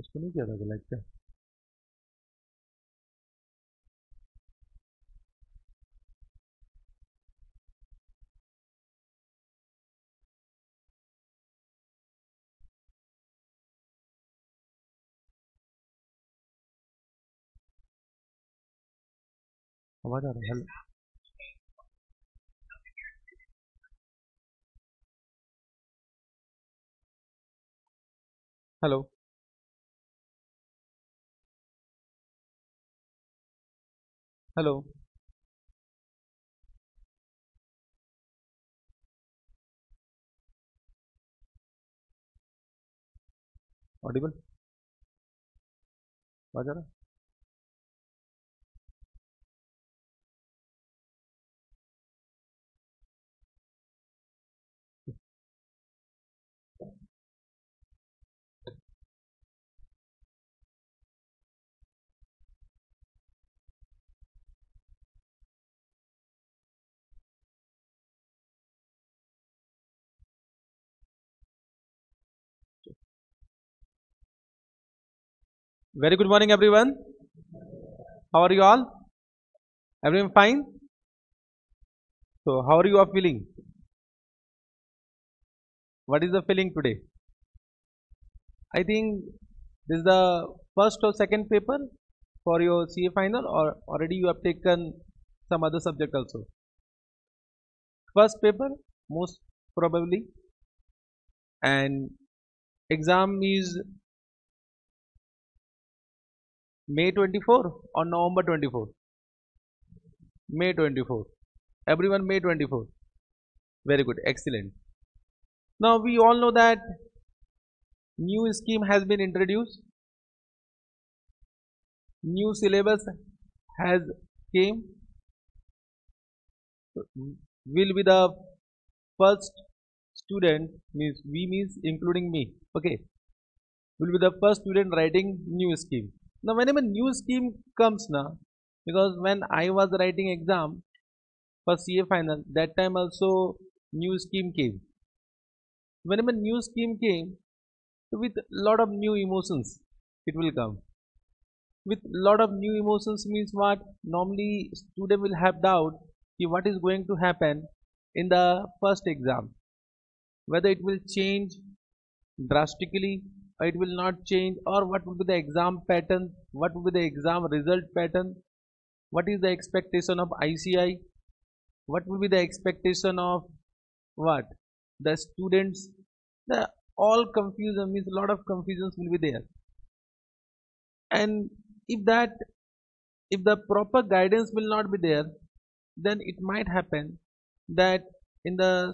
इसको नहीं किया था लाइक क्या आवाज आ रहा है। हेलो हेलो ऑडिबल आवाज आ रहा है? Very good morning, everyone. How are you all? Everyone fine? So, how are you all feeling? What is the feeling today? I think this is the first or second paper for your CA final, or already you have taken some other subject also. First paper, most probably, and exam is May 24 or November 24? May 24. Everyone May 24. Very good. Excellent. Now we all know that new scheme has been introduced. New syllabus has came. Will be the first student means we means including me. Okay. Will be the first student writing new scheme. Now whenever new scheme comes now, because when I was writing exam for CA final, that time also new scheme came. Whenever new scheme came, with lot of new emotions, it will come. With lot of new emotions means what? Normally student will have doubt what is going to happen in the first exam. Whether it will change drastically, it will not change, or what would be the exam pattern, what would be the exam result pattern, what is the expectation of ICAI, what will be the expectation of what the students, the all confusion means a lot of confusions will be there. And if the proper guidance will not be there, then it might happen that in the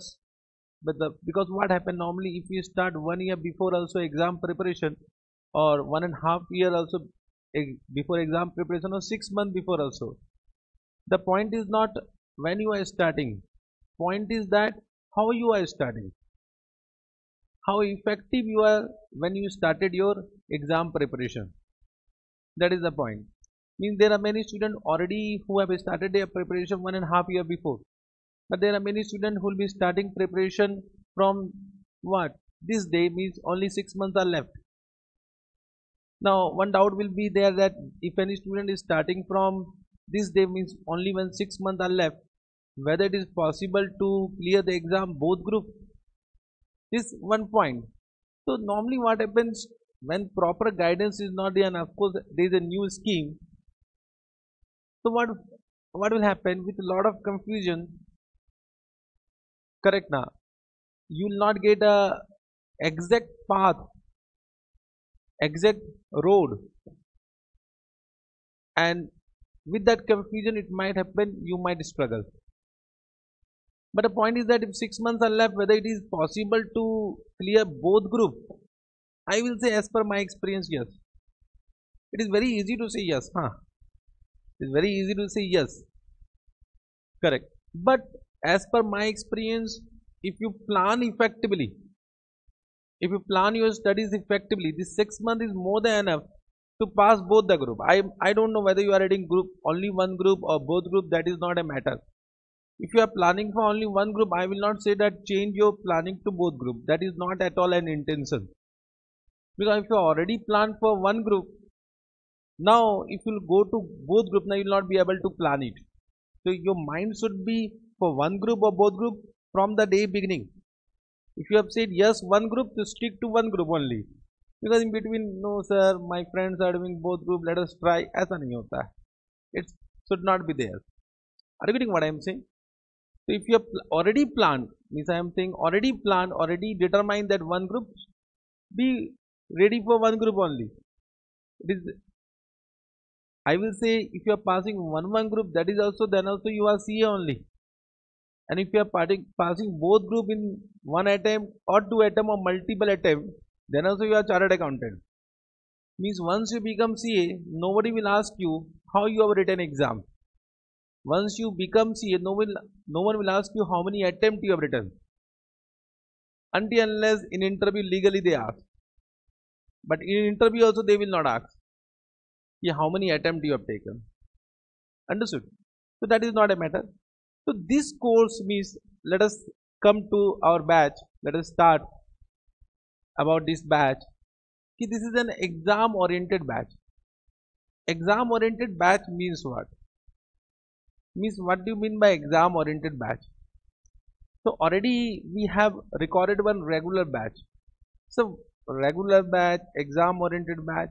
because what happened normally, if you start 1 year before also exam preparation, or 1.5 year also before exam preparation, or 6 months before also, the point is not when you are starting, point is that how you are starting, how effective you are when you started your exam preparation. That is the point. Means there are many students already who have started their preparation 1.5 year before. But there are many students who will be starting preparation from what? This day means only 6 months are left. Now one doubt will be there that if any student is starting from this day means only when 6 months are left, whether it is possible to clear the exam both group. This one point. So normally what happens when proper guidance is not there, and of course there is a new scheme. So what will happen with a lot of confusion? Correct na? You will not get a exact path, exact road, and with that confusion it might happen you might struggle. But the point is that if 6 months are left, whether it is possible to clear both group, I will say as per my experience, yes. It is very easy to say yes, huh? It is very easy to say yes, correct. But as per my experience, if you plan effectively, if you plan your studies effectively, this 6 months is more than enough to pass both the group. I don't know whether you are reading group, only one group or both group, that is not a matter. If you are planning for only one group, I will not say that change your planning to both group. That is not at all an intention. Because if you already planned for one group, now if you go to both group, now you will not be able to plan it. So your mind should be for one group or both group from the day beginning. If you have said yes one group, to stick to one group only. Because in between, no sir, my friends are doing both group, let us try. ऐसा नहीं होता. It should not be there. Are you getting what I am saying? So if you have already planned, means I am saying already planned, already determined that one group, be ready for one group only. It is, I will say, if you are passing one group, that is also, then also you are CA only. And if you are passing both group in one attempt or two attempt or multiple attempt, then also you are chartered accountant. Means once you become CA, nobody will ask you how you have written exam. Once you become CA, no one will ask you how many attempts you have written. Until unless in interview legally they ask. But in interview also they will not ask how many attempts you have taken. Understood? So that is not a matter. So this course means, let us come to our batch. Let us start about this batch. See, this is an exam oriented batch. Exam oriented batch means what? Means what do you mean by exam oriented batch? So already we have recorded one regular batch. So regular batch, exam oriented batch.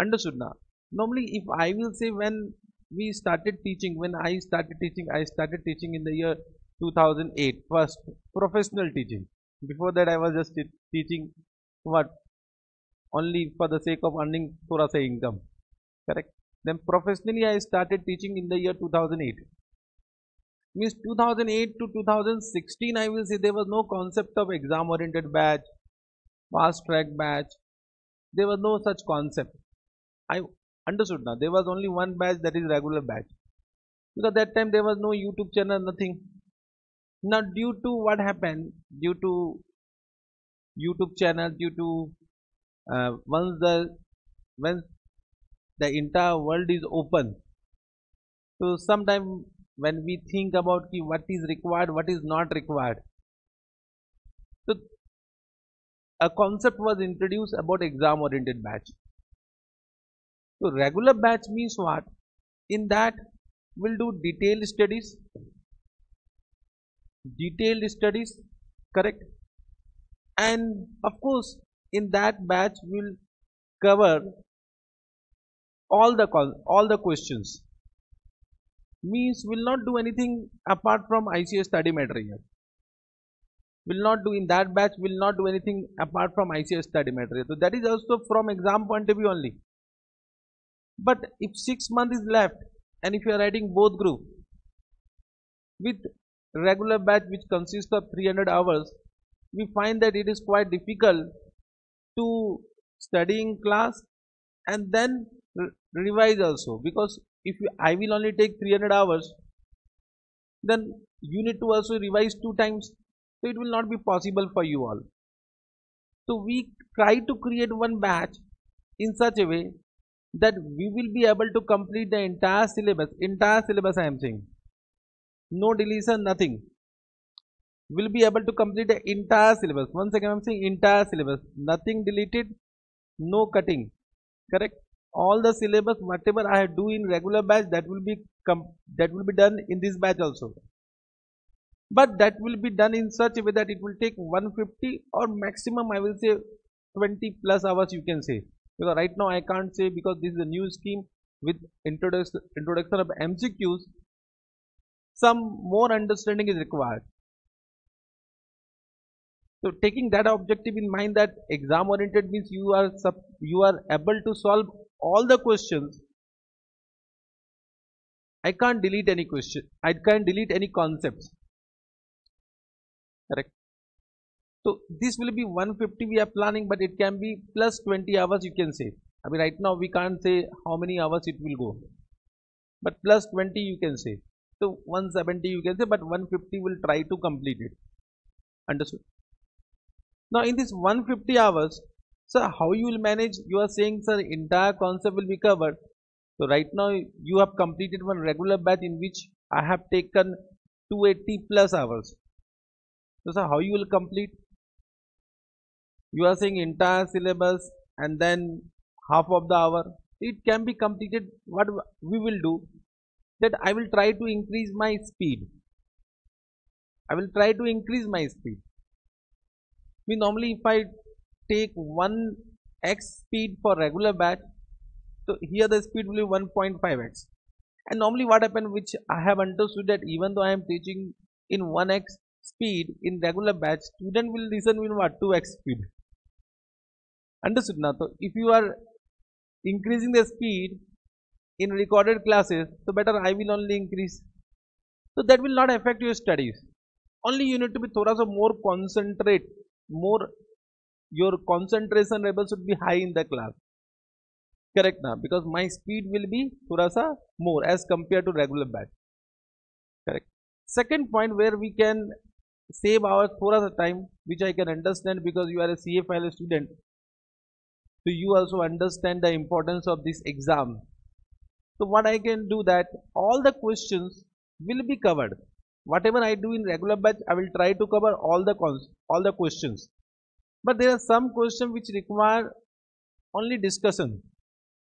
Understood now? Normally if I will say when I started teaching in the year 2008, first professional teaching. Before that I was just teaching what? Only for the sake of earning thoda sa income. Correct? Then professionally I started teaching in the year 2008. Means 2008 to 2016 I will say there was no concept of exam oriented batch, fast track batch. There was no such concept. I understood now. There was only one batch, that is regular batch. Because that time there was no YouTube channel, nothing. Now due to what happened, due to YouTube channel, due to once the entire world is open. So sometimes when we think about what is required, what is not required. So a concept was introduced about exam oriented batch. So regular batch means what? In that we'll do detailed studies. Detailed studies, correct? And of course in that batch we'll cover all the questions. Means we'll not do anything apart from ICS study material. Will not do in that batch, will not do anything apart from ICS study material. So that is also from exam point of view only. But if 6 months is left and if you are writing both group with regular batch which consists of 300 hours, we find that it is quite difficult to study in class and then revise also, because if I will only take 300 hours, then you need to also revise 2 times. So it will not be possible for you all. So we try to create one batch in such a way that we will be able to complete the entire syllabus. Entire syllabus I am saying. No deletion, nothing. We will be able to complete the entire syllabus. Once again I am saying entire syllabus. Nothing deleted, no cutting. Correct? All the syllabus whatever I do in regular batch, that will be done in this batch also. But that will be done in such a way that it will take 150 or maximum I will say 20 plus hours you can say. Because right now I can't say, because this is a new scheme with introduction of MCQs. Some more understanding is required. So taking that objective in mind, that exam oriented means you are able to solve all the questions. I can't delete any question. I can't delete any concepts. Correct. So this will be 150 we are planning, but it can be plus 20 hours you can say. I mean right now we can't say how many hours it will go, but plus 20 you can say. So 170 you can say, but 150 will try to complete it. Understood? Now in this 150 hours, sir, how you will manage? You are saying, sir, entire concept will be covered. So right now you have completed one regular batch in which I have taken 280 plus hours. So sir, how you will complete? you are saying entire syllabus and then half of the hour, it can be completed. What we will do, that I will try to increase my speed. I will try to increase my speed. We normally, if I take 1x speed for regular batch, so here the speed will be 1.5x. And normally what happened, which I have understood, that even though I am teaching in 1x speed in regular batch, student will listen in what, 2x speed. Understood now? So if you are increasing the speed in recorded classes, so better I will only increase. So that will not affect your studies. Only you need to be thoda so more concentrate, more your concentration level should be high in the class. Correct now, because my speed will be thoda sa more as compared to regular batch. Correct. Second point where we can save our thoda sa time, which I can understand because you are a CA Final student. So you also understand the importance of this exam. So what I can do, that all the questions will be covered. Whatever I do in regular batch, I will try to cover all the questions. But there are some questions which require only discussion.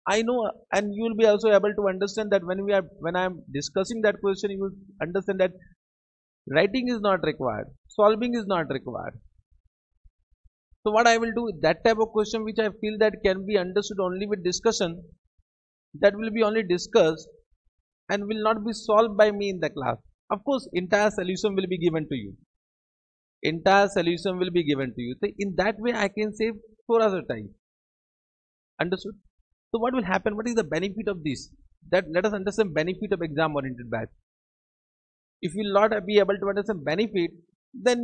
I know, and you will be also able to understand that when I am discussing that question, you will understand that writing is not required, solving is not required. So what I will do, that type of question which I feel that can be understood only with discussion, that will be only discussed and will not be solved by me in the class. Of course, entire solution will be given to you. Entire solution will be given to you. So in that way, I can save 4 hours of time. Understood? So what will happen? What is the benefit of this? That let us understand benefit of exam-oriented batch. If you will not be able to understand benefit, then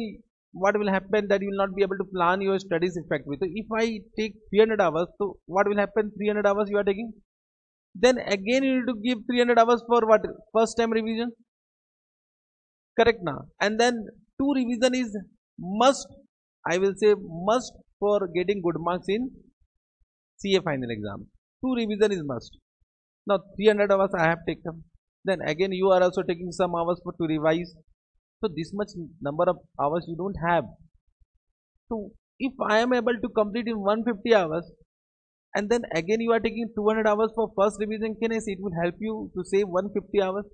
what will happen, that you will not be able to plan your studies effectively. So if I take 300 hours, so what will happen? 300 hours you are taking. Then again you need to give 300 hours for what? First time revision. Correct now. And then 2 revision is must, I will say must, for getting good marks in CA Final exam. 2 revision is must. Now 300 hours I have taken. Then again you are also taking some hours for to revise. So this much number of hours you don't have. So if I am able to complete in 150 hours, and then again you are taking 200 hours for first revision, can I say it will help you to save 150 hours,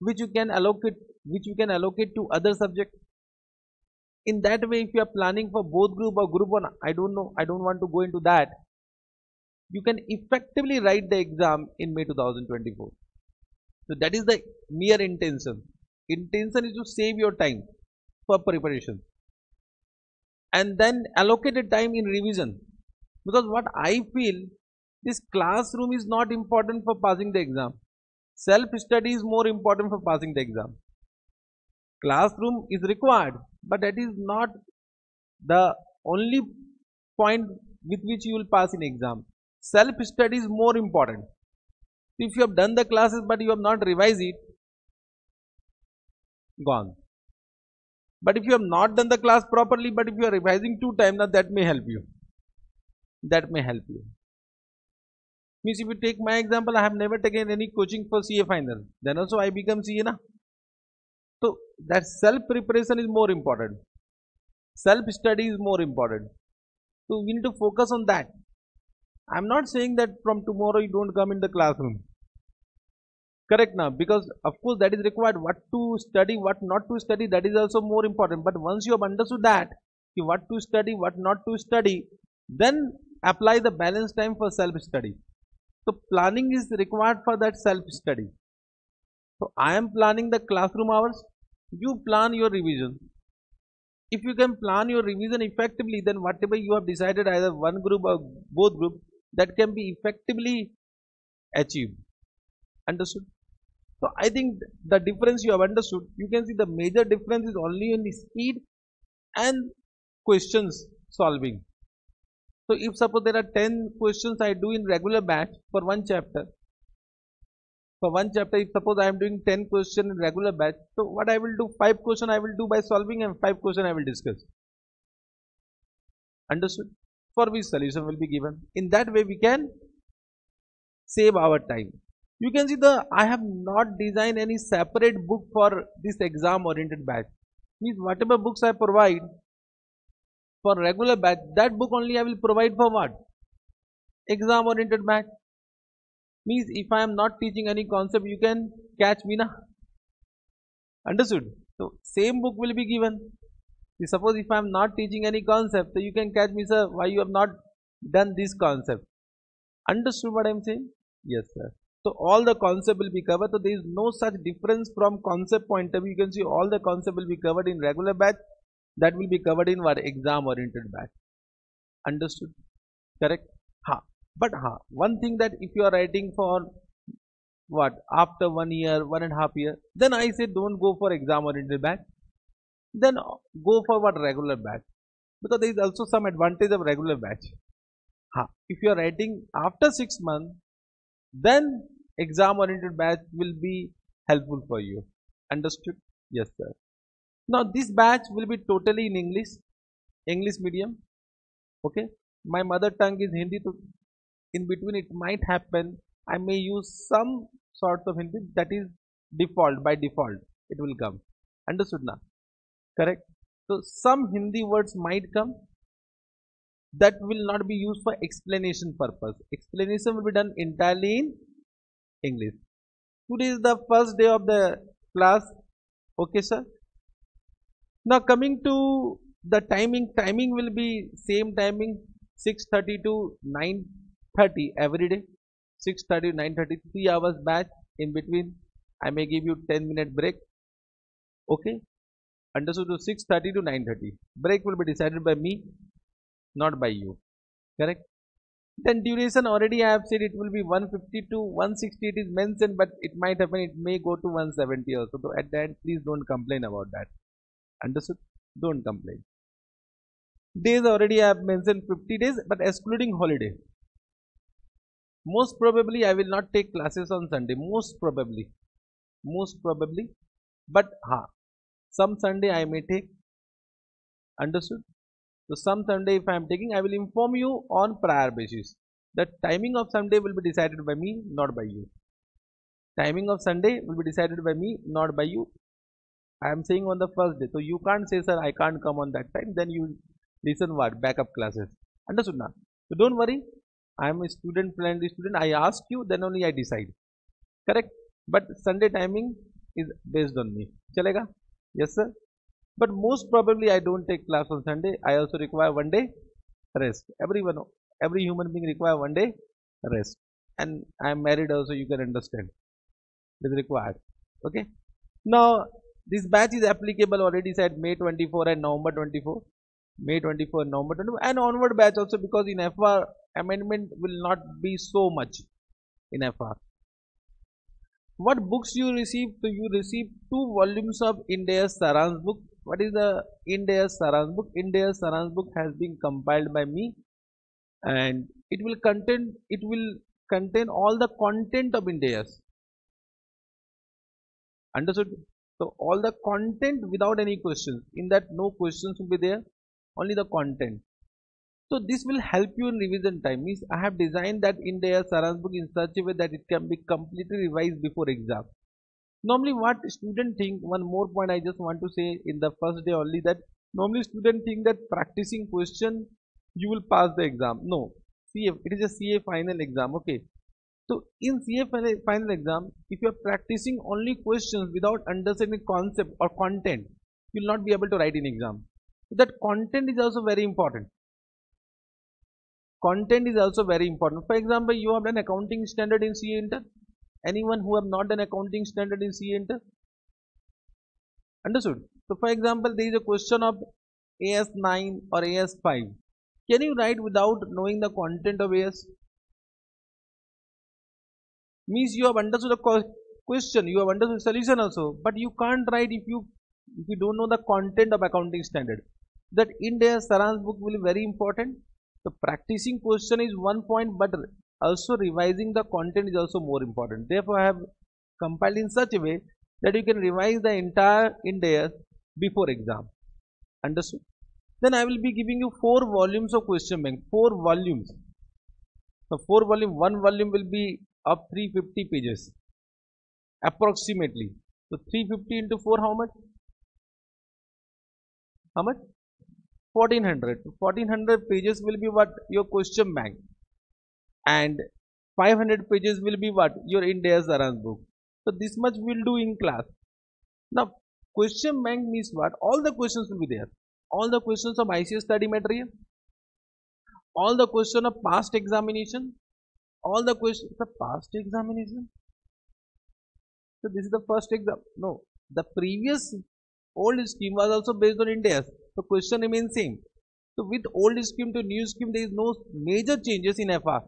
which you can allocate to other subjects. In that way, if you are planning for both group or group one, I don't know, I don't want to go into that. You can effectively write the exam in May 2024. So that is the mere intention. Intention is to save your time for preparation and then allocated time in revision. Because what I feel, this classroom is not important for passing the exam. Self-study is more important for passing the exam. Classroom is required, but that is not the only point with which you will pass in exam. Self-study is more important. If you have done the classes but you have not revised it, gone. But if you have not done the class properly, but if you are revising 2 times, now that may help you. That may help you. Means if you take my example, I have never taken any coaching for CA Final. Then also I become CA na. So that self-preparation is more important. Self-study is more important. So we need to focus on that. I am not saying that from tomorrow you don't come in the classroom. Correct now, because of course that is required. What to study, what not to study, that is also more important. But once you have understood that, what to study, what not to study, then apply the balance time for self-study. So planning is required for that self-study. So I am planning the classroom hours. You plan your revision. If you can plan your revision effectively, then whatever you have decided, either one group or both group, that can be effectively achieved. Understood? So I think the difference you have understood. You can see the major difference is only in the speed and questions solving. So if suppose there are 10 questions I do in regular batch for one chapter. For one chapter, if suppose I am doing 10 questions in regular batch, so what I will do, 5 questions I will do by solving and 5 questions I will discuss. Understood? For which solution will be given. In that way we can save our time. You can see I have not designed any separate book for this exam oriented batch. Means whatever books I provide, for regular batch, that book only I will provide for what? Exam oriented math. Means if I am not teaching any concept, you can catch me na. Understood? So same book will be given. Suppose if I am not teaching any concept, so you can catch me, sir, why you have not done this concept. Understood what I am saying? Yes, sir. So all the concept will be covered. So there is no such difference from concept point of view. You can see all the concept will be covered in regular batch. That will be covered in what? Exam oriented batch. Understood? Correct? Ha. But ha, one thing that if you are writing for what? After 1 year, 1.5 year, then I say don't go for exam oriented batch. Then go for what? Regular batch. Because there is also some advantage of regular batch. Ha. If you are writing after 6 months, then exam oriented batch will be helpful for you. Understood? Yes, sir. Now this batch will be totally in English, English medium. Okay. My mother tongue is Hindi. So in between it might happen, I may use some sorts of Hindi. That is default, by default it will come. Understood na? Correct. So some Hindi words might come that will not be used for explanation purpose. Explanation will be done entirely in English. Today is the first day of the class. Okay, sir. Now coming to the timing, timing will be same timing, 6:30 to 9:30 every day, 6:30 to 9:30, 3 hours batch. In between I may give you 10-minute break. Okay, understood? So 6:30 to 9:30 break will be decided by me, not by you. Correct? Then duration already I have said it will be 150 to 160 it is mentioned, but it might happen, it may go to 170 also. So at that, please don't complain about that. Understood? Don't complain. Days already I have mentioned 50 days, but excluding holiday. Most probably I will not take classes on Sunday. Most probably. But ha, some Sunday I may take. Understood? So some Sunday if I am taking, I will inform you on prior basis. The timing of Sunday will be decided by me, not by you. Timing of Sunday will be decided by me, not by you. I am saying on the first day. So you can't say, sir, I can't come on that time. Then you listen what? Backup classes. Understood now? So don't worry. I am a student, friendly student. I ask you, then only I decide. Correct? But Sunday timing is based on me. Chalega? Yes, sir. But most probably I don't take class on Sunday. I also require 1 day rest. Everyone, every human being require 1 day rest. And I am married also, you can understand. It is required. Okay. Now, this batch is applicable already said May 24 and November 24. May 24 and November 24. And onward batch also, because in FR amendment will not be so much in FR. What books you receive? So you receive 2 volumes of Ind AS Saransh book. What is the Ind AS Saransh book? Ind AS Saransh book has been compiled by me, and it will contain all the content of Ind AS. Understood? So all the content without any questions. In that no questions will be there, only the content. So this will help you in revision time. Means I have designed that Ind AS Saransh book in such a way that it can be completely revised before exam. Normally what student think, one more point I just want to say in the first day only, that normally student think that practicing question you will pass the exam. No, it is a CA final exam. Okay. So in CA final exam, if you are practicing only questions without understanding concept or content, you will not be able to write in exam. So that content is also very important. Content is also very important. For example, you have done accounting standard in CA Inter. Anyone who have not done accounting standard in CA Inter? Understood? So for example, there is a question of AS 9 or AS 5. Can you write without knowing the content of AS? Means you have understood the question, you have understood the solution also, but you can't write if you don't know the content of accounting standard. That Ind AS Saransh book will be very important. So practicing question is one point, but also revising the content is also more important. Therefore, I have compiled in such a way that you can revise the entire Ind AS before exam. Understood? Then I will be giving you 4 volumes of question bank. 4 volumes. So 4 volume, 1 volume will be of 350 pages approximately. So 350 into 4, how much? 1400 pages will be what? Your question bank, and 500 pages will be what? Your Ind AS Arrange book. So this much we'll do in class. Now question bank means what? All the questions will be there. All the questions of ICS study material, all the question of past examination, all the questions of past examination. So this is the first exam. No, the previous old scheme was also based on Ind AS. So question remains same. So with old scheme to new scheme, there is no major changes in FR.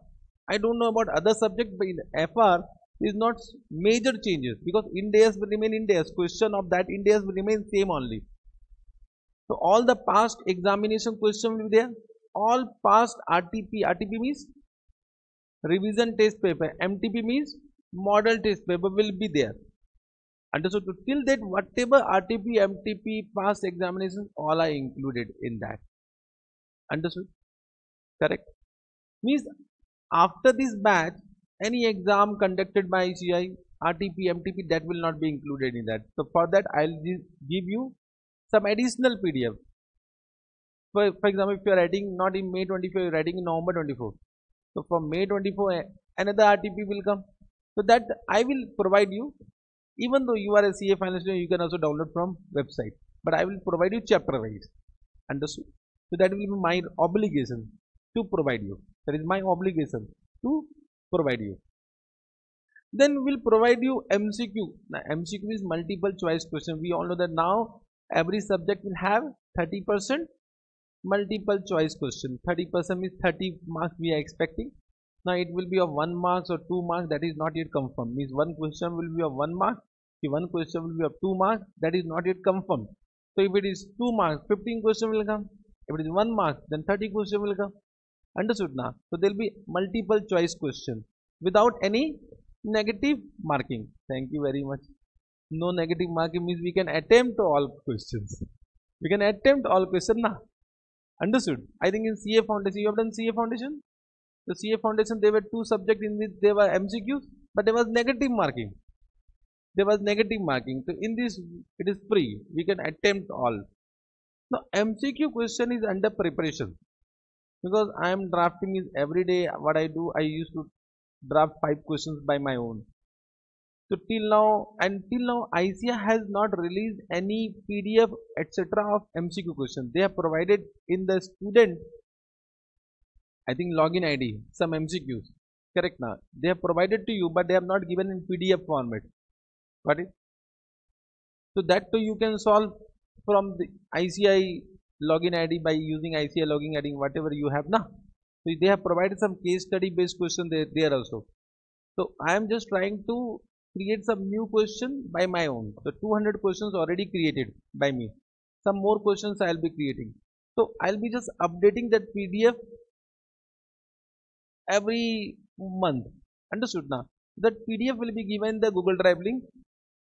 I don't know about other subject, but in FR is not major changes because Ind AS will remain Ind AS. Question of that Ind AS will remain same only. So all the past examination question will be there. All past RTP, RTP means revision test paper, MTP means model test paper will be there. Understood? So till that, whatever RTP, MTP, past examinations, all are included in that. Understood? Correct? Means after this batch, any exam conducted by ICAI, RTP, MTP, that will not be included in that. So for that, I will give you some additional PDF. For example, if you are writing not in May 24, you are writing in November 24. So from May 24, another RTP will come. So that I will provide you. Even though you are a CA Final student, you can also download from website. But I will provide you chapter-wise. Understood? So that will be my obligation to provide you. That is my obligation to provide you. Then we'll provide you MCQ. Now MCQ is multiple choice question. We all know that now every subject will have 30% multiple choice question. 30% is 30 marks we are expecting. Now it will be of 1 marks or 2 marks. That is not yet confirmed. Means one question will be of 1 mark. The one question will be of 2 marks. That is not yet confirmed. So if it is 2 marks, 15 question will come. If it is 1 mark, then 30 question will come. Understood now? So there will be multiple choice question without any negative marking. Thank you very much. No negative marking means we can attempt all questions. We can attempt all questions now. Understood? I think in CA Foundation, you have done CA Foundation? So CA Foundation, there were 2 subjects in which there were MCQs, but there was negative marking. There was negative marking. So in this, it is free. We can attempt all. Now MCQ question is under preparation. Because I am drafting is every day what I do, I used to draft 5 questions by my own. So till now ICAI has not released any PDF etc. of MCQ question. They have provided in the student, I think login ID, some MCQs. Correct now. They have provided to you, but they have not given in PDF format. Got it? So that too you can solve from the ICAI login ID by using ICAI login ID, whatever you have now. So they have provided some case study based question there also. So I am just trying to create some new question by my own. So 200 questions already created by me. Some more questions I will be creating. So I will be just updating that PDF every month. Understood now? That PDF will be given the Google Drive link.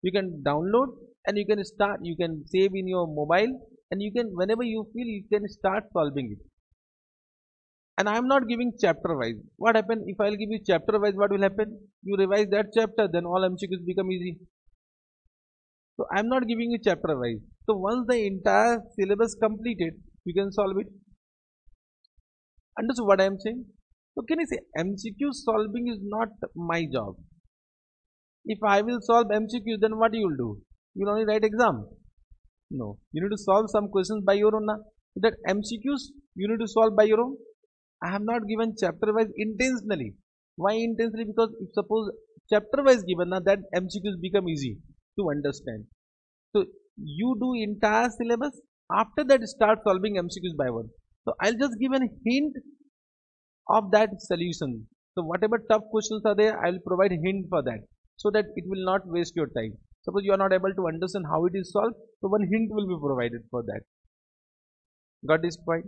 You can download and you can start. You can save in your mobile. And you can, whenever you feel, you can start solving it. And I am not giving chapter wise. What happens if I will give you chapter wise? What will happen? You revise that chapter, then all MCQs become easy. So I am not giving you chapter wise. So once the entire syllabus completed, you can solve it. Understood what I am saying? So can I say MCQ solving is not my job? If I will solve MCQ, then what you will do? You will only write exam. No, you need to solve some questions by your own. That MCQs you need to solve by your own. I have not given chapter wise intentionally. Why intentionally? Because if suppose chapter wise given, that MCQs become easy to understand. So you do entire syllabus. After that, start solving MCQs by one. So I'll just give a hint of that solution. So whatever tough questions are there, I'll provide a hint for that, so that it will not waste your time. Suppose you are not able to understand how it is solved, so one hint will be provided for that. Got this point?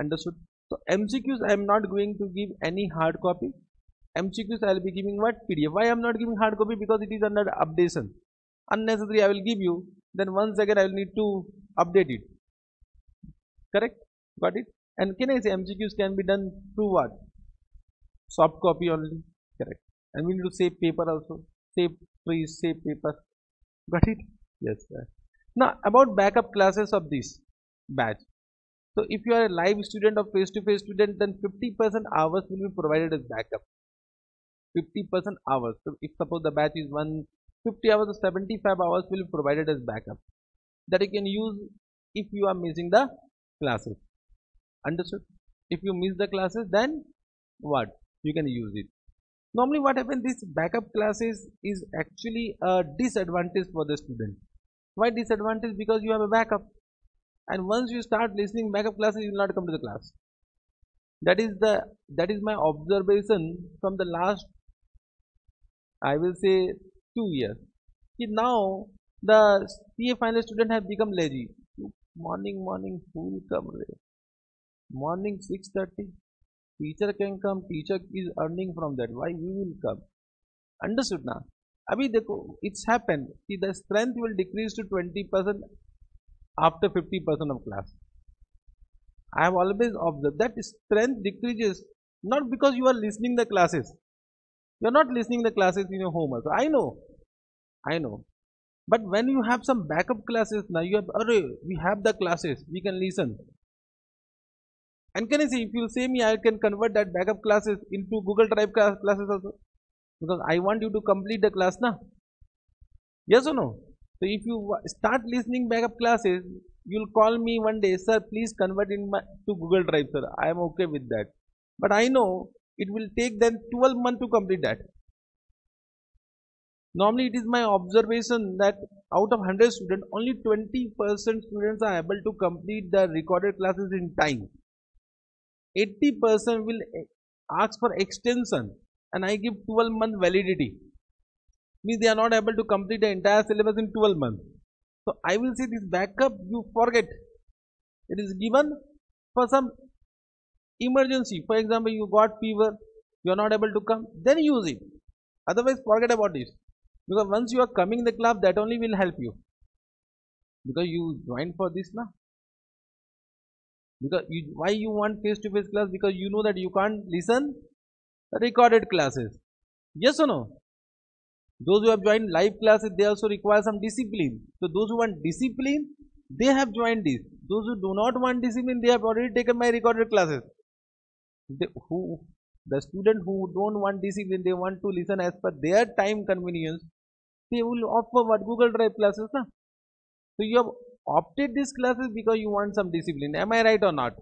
Understood? So MCQs I am not going to give any hard copy. MCQs I will be giving what? PDF. Why I am not giving hard copy? Because it is under updation. Unnecessary I will give you. Then once again I will need to update it. Correct? Got it? And can I say MCQs can be done through what? Soft copy only. Correct. And we need to save paper also. Save trees, save paper. Got it? Yes, sir. Now about backup classes of this batch. So if you are a live student or face-to-face student, then 50% hours will be provided as backup. 50% hours. So if suppose the batch is 150 hours or 75 hours will be provided as backup that you can use if you are missing the classes. Understood? If you miss the classes, then what? You can use it. Normally what happens, this backup classes is actually a disadvantage for the student. Why disadvantage? Because you have a backup. And once you start listening backup classes, you will not come to the class. That is my observation from the last, I will say, 2 years. See, now the CA final student have become lazy. Morning, who will come? Morning 6:30, teacher can come. Teacher is earning from that. Why we will come? Understood now? Abhi dekho, it's happened. See, the strength will decrease to 20%. After 50% of class, I have always observed that strength decreases not because you are listening the classes. You are not listening the classes in your home also. I know. But when you have some backup classes now, you have we have the classes, we can listen. And can I say, if you say me, I can convert that backup classes into Google Drive classes also, because I want you to complete the class now. Yes or no? So if you start listening backup classes, you'll call me one day, sir, please convert to Google Drive, sir. I am okay with that. But I know it will take them 12 months to complete that. Normally it is my observation that out of 100 students, only 20% students are able to complete the recorded classes in time. 80% will ask for extension and I give 12-month validity. Means they are not able to complete the entire syllabus in 12 months. So I will say this backup, you forget. It is given for some emergency. For example, you got fever, you are not able to come, then use it. Otherwise, forget about this. Because once you are coming the club, that only will help you. Because you joined for this now. Because why you want face-to-face class? Because you know that you can't listen recorded classes. Yes or no? Those who have joined live classes, they also require some discipline. So those who want discipline, they have joined this. Those who do not want discipline, they have already taken my recorded classes. The student who don't want discipline, they want to listen as per their time convenience, they will offer what? Google Drive classes. Na? So you have opted these classes because you want some discipline. Am I right or not?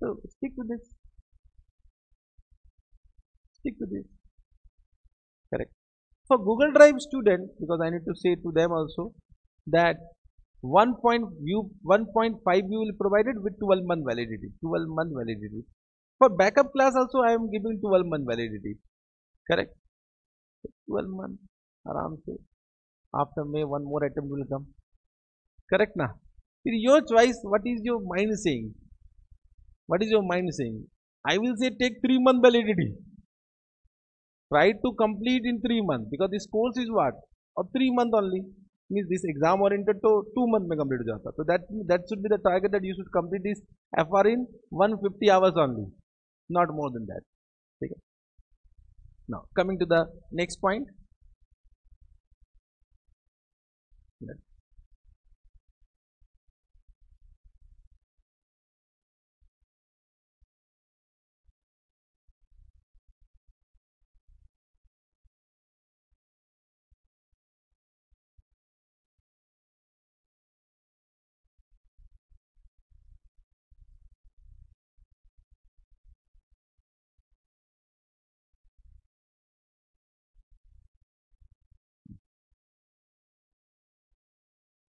So stick to this. Stick to this. Correct. For Google Drive student, because I need to say to them also that 1.5 view will provided with 12-month validity. 12-month validity. For backup class also I am giving 12-month validity. Correct? 12 months. Aram se. After May one more attempt will come. Correct na? It is your choice. What is your mind saying? What is your mind saying? I will say take 3-month validity. Try to complete in 3 months because this course is what? Or 3 months only. Means this exam oriented to 2 months mein complete ho jata. So that should be the target, that you should complete this FR in 150 hours only. Not more than that. Okay. Now coming to the next point.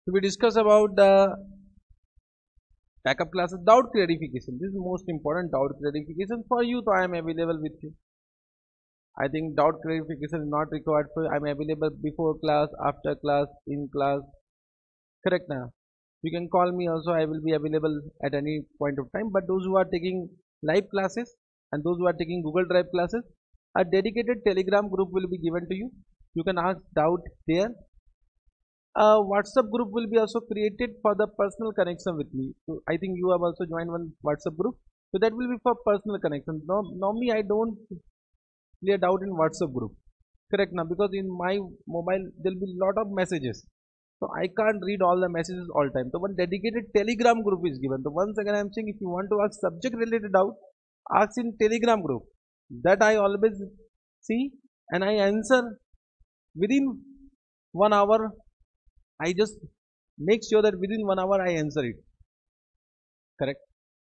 So we discuss about the backup classes, doubt clarification. This is most important, doubt clarification for you. So I am available with you. I think doubt clarification is not required for you. I am available before class, after class, in class. Correct now? You can call me also. I will be available at any point of time. But those who are taking live classes and those who are taking Google Drive classes, a dedicated Telegram group will be given to you. You can ask doubt there. A WhatsApp group will be also created for the personal connection with me. So I think you have also joined one WhatsApp group. So that will be for personal connection. Normally I don't clear doubt in WhatsApp group. Correct now? Because in my mobile there will be lot of messages. So I can't read all the messages all time. So one dedicated Telegram group is given. So once again I am saying, if you want to ask subject related doubt, ask in Telegram group. That I always see and I answer within 1 hour. I just make sure that within 1 hour I answer it. Correct.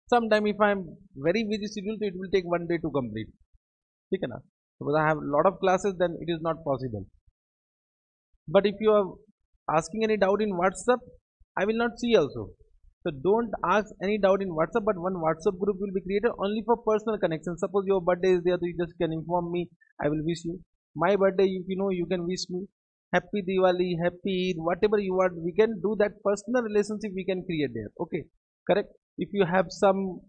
Sometime if I am very busy schedule, so it will take 1 day to complete. Okay, na? Because I have a lot of classes, then it is not possible. But if you are asking any doubt in WhatsApp, I will not see also. So don't ask any doubt in WhatsApp, but one WhatsApp group will be created only for personal connection. Suppose your birthday is there, so you just can inform me, I will wish you. My birthday, if you know, you can wish me. Happy Diwali, Happy Eid, whatever you want, we can do that personal relationship we can create there. Okay, correct. If you have some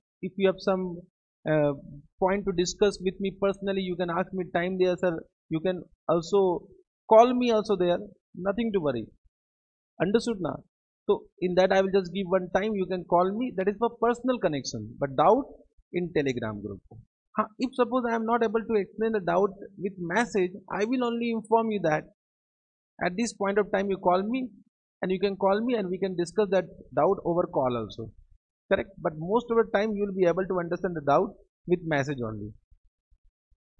point to discuss with me personally, you can ask me time there, sir. You can also call me also there. Nothing to worry. Understood na? So in that I will just give one time, you can call me. That is for personal connection. But doubt in Telegram group. Ha, if suppose I am not able to explain the doubt with message, I will only inform you that at this point of time you call me, and you can call me and we can discuss that doubt over call also. Correct? But most of the time you will be able to understand the doubt with message only.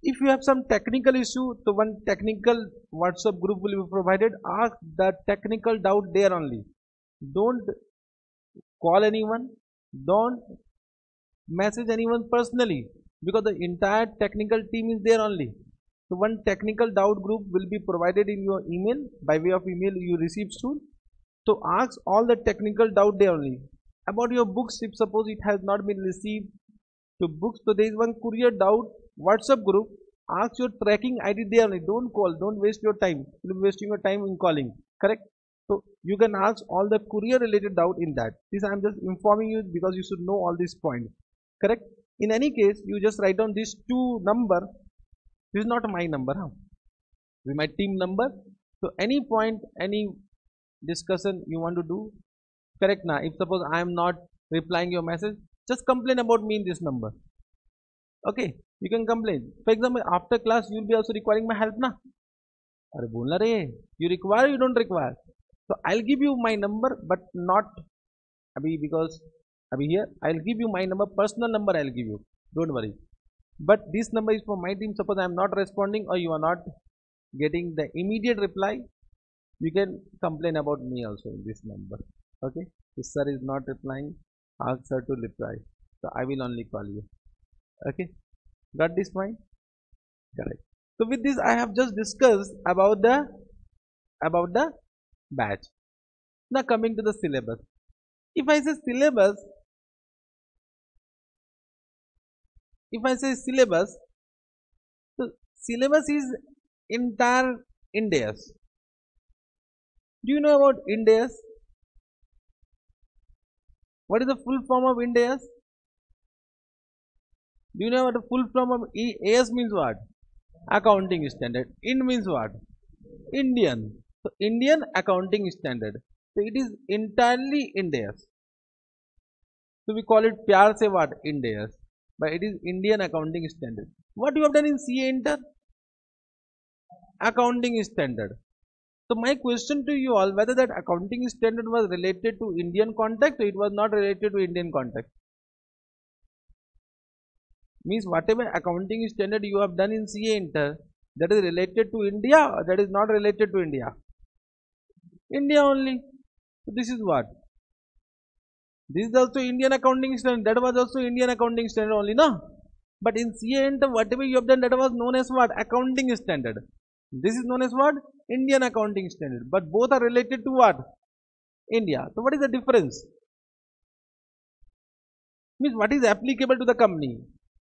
If you have some technical issue, so one technical WhatsApp group will be provided. Ask the technical doubt there only. Don't call anyone, don't message anyone personally, because the entire technical team is there only. So one technical doubt group will be provided in your email, by way of email you receive soon. So ask all the technical doubt there only. About your books, if suppose it has not been received to books, so there is one courier doubt WhatsApp group. Ask your tracking ID there only. Don't call, don't waste your time. You'll be wasting your time in calling. Correct? So you can ask all the courier related doubt in that. This I am just informing you because you should know all these points. Correct? In any case, you just write down these two number. This is not my number, huh? This is my team number. So any point, any discussion you want to do, correct na? If suppose I am not replying your message, just complain about me in this number. Okay, you can complain. For example, after class you will be also requiring my help na? Arre bolna re, you require, you don't require. So I'll give you my number, but not abhi, because abhi here I'll give you my number, personal number I'll give you. Don't worry. But this number is for my team. Suppose I am not responding or you are not getting the immediate reply, you can complain about me also in this number. Okay, if sir is not replying, ask sir to reply. So I will only call you. Okay, got this point? Correct. So with this I have just discussed about the batch. Now coming to the syllabus. If I say syllabus, so syllabus is entire Ind AS. Do you know about Ind AS? What is the full form of Ind AS? Do you know what the full form of AS means? What? Accounting standard. Ind means what? Indian. So Indian accounting standard. So it is entirely Ind AS. So we call it pyar se what? Ind AS. But it is Indian accounting standard. What you have done in CA Inter? Accounting standard. So my question to you all, whether that accounting standard was related to Indian context or it was not related to Indian context. Means whatever accounting standard you have done in CA Inter, that is related to India or that is not related to India? India only. So this is what? This is also Indian accounting standard. That was also Indian accounting standard only, no? But in CA Inter, whatever you have done, that was known as what? Accounting standard. This is known as what? Indian accounting standard. But both are related to what? India. So what is the difference? Means what is applicable to the company?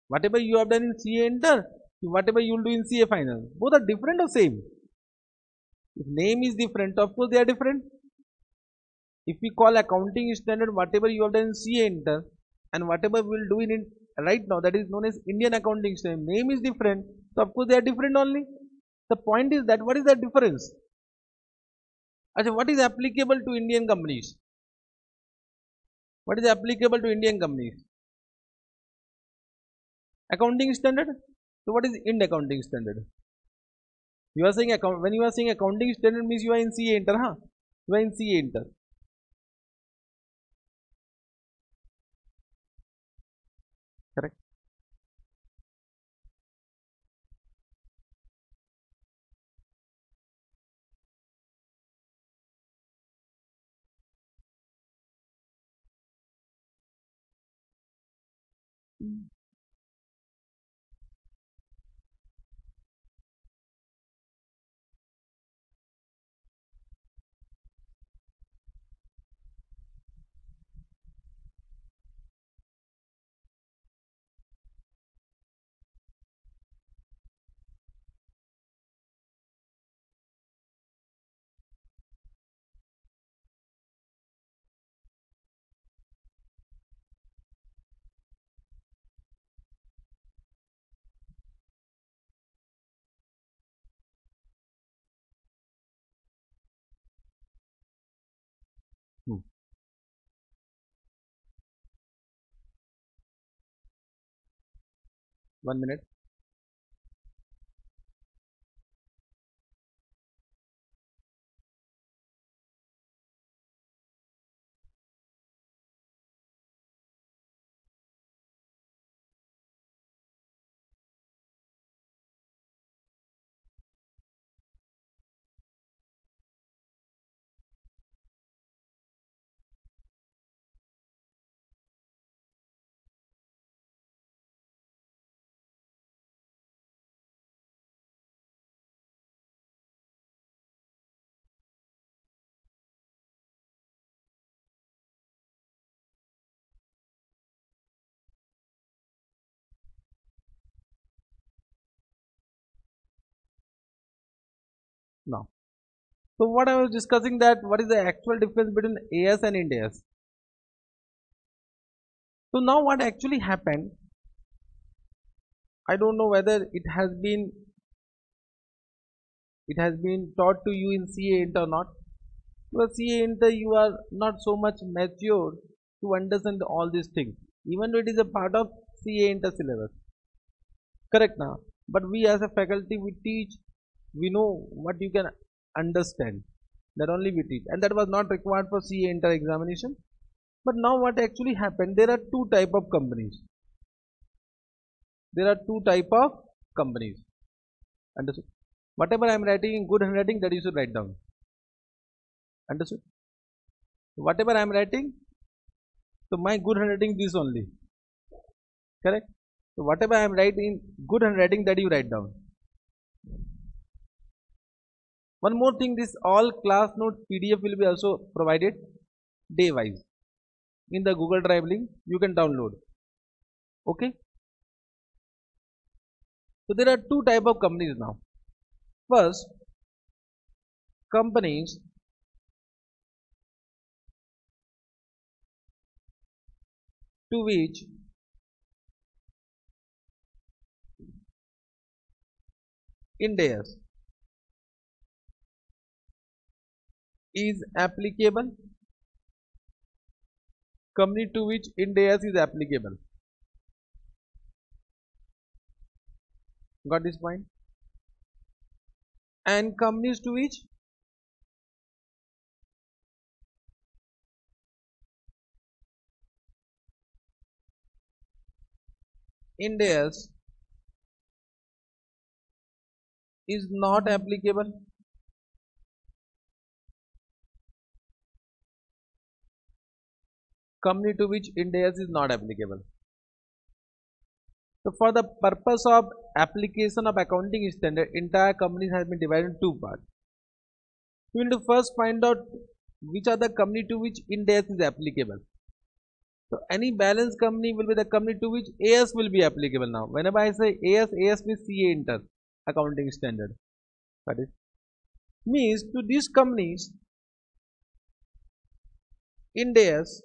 Whatever you have done in CA Inter, whatever you will do in CA Final. Both are different or same? If name is different, of course they are different. If we call accounting standard whatever you have done in CA Inter and whatever we will do in it right now, that is known as Indian accounting standard. Name is different, so of course they are different only. The point is that what is the difference? Achha, what is applicable to Indian companies? What is applicable to Indian companies? Accounting standard. So what is Ind accounting standard? You are saying account, when you are saying accounting standard means you are in CA Inter, huh? when CA Inter. Correct.1 minute. Now, so what I was discussing, that what is the actual difference between AS and Ind AS. So now what actually happened, I don't know whether it has been taught to you in CA Inter or not. Because CA Inter you are not so much mature to understand all these things, even though it is a part of CA Inter syllabus. Correct now. But we as a faculty, we teach. We know what you can understand, that only we teach, and that was not required for CA Inter examination. But now what actually happened, there are two type of companies. There are two type of companies. Understood? Whatever I am writing in good handwriting, that you should write down. Understood? Whatever I am writing, so my good handwriting this only. Correct? So whatever I am writing in good handwriting, that you write down. One more thing, this all class notes PDF will be also provided day wise in the Google Drive link, you can download. Okay. So there are two type of companies now. First, companies to which Ind AS is applicable, company to which Ind AS is applicable. Got this point? And companies to which Ind AS is not applicable. Company to which Ind AS is not applicable. So for the purpose of application of accounting standard, entire companies has been divided into two parts. We need to first find out which are the company to which Ind AS is applicable. So any balance company will be the company to which AS will be applicable now. Whenever I say AS, AS means CA Inter accounting standard. That is, means to these companies, Ind AS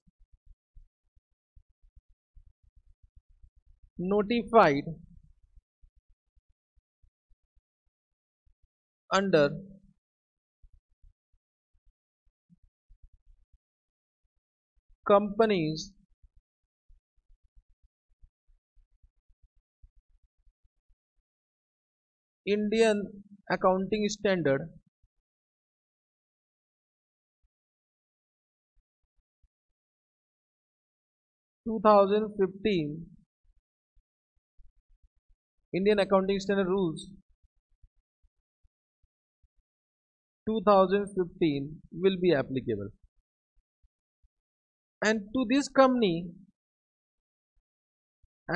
notified under Companies Indian Accounting Standard 2015 Indian Accounting Standard Rules 2015 will be applicable, and to this company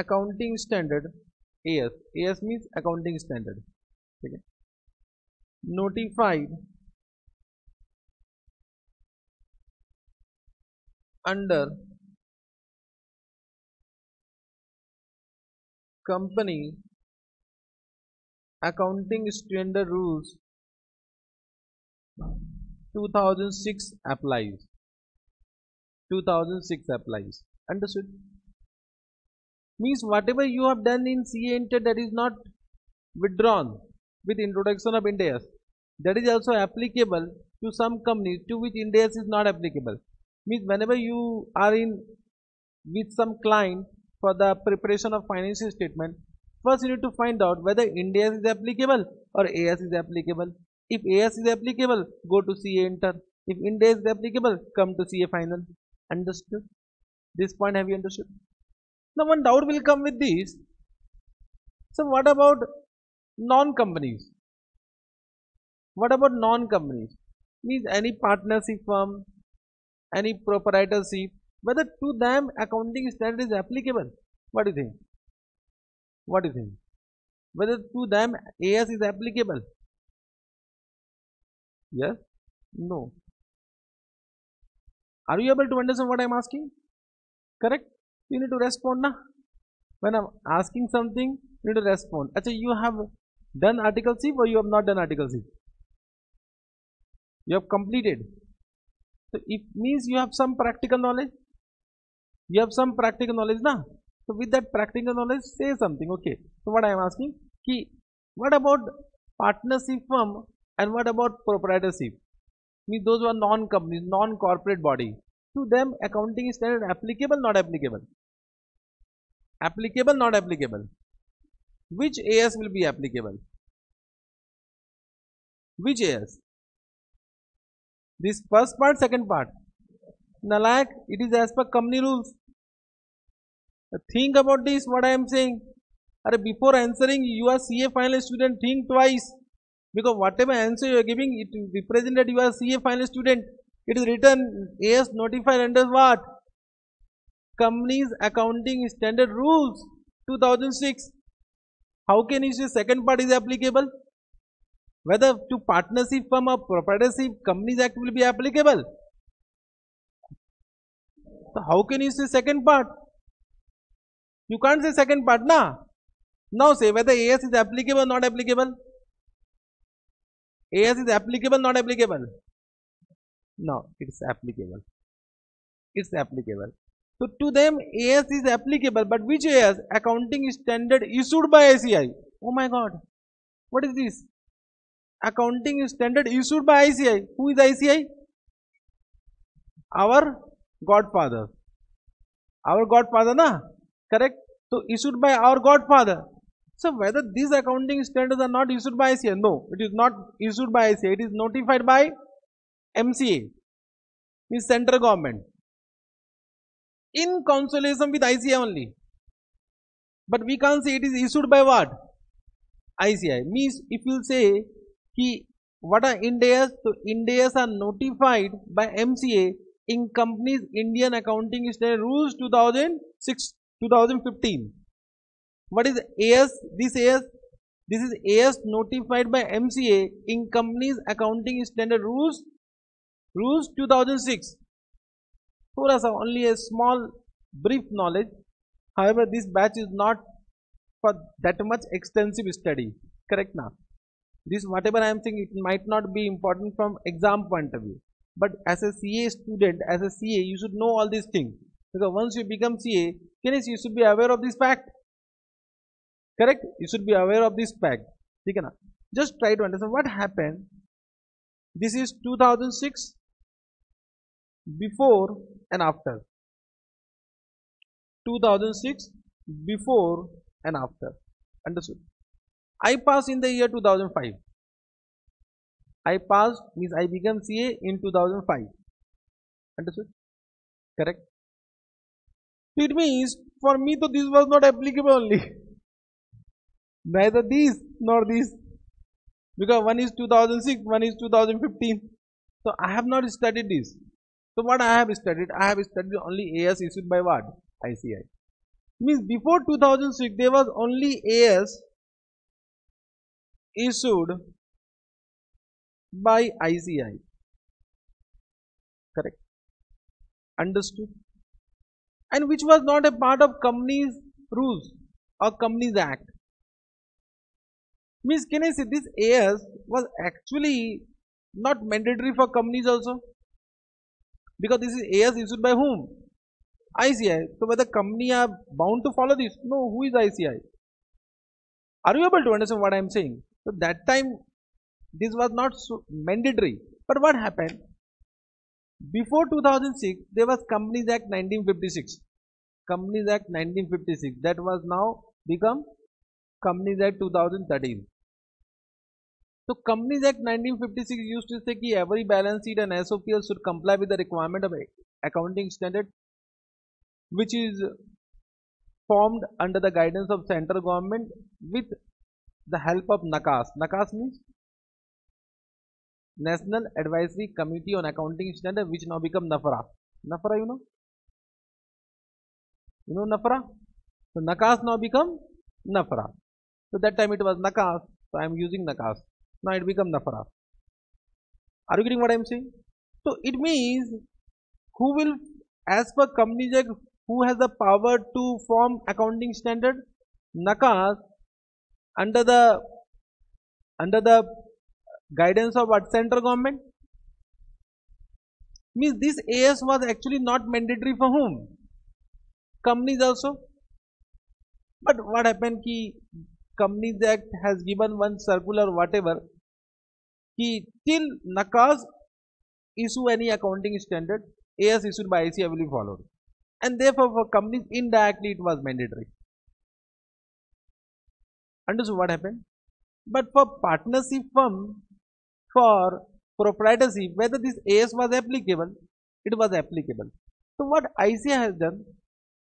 accounting standard AS means accounting standard, okay, notified under Company Accounting Standard Rules 2006 applies. 2006 applies. Understood? Means whatever you have done in CA Inter, that is not withdrawn with introduction of Ind AS, that is also applicable to some companies to which Ind AS is not applicable. Means whenever you are in with some client for the preparation of financial statement, first you need to find out whether Ind AS is applicable or AS is applicable. If AS is applicable, go to CA Inter. If Ind AS is applicable, come to CA Final. Understood? This point have you understood? Now one doubt will come with this. So what about non-companies? What about non-companies? Means any partnership firm, any proprietorship, whether to them accounting standard is applicable. What do you think? What do you think? Whether to them AS is applicable? Yes? No? Are you able to understand what I am asking? Correct? You need to respond na. When I am asking something, you need to respond. Achha, you have done Article C or you have not done Article C? You have completed. So it means you have some practical knowledge. You have some practical knowledge na. So with that practical knowledge, say something. Okay. So what I am asking, ki, what about partnership firm and what about proprietorship? Means those who are non-companies, non-corporate body. To them, accounting is standard applicable, not applicable. Applicable, not applicable. Which AS will be applicable? Which AS? This first part, second part. Nalayak, it is as per company rules. Think about this, what I am saying. Before answering, you are CA Final student, think twice. Because whatever answer you are giving, it represents that you are CA Final student. It is written AS notified under what? Companies Accounting Standard Rules 2006. How can you say second part is applicable? Whether to partnership firm or proprietorship, Companies Act will be applicable. So how can you say second part? You can't say second part, na? Now say whether AS is applicable or not applicable. AS is applicable, not applicable. No, it's applicable. It's applicable. So to them, AS is applicable, but which AS? Accounting Standard issued by ICAI. Oh my God. What is this? Accounting Standard issued by ICAI. Who is ICAI? Our Godfather. Our Godfather, na? Correct? So issued by our Godfather. So whether these accounting standards are not issued by ICAI? No, it is not issued by ICAI. It is notified by MCA, means central government, in consultation with ICAI only. But we can't say it is issued by what? ICAI. Means if you say ki what are Ind AS? So Ind AS are notified by MCA in Companies Indian Accounting Standard Rules 2006-2015. What is AS? This AS? This is AS notified by MCA in Companies Accounting Standard Rules 2006. For us, only a small brief knowledge. However, this batch is not for that much extensive study. Correct now? This whatever I am saying, it might not be important from exam point of view. But as a CA student, as a CA, you should know all these things. Because once you become CA, you should be aware of this fact. Correct? You should be aware of this fact. Just try to understand what happened. This is 2006, before and after. 2006, before and after. Understood? I passed in the year 2005. I passed means I became CA in 2005. Understood? Correct? It means for me though this was not applicable only. Neither these nor these, because one is 2006, one is 2015. So I have not studied this. So what I have studied only AS issued by what? ICAI. Means before 2006 there was only AS issued by ICAI. Correct? Understood? And which was not a part of Companies Rules or Companies Act. Means can I say this AS was actually not mandatory for companies also? Because this is AS issued by whom? ICAI. So whether company are bound to follow this? No. Who is ICAI? Are you able to understand what I am saying? So that time this was not so mandatory. But what happened? Before 2006 there was Companies Act 1956. Companies Act 1956 that was now become Companies Act 2013. So Companies Act 1956 used to say that every balance sheet and SOPL should comply with the requirement of accounting standard which is formed under the guidance of central government with the help of NACAS. NACAS means National Advisory Committee on Accounting Standard, which now become NAFRA. NAFRA, you know? You know NAFRA? So NACAS now become NAFRA. So that time it was NACAS. So I am using NACAS. Now it become NAFRA. Are you getting what I am saying? So it means who will, as per Companies Act, who has the power to form accounting standard? NACAS under the guidance of what? Central government. Means this AS was actually not mandatory for whom? Companies also. But what happened ki Companies Act has given one circular whatever ki till NACAS issue any accounting standard, AS issued by ICAI will be followed. And therefore for companies indirectly it was mandatory. Understood what happened? But for partnership firm, for proprietorship, whether this AS was applicable, it was applicable. So what ICAI has done,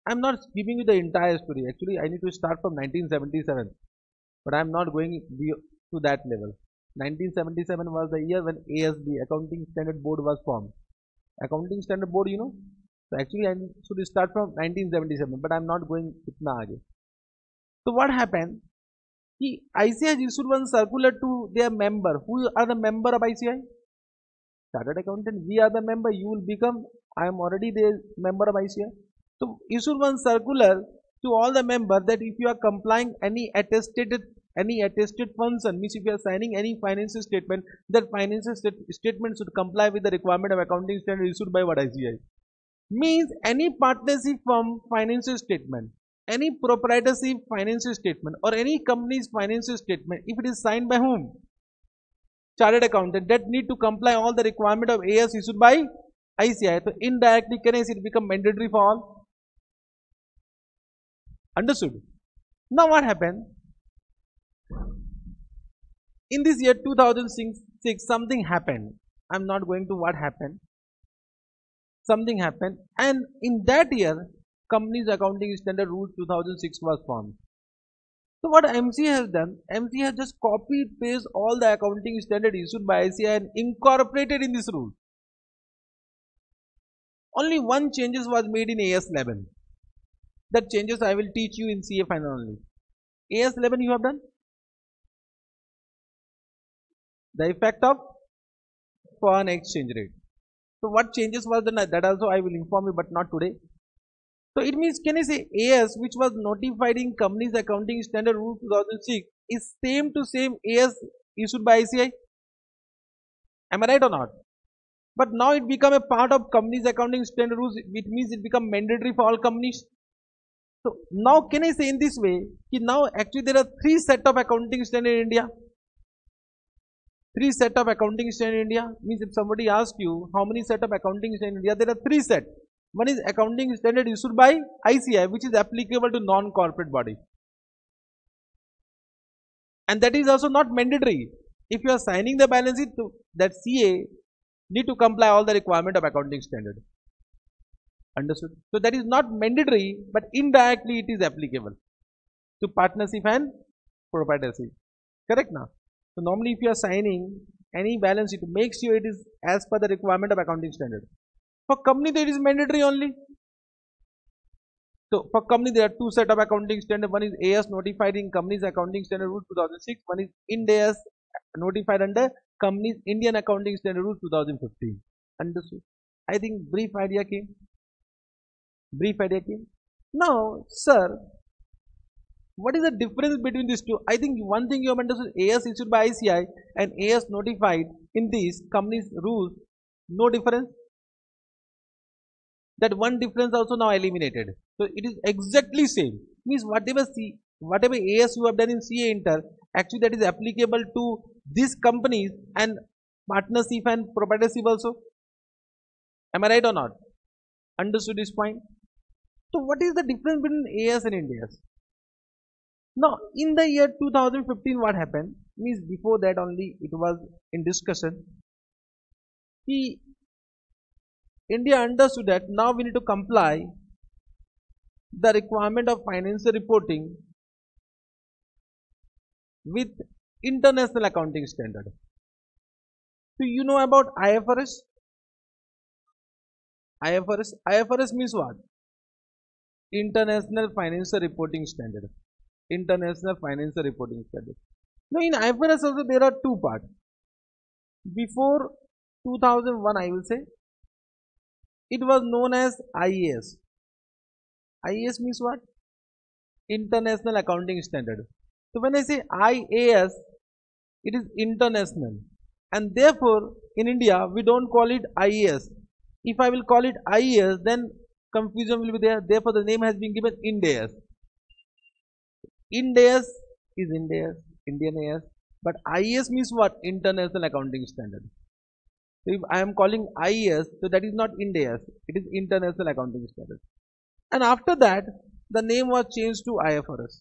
I am not giving you the entire story. Actually, I need to start from 1977, but I am not going to that level. 1977 was the year when ASB, Accounting Standard Board, was formed. Accounting Standard Board, you know. So actually, I should start from 1977, but I am not going itna aage. So what happened? ICAI has issued one circular to their member. Who are the member of ICAI? Chartered accountant. We are the member. You will become. I am already the member of ICAI. So issued one circular to all the member that if you are complying any attested function, means if you are signing any financial statement, that financial statement should comply with the requirement of accounting standard issued by what? ICAI. Means any partnership firm financial statement, any proprietorship financial statement or any company's financial statement, if it is signed by whom? Chartered accountant, that need to comply all the requirement of AS issued by ICAI. So indirectly can I say it become mandatory for all? Understood? Now what happened? In this year 2006 something happened. I am not going to what happened. Something happened, and in that year Companies Accounting Standard Rules 2006 was formed. So what MCA has done, MCA has just copied, pasted all the accounting standard issued by ICAI and incorporated in this rule. Only one changes was made in AS 11. That changes I will teach you in CA Final only. AS 11 you have done? The effect of foreign exchange rate. So what changes was done, that also I will inform you, but not today. So it means can I say AS which was notified in Companies Accounting Standard Rule 2006 is same to same AS issued by ICAI? Am I right or not? But now it become a part of Companies Accounting Standard Rules, which means it become mandatory for all companies. So now can I say in this way ki now actually there are three set of accounting standard in India. Three set of accounting standard in India means if somebody asks you how many set of accounting standard in India, there are three set. One is accounting standard issued by ICAI, which is applicable to non-corporate body. And that is also not mandatory. If you are signing the balance sheet, that CA need to comply all the requirement of accounting standard. Understood? So that is not mandatory, but indirectly it is applicable to partnership and proprietorship. Correct now? So normally if you are signing any balance, it makes sure it is as per the requirement of accounting standard. For company, it is mandatory only. So for company, there are two set of accounting standard. One is AS notified in Companies Accounting Standard Rule 2006. One is Ind AS notified under Companies Indian Accounting Standard Rule 2015. Understood? I think brief idea came. Brief idea came. Now, sir, what is the difference between these two? I think one thing you have understood, AS issued by ICAI and AS notified in these companies rules, no difference. That one difference also now eliminated. So it is exactly same. Means whatever AS you have done in CA Inter, actually that is applicable to these companies and partnership and proprietorship also. Am I right or not? Understood this point? So what is the difference between AS and Ind AS? Now in the year 2015 what happened? Means before that only it was in discussion. India understood that now we need to comply the requirement of financial reporting with international accounting standard. So you know about IFRS? IFRS means what? International Financial Reporting Standard. International Financial Reporting Standard. Now in IFRS also there are two parts. Before 2001 I will say, it was known as IAS. IAS means what? International Accounting Standard. So when I say IAS, it is international. And therefore in India we don't call it IAS. If I will call it IAS, then confusion will be there. Therefore the name has been given Ind AS. Ind AS is Ind AS, Indian AS. But IAS means what? International Accounting Standard. So if I am calling IAS, so that is not Ind AS, it is International Accounting Standard. And after that, the name was changed to IFRS.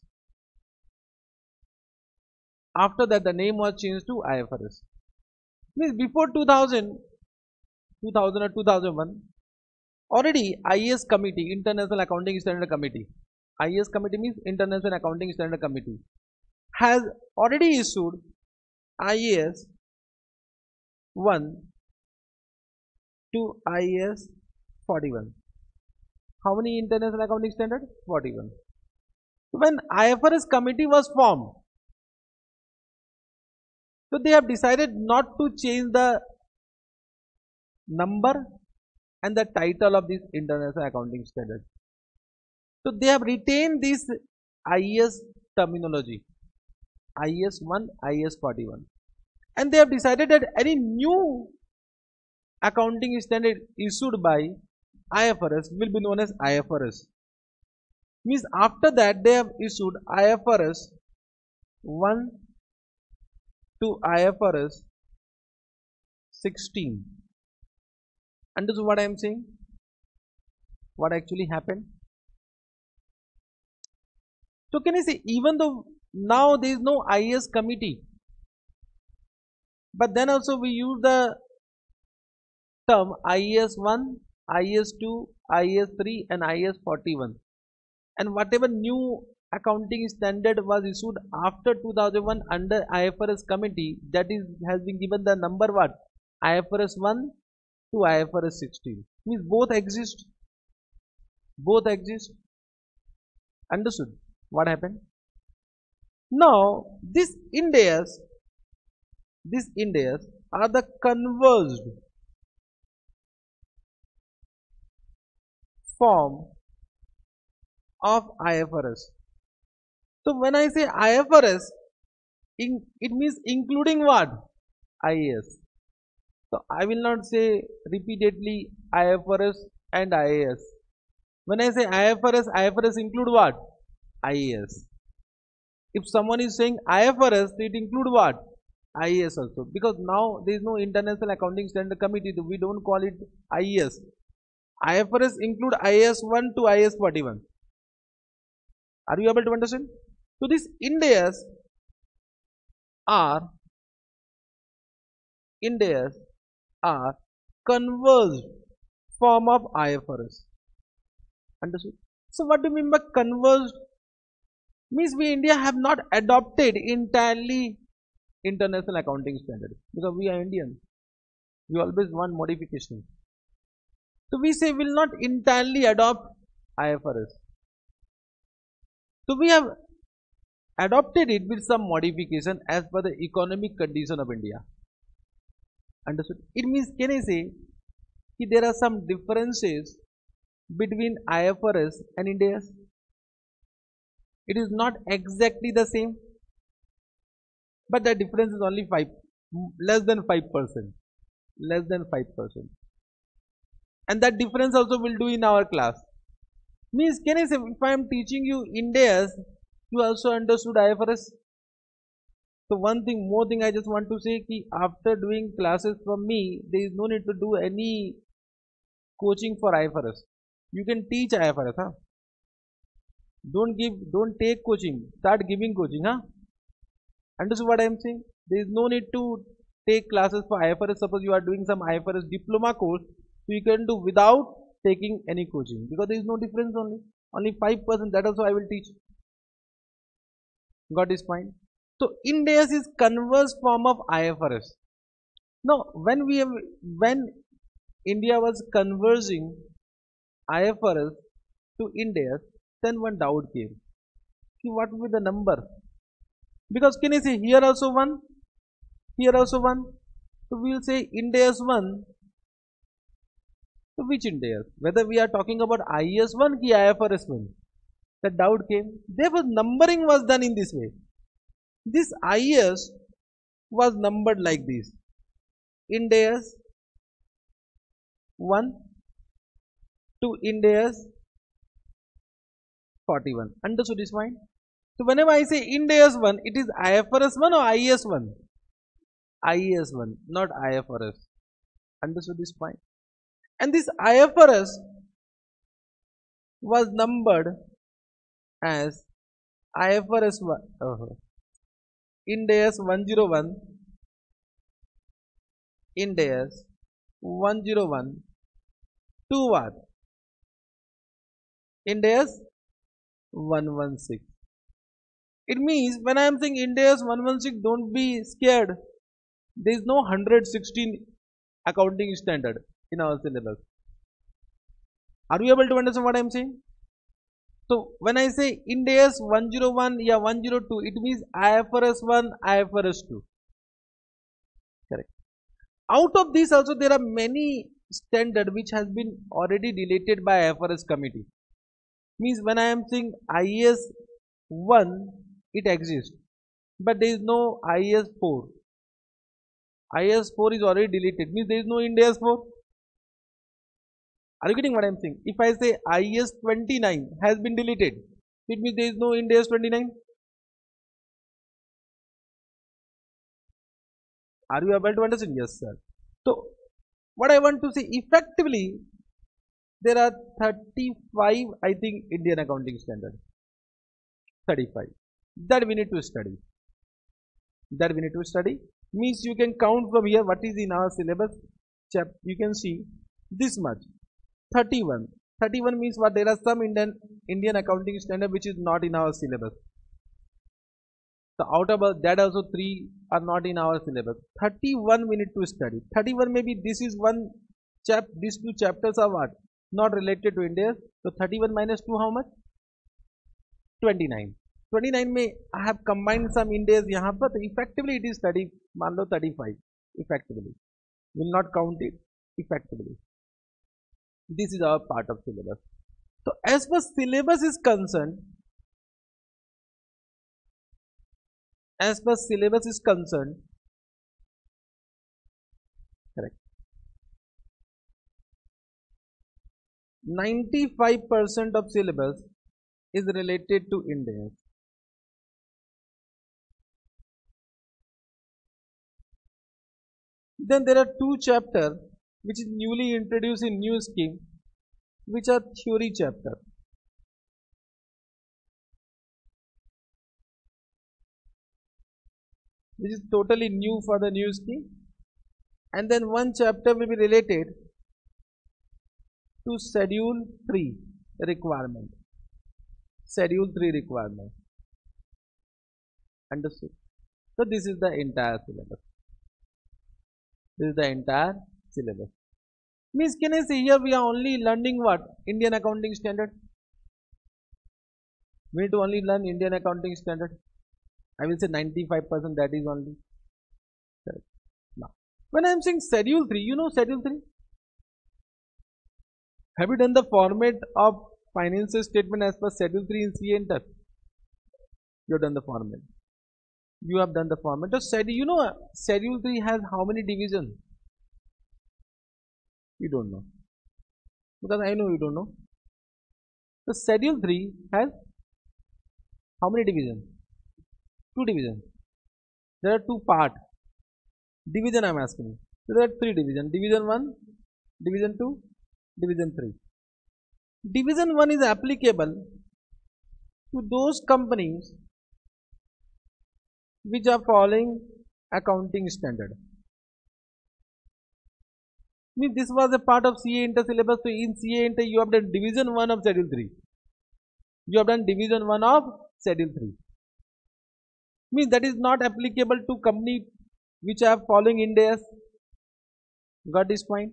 After that, the name was changed to IFRS. Means before 2000 or 2001, already IAS Committee, International Accounting Standard Committee, IAS Committee means International Accounting Standard Committee, has already issued IAS 1 to IAS 41. How many International Accounting Standard? 41. When IFRS Committee was formed, so they have decided not to change the number and the title of this International Accounting Standard. So they have retained this IAS terminology, IAS 1, IAS 41. And they have decided that any new accounting standard issued by IFRS will be known as IFRS. Means after that they have issued IFRS 1 to IFRS 16. Understand what I am saying? What actually happened? So can I say, even though now there is no IAS committee, but then also we use the term IAS 1, IAS 2, IAS 3 and IAS 41. And whatever new accounting standard was issued after 2001 under IFRS committee, that is has been given the number what? IFRS 1 to IFRS 16. Means both exist. Both exist. Understood what happened? Now this Ind AS, these Ind AS are the converged form of IFRS. So when I say IFRS, it means including what? IAS. So I will not say repeatedly IFRS and IAS. When I say IFRS, IFRS include what? IAS. If someone is saying IFRS, it include what? IAS also. Because now there is no International Accounting Standard Committee, we don't call it IAS. IFRS include IAS 1 to IAS 41. Are you able to understand? So these Ind AS are converged form of IFRS. Understood? So what do you mean by converged? Means we India have not adopted entirely international accounting standards, because we are Indians. We always want modification. So we say we will not entirely adopt IFRS. So we have adopted it with some modification as per the economic condition of India. Understood? It means, can I say that there are some differences between IFRS and Ind AS? It is not exactly the same, but the difference is only less than 5%, and that difference also will do in our class. Means, can I say, if I am teaching you Ind AS, you also understood IFRS. So one thing, more thing I just want to say, ki after doing classes from me, there is no need to do any coaching for IFRS. You can teach IFRS, huh? Don't take coaching, start giving coaching, huh? Understood what I am saying? There is no need to take classes for IFRS. Suppose you are doing some IFRS diploma course, so you can do without taking any coaching, because there is no difference, only 5%. That also I will teach. Got this point? So Ind AS is converse form of IFRS. Now when India was converging IFRS to Ind AS, then one doubt came. See, what will be the number? Because can I say here also one, here also one? So we will say Ind AS 1. So which Ind AS? Whether we are talking about IAS 1 ki IFRS 1? The doubt came. Therefore numbering was done in this way. This IAS was numbered like this: Ind AS 1 to Ind AS 41. Understood this point? So whenever I say Ind AS 1, it is IFRS 1 or IAS 1? IAS 1, not IFRS. Understood this point? And this IFRS was numbered as IFRS 1. Ind AS 101, Ind AS 101 to what? Ind AS 116. It means when I am saying Ind AS 116, don't be scared. There is no 116 accounting standard in our syllabus. Are you able to understand what I am saying? So when I say Ind AS 101 yeah 102, it means IFRS 1, IFRS 2. Correct. Out of this also there are many standard which has been already deleted by IFRS committee. Means when I am saying IAS 1, it exists, but there is no IAS 4. IAS 4 is already deleted. Means there is no Ind AS 4. Are you getting what I am saying? If I say IAS 29 has been deleted, it means there is no Ind AS 29. Are you able to understand? Yes, sir. So what I want to say, effectively there are 35, I think, Indian accounting standards. 35. That we need to study. That we need to study. Means you can count from here what is in our syllabus. You can see this much. 31. 31 means what? There are some Indian accounting standard which is not in our syllabus. So out of that also 3 are not in our syllabus. 31 we need to study. 31, maybe this is one chapter, these two chapters are what? Not related to Ind AS. So 31 minus 2, how much? 29. 29 may I have combined some Ind AS yahan par, so effectively it is 30, maan lo 35, effectively. Will not count it, effectively. This is our part of syllabus. So as far as syllabus is concerned, as far as syllabus is concerned, correct, 95% of syllabus is related to Ind AS. Then there are 2 chapters which is newly introduced in new scheme, which are theory chapter. This is totally new for the new scheme. And then one chapter will be related to Schedule 3. requirement, Schedule 3 requirement. Understood? So this is the entire syllabus. This is the entire syllabus. Means, can I say here we are only learning what? Indian Accounting Standard. We need to only learn Indian Accounting Standard. I will say 95% that is only. Correct. Now, when I am saying Schedule 3, you know Schedule 3? Have you done the format of financial statement as per Schedule 3 in CA Inter? You have done the format. You have done the format. So, you know, Schedule 3 has how many divisions? You don't know. Because I know you don't know. So, Schedule 3 has how many divisions? Two divisions. There are two parts. Division I am asking you. So, there are three divisions. Division 1, Division 2, Division 3. Division 1 is applicable to those companies which are following accounting standard. Means this was a part of CA Inter syllabus. So in CA Inter you have done Division 1 of Schedule 3. You have done Division 1 of Schedule 3. Means that is not applicable to company which are following Ind AS. Got this point?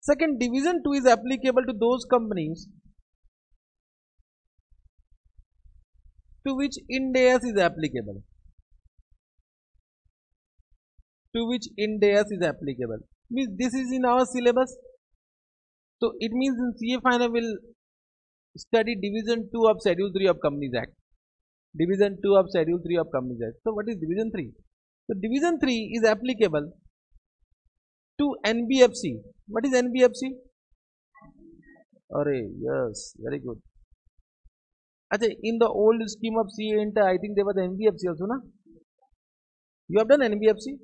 Second, Division 2 is applicable to those companies to which Ind AS is applicable. To which Ind AS is applicable. Means this is in our syllabus. So it means in CA Final we will study Division 2 of Schedule 3 of Companies Act. Division 2 of Schedule 3 of Companies Act. So what is Division 3? So Division 3 is applicable to NBFC. What is NBFC? Array, yes, very good. Achha, in the old scheme of CA Inter, I think they were the NBFC also, na? You have done NBFC?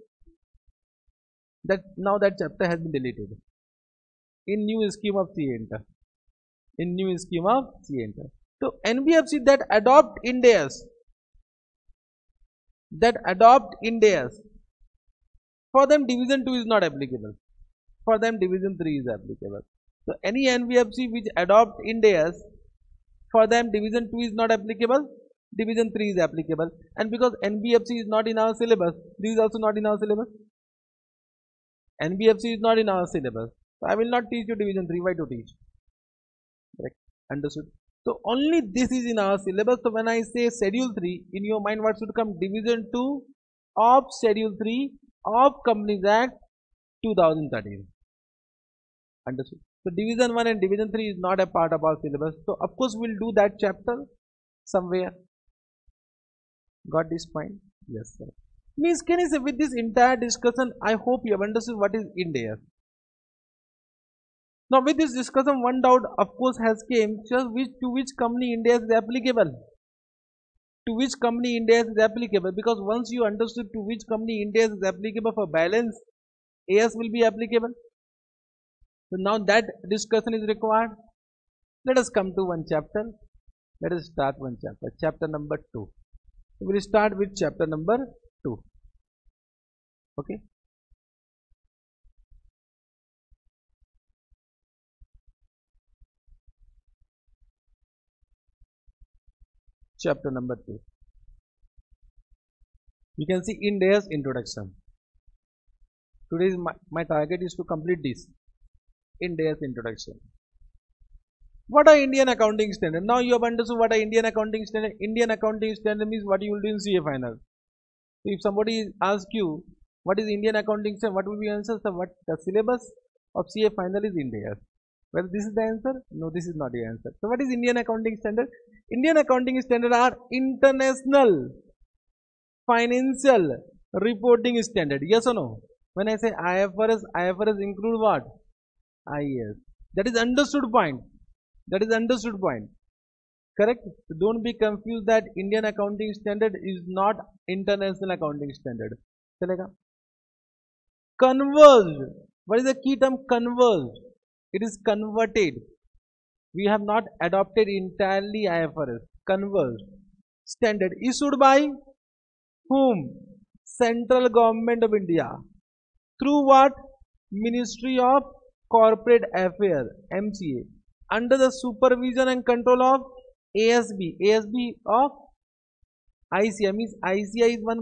That now that chapter has been deleted in new scheme of CA Inter. In new scheme of CA Inter. So NBFC that adopt Ind AS, for them Division 2 is not applicable. For them Division 3 is applicable. So any NBFC which adopt Ind AS, for them Division 2 is not applicable. Division 3 is applicable. And because NBFC is not in our syllabus, this is also not in our syllabus. NBFC is not in our syllabus. So I will not teach you Division 3. Why to teach? Correct. Understood. So only this is in our syllabus. So when I say Schedule 3, in your mind what should come? Division 2 of Schedule 3 of Companies Act 2013. Understood. So Division 1 and Division 3 is not a part of our syllabus. So of course we will do that chapter somewhere. Got this point? Yes, sir. Means, can I say with this entire discussion, I hope you have understood what is Ind AS. Now, with this discussion, one doubt of course has came, just to which company Ind AS is applicable. To which company Ind AS is applicable, because once you understood to which company Ind AS is applicable for balance, AS will be applicable. So now that discussion is required. Let us come to one chapter. Let us start one chapter, chapter number 2. We will start with chapter number 2. Okay. Chapter number 2. You can see Ind AS introduction. Today my target is to complete this Ind AS introduction. What are Indian accounting standard? Now you have understood what are Indian accounting standard. Indian accounting standard means what you will do in CA Final. So if somebody asks you what is Indian accounting standard, what will be your answer? So what the syllabus of CA Final is Ind AS. Well, this is the answer. No, this is not the answer. So what is Indian accounting standard? Indian accounting standard are international financial reporting standard. Yes or no? When I say IFRS, IFRS include what? IAS. That is understood point. That is understood point. Correct? So don't be confused that Indian accounting standard is not international accounting standard. Converged. What is the key term? Converged. It is converted. We have not adopted entirely IFRS. Converged. Standard issued by whom? Central Government of India. Through what? Ministry of Corporate Affairs, MCA. under the supervision and control of ASB. ASB of ICA means ICA is one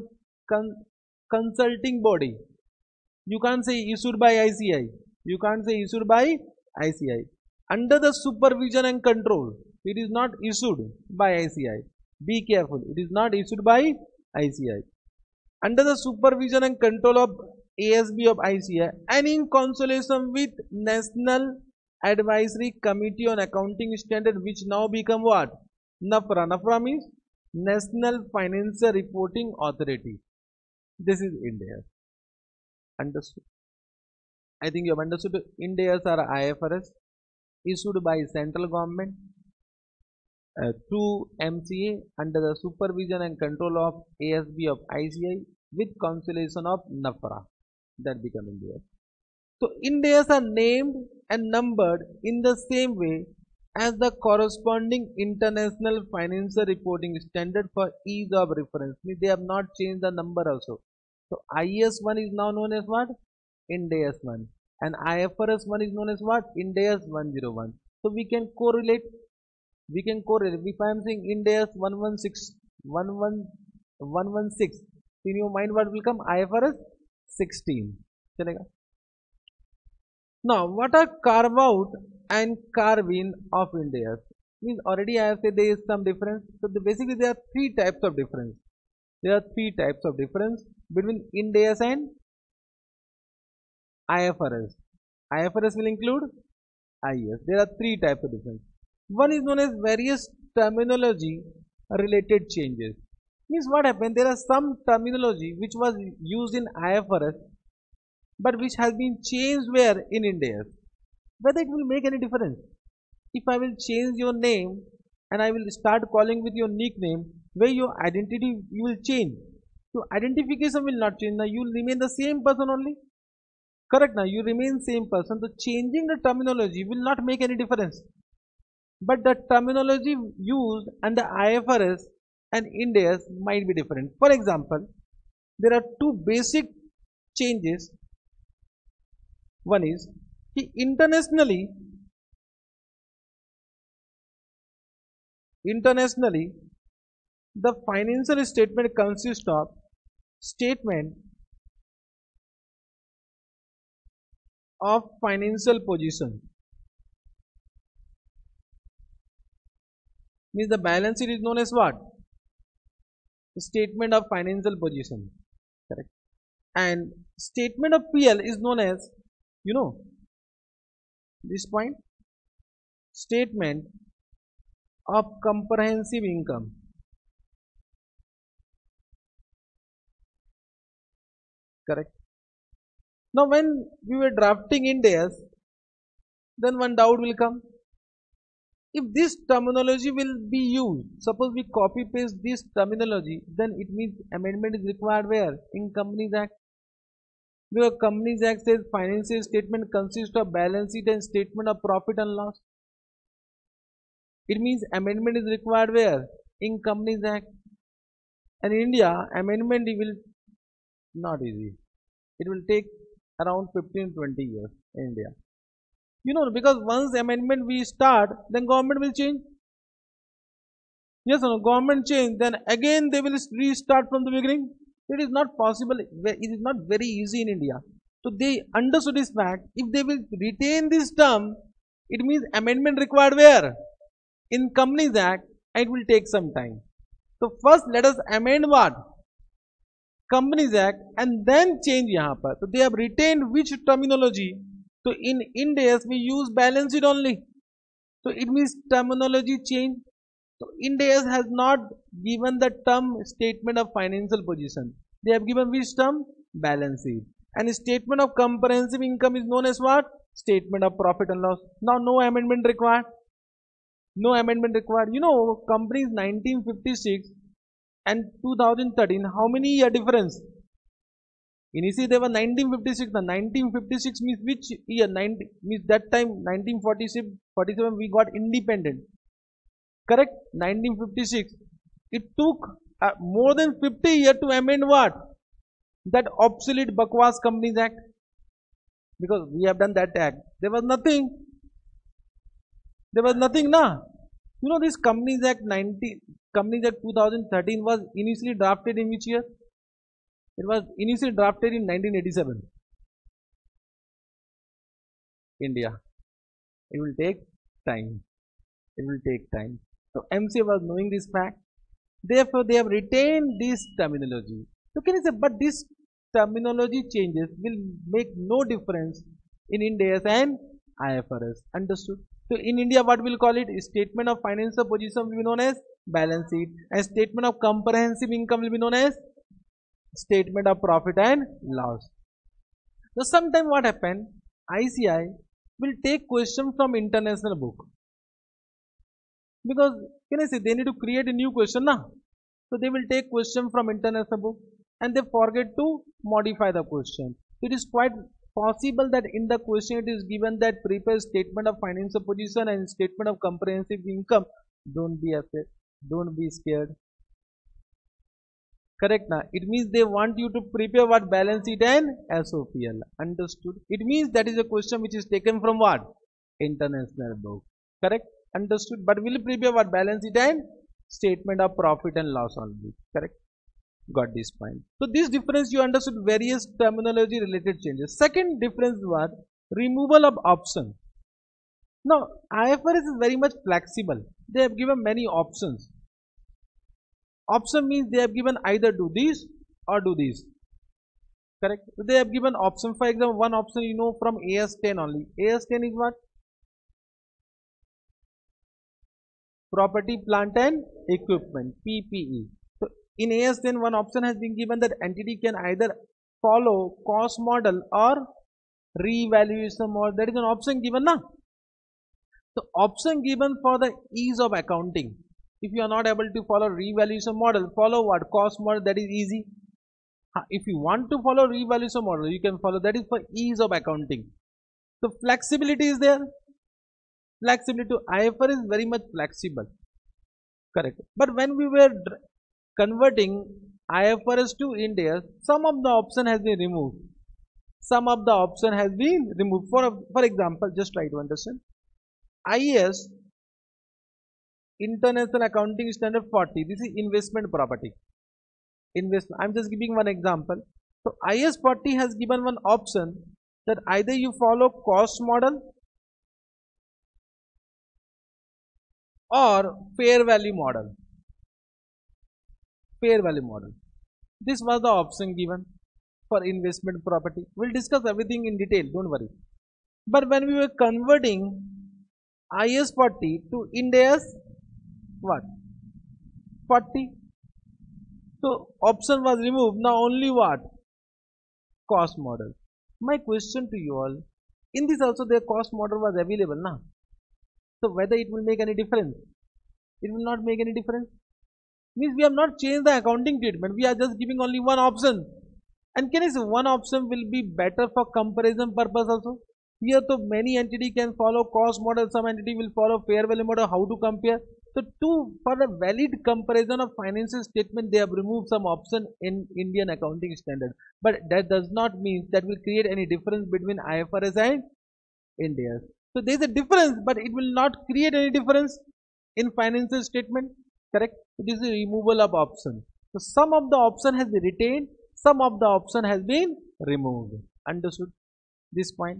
consulting body. You can't say issued by ICA. You can't say issued by ICA. Under the supervision and control, it is not issued by ICA. Be careful. It is not issued by ICA. Under the supervision and control of ASB of ICA and in consultation with National Advisory Committee on Accounting Standard, which now become what? NAFRA. NAFRA means National Financial Reporting Authority. This is Ind AS. Understood? I think you have understood. Ind AS or IFRS issued by central government through MCA under the supervision and control of ASB of ICA with consultation of NAFRA. That become Ind AS. So Ind AS are named and numbered in the same way as the corresponding international financial reporting standard for ease of reference. They have not changed the number also. So IAS 1 is now known as what? Ind AS 1, and IFRS 1 is known as what? Ind AS 101. So we can correlate. We can correlate. If I am saying Ind AS 116, in your mind what will come? IFRS 16. Chalega. Now, what are carve out and carve in of Ind AS? Means already I have said there is some difference. So basically there are three types of difference. There are three types of difference between Ind AS and IFRS. IFRS will include IAS. There are three types of difference. One is known as various terminology related changes. Means what happened? There are some terminology which was used in IFRS but which has been changed where? In Ind AS. Whether it will make any difference. If I will change your name and I will start calling with your nickname, where your identity you will change. So identification will not change. Now you will remain the same person only. Correct? Now you remain same person. So changing the terminology will not make any difference. But the terminology used and the IFRS and Ind AS might be different. For example, there are two basic changes. One is internationally, the financial statement consists of statement of financial position. Means the balance sheet is known as what? Statement of financial position. Correct. And statement of PL is known as, you know, this point, statement of comprehensive income. Correct. Now when we were drafting Ind AS, then one doubt will come. If this terminology will be used, suppose we copy paste this terminology, then it means amendment is required where? In Companies Act. Where Companies Act says financial statement consists of balance sheet and statement of profit and loss. It means amendment is required where? In Companies Act. And in India, amendment will not easy. It will take around 15-20 years in India. You know, because once amendment we start, then government will change. Yes or no? Government change, then again they will restart from the beginning. It is not possible. It is not very easy in India. So they understood this fact. If they will retain this term, it means amendment required where? In Companies Act, it will take some time. So first let us amend what? Companies Act, and then change yahan par. So they have retained which terminology? So in Ind AS we use balance sheet only. So it means terminology change. So Ind AS has not given the term statement of financial position. They have given which term? Balance sheet. And statement of comprehensive income is known as what? Statement of profit and loss. Now no amendment required. No amendment required. You know, companies 1956 and 2013, how many year difference? Initially they were 1956. Now 1956 means which year? Means that time 1947 we got independent. Correct? 1956. It took more than 50 years to amend what? That obsolete Bakwas Companies Act. Because we have done that act. There was nothing. There was nothing, na. You know, this Companies Act 2013 was initially drafted in which year? It was initially drafted in 1987. India. It will take time. It will take time. So MCA was knowing this fact. Therefore, they have retained this terminology. So can you say, but this terminology changes will make no difference in Ind AS and IFRS. Understood? So in India, what we'll call it? Statement of financial position will be known as balance sheet, and statement of comprehensive income will be known as statement of profit and loss. So sometime what happened? ICAI will take question from international book, because can I say they need to create a new question, na? So they will take question from international book and they forget to modify the question. It is quite possible that in the question it is given that prepare statement of financial position and statement of comprehensive income. Don't be afraid, don't be scared. Correct, na? It means they want you to prepare what? Balance sheet and SOPL. Understood? It means that is a question which is taken from what? International book. Correct? Understood? But will prepare what? Balance sheet and statement of profit and loss only. Correct? Got this point. So this difference you understood, various terminology related changes. Second difference was removal of options. Now IFRS is very much flexible. They have given many options. Option means they have given either do this or do this. Correct? So they have given option. For example, one option you know from AS10 only. AS10 is what? Property, plant and equipment, PPE. So in AS10, one option has been given that entity can either follow cost model or revaluation model. That is an option given, na? So option given for the ease of accounting. If you are not able to follow revaluation model, follow what? Cost model. That is easy. If you want to follow revaluation model, you can follow. That is for ease of accounting. So flexibility is there. Flexibility to IFRS is very much flexible. Correct. But when we were converting IFRS to Ind AS, some of the option has been removed. Some of the option has been removed. For example, just try to understand. IAS, International Accounting Standard 40. This is investment property. Investment. I'm just giving one example. So IAS 40 has given one option that either you follow cost model or fair value model. Fair value model. This was the option given for investment property. We'll discuss everything in detail. Don't worry. But when we were converting IAS 40 to Ind AS, what? 40. So option was removed. Now only what? Cost model. My question to you all, in this also their cost model was available, na? So whether it will make any difference? It will not make any difference. Means we have not changed the accounting treatment. We are just giving only one option. And can I say one option will be better for comparison purpose also? Here so many entity can follow cost model, some entity will follow fair value model. How to compare? So for a valid comparison of financial statement, they have removed some option in Indian accounting standard. But that does not mean that will create any difference between IFRS and Ind AS. So there is a difference, but it will not create any difference in financial statement. Correct? It is a removal of option. So some of the option has been retained, some of the option has been removed. Understood this point?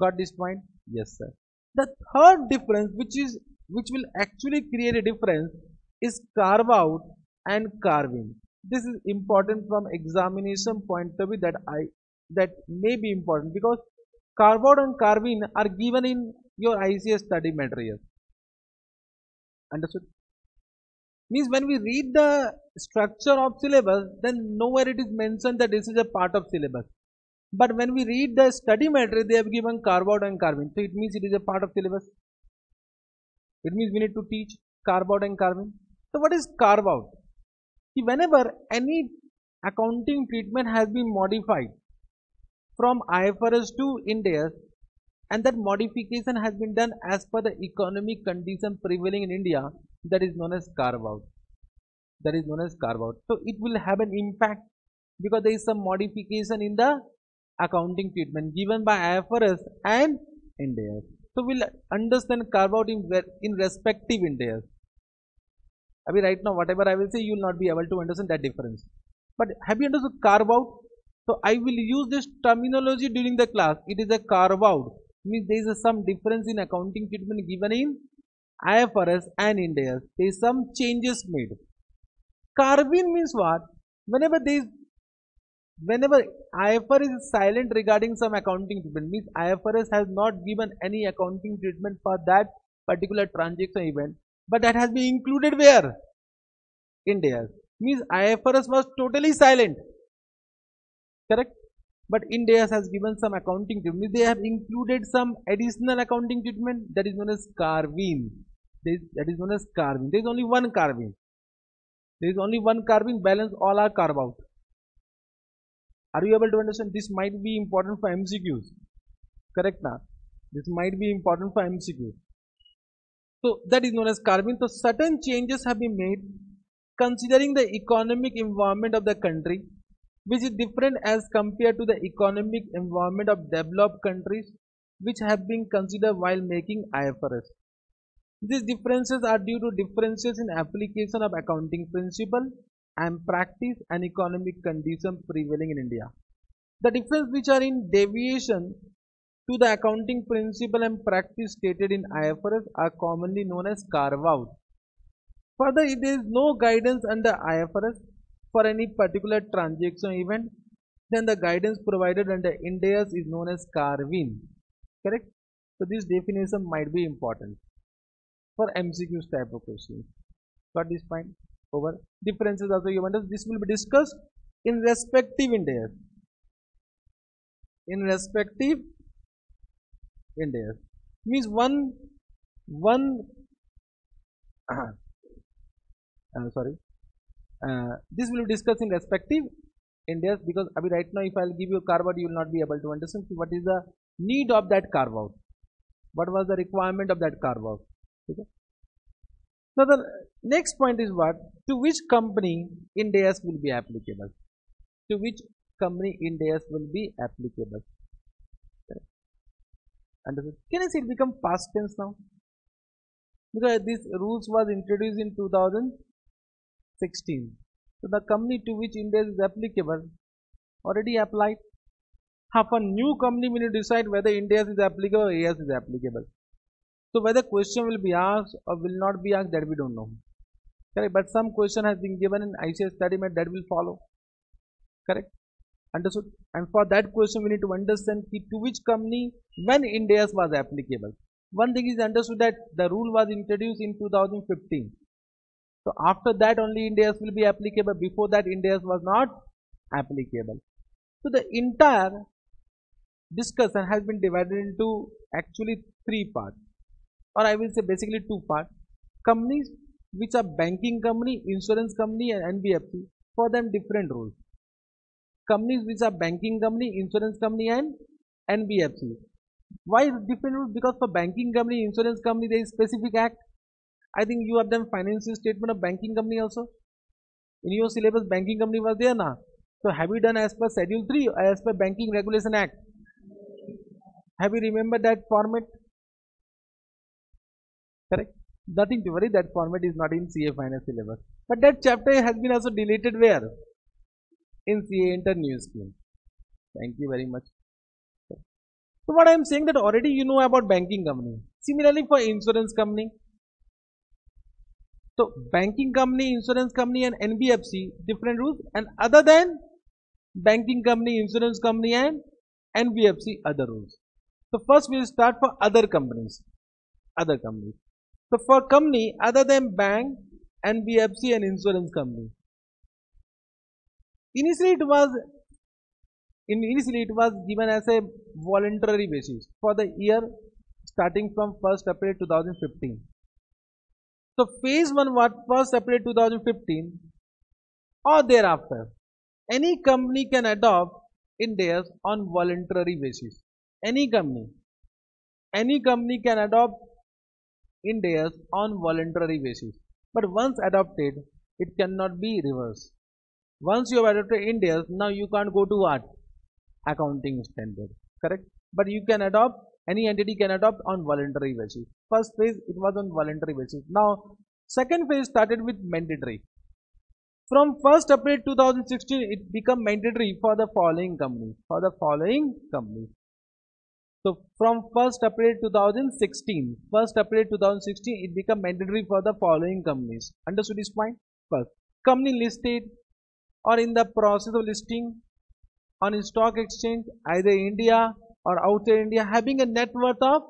Got this point? Yes, sir. The third difference, which will actually create a difference, is carve out and carving. This is important from examination point of view, that may be important, because carve out and carving are given in your ICS study material. Understood? Means when we read the structure of syllabus, then nowhere it is mentioned that this is a part of syllabus. But when we read the study material, they have given carve out and carving. So it means it is a part of syllabus. It means we need to teach carve out and carving. So what is carve out? See, whenever any accounting treatment has been modified from IFRS to Ind AS, and that modification has been done as per the economic condition prevailing in India, that is known as carve out. That is known as carve out. So it will have an impact because there is some modification in the accounting treatment given by IFRS and Ind AS. So we'll understand carve out in respective Ind AS. I mean, right now whatever I will say, you will not be able to understand that difference. But have you understood carve out? So I will use this terminology during the class. It is a carve out. Means there is some difference in accounting treatment given in IFRS and Ind AS. There is some changes made. Carve-in means what? Whenever IFRS is silent regarding some accounting treatment, means IFRS has not given any accounting treatment for that particular transaction event, but that has been included where? Ind AS. Means IFRS was totally silent. Correct? But Ind AS has given some accounting treatment. Means they have included some additional accounting treatment that is known as carve-in. That is known as carve-in. There is only one carve-in. There is only one carve-in, balance all are carve out. Are you able to understand? This might be important for MCQs. Correct na? This might be important for MCQs. So that is known as carve-in. So certain changes have been made considering the economic environment of the country, which is different as compared to the economic environment of developed countries, which have been considered while making IFRS. These differences are due to differences in application of accounting principle and practice and economic conditions prevailing in India. The differences which are in deviation to the accounting principle and practice stated in IFRS are commonly known as carve-out. Further, there is no guidance under IFRS for any particular transaction event, then the guidance provided under Ind AS is known as carve-in. Correct? So this definition might be important for MCQs type of questions. Got this point? Over. Differences also given us. This will be discussed in respective Ind AS. In respective Ind AS. Means this will be discussed in respective Ind AS, because I mean, right now if I will give you a carve out, you will not be able to understand. So what is the need of that carve out? What was the requirement of that carve out? Okay. Now the next point is what? To which company Ind AS will be applicable? To which company Ind AS will be applicable? Okay. Understood? Can I say it become past tense now? Because this rules was introduced in 2016. So the company to which Ind AS is applicable already applied. Half a new company will decide whether Ind AS is applicable or AS is applicable. So whether question will be asked or will not be asked, that we don't know. Correct? But some question has been given in ICS study method that will follow. Correct? Understood? And for that question, we need to understand to which company when Ind AS was applicable. One thing is understood that the rule was introduced in 2015. So after that only Ind AS will be applicable. Before that Ind AS was not applicable. So the entire discussion has been divided into actually three parts. Or I will say basically two parts. Companies which are banking company, insurance company and NBFC, for them different rules. Companies which are banking company, insurance company and NBFC. Why different rules? Because for banking company, insurance company there is specific act. I think you have done financial statement of banking company also. In your syllabus banking company was there na. So have you done as per Schedule 3 or as per Banking Regulation Act? Have you remembered that format? Correct? Nothing to worry, that format is not in CA Final syllabus. But that chapter has been also deleted where? In CA Inter new scheme. Thank you very much. Okay. So what I am saying that already you know about banking company. Similarly for insurance company. So banking company, insurance company and NBFC, different rules, and other than banking company, insurance company and NBFC, other rules. So first we will start for other companies. Other companies. So for company other than bank, NBFC and insurance company. Initially it was given as a voluntary basis for the year starting from 1st April 2015. So phase 1 was 1st April 2015 or thereafter. Any company can adopt Ind AS on voluntary basis. Any company can adopt Ind AS on voluntary basis, but once adopted it cannot be reversed. Once you have adopted Ind AS, now you can't go to what? Accounting standard. Correct? But you can adopt any entity can adopt on voluntary basis. First phase, it was on voluntary basis. Now, second phase started with mandatory. From 1st April 2016, it became mandatory for the following companies. So, from 1st April 2016, it became mandatory for the following companies. Understood this point? First, company listed or in the process of listing on stock exchange, either India or outside India, having a net worth of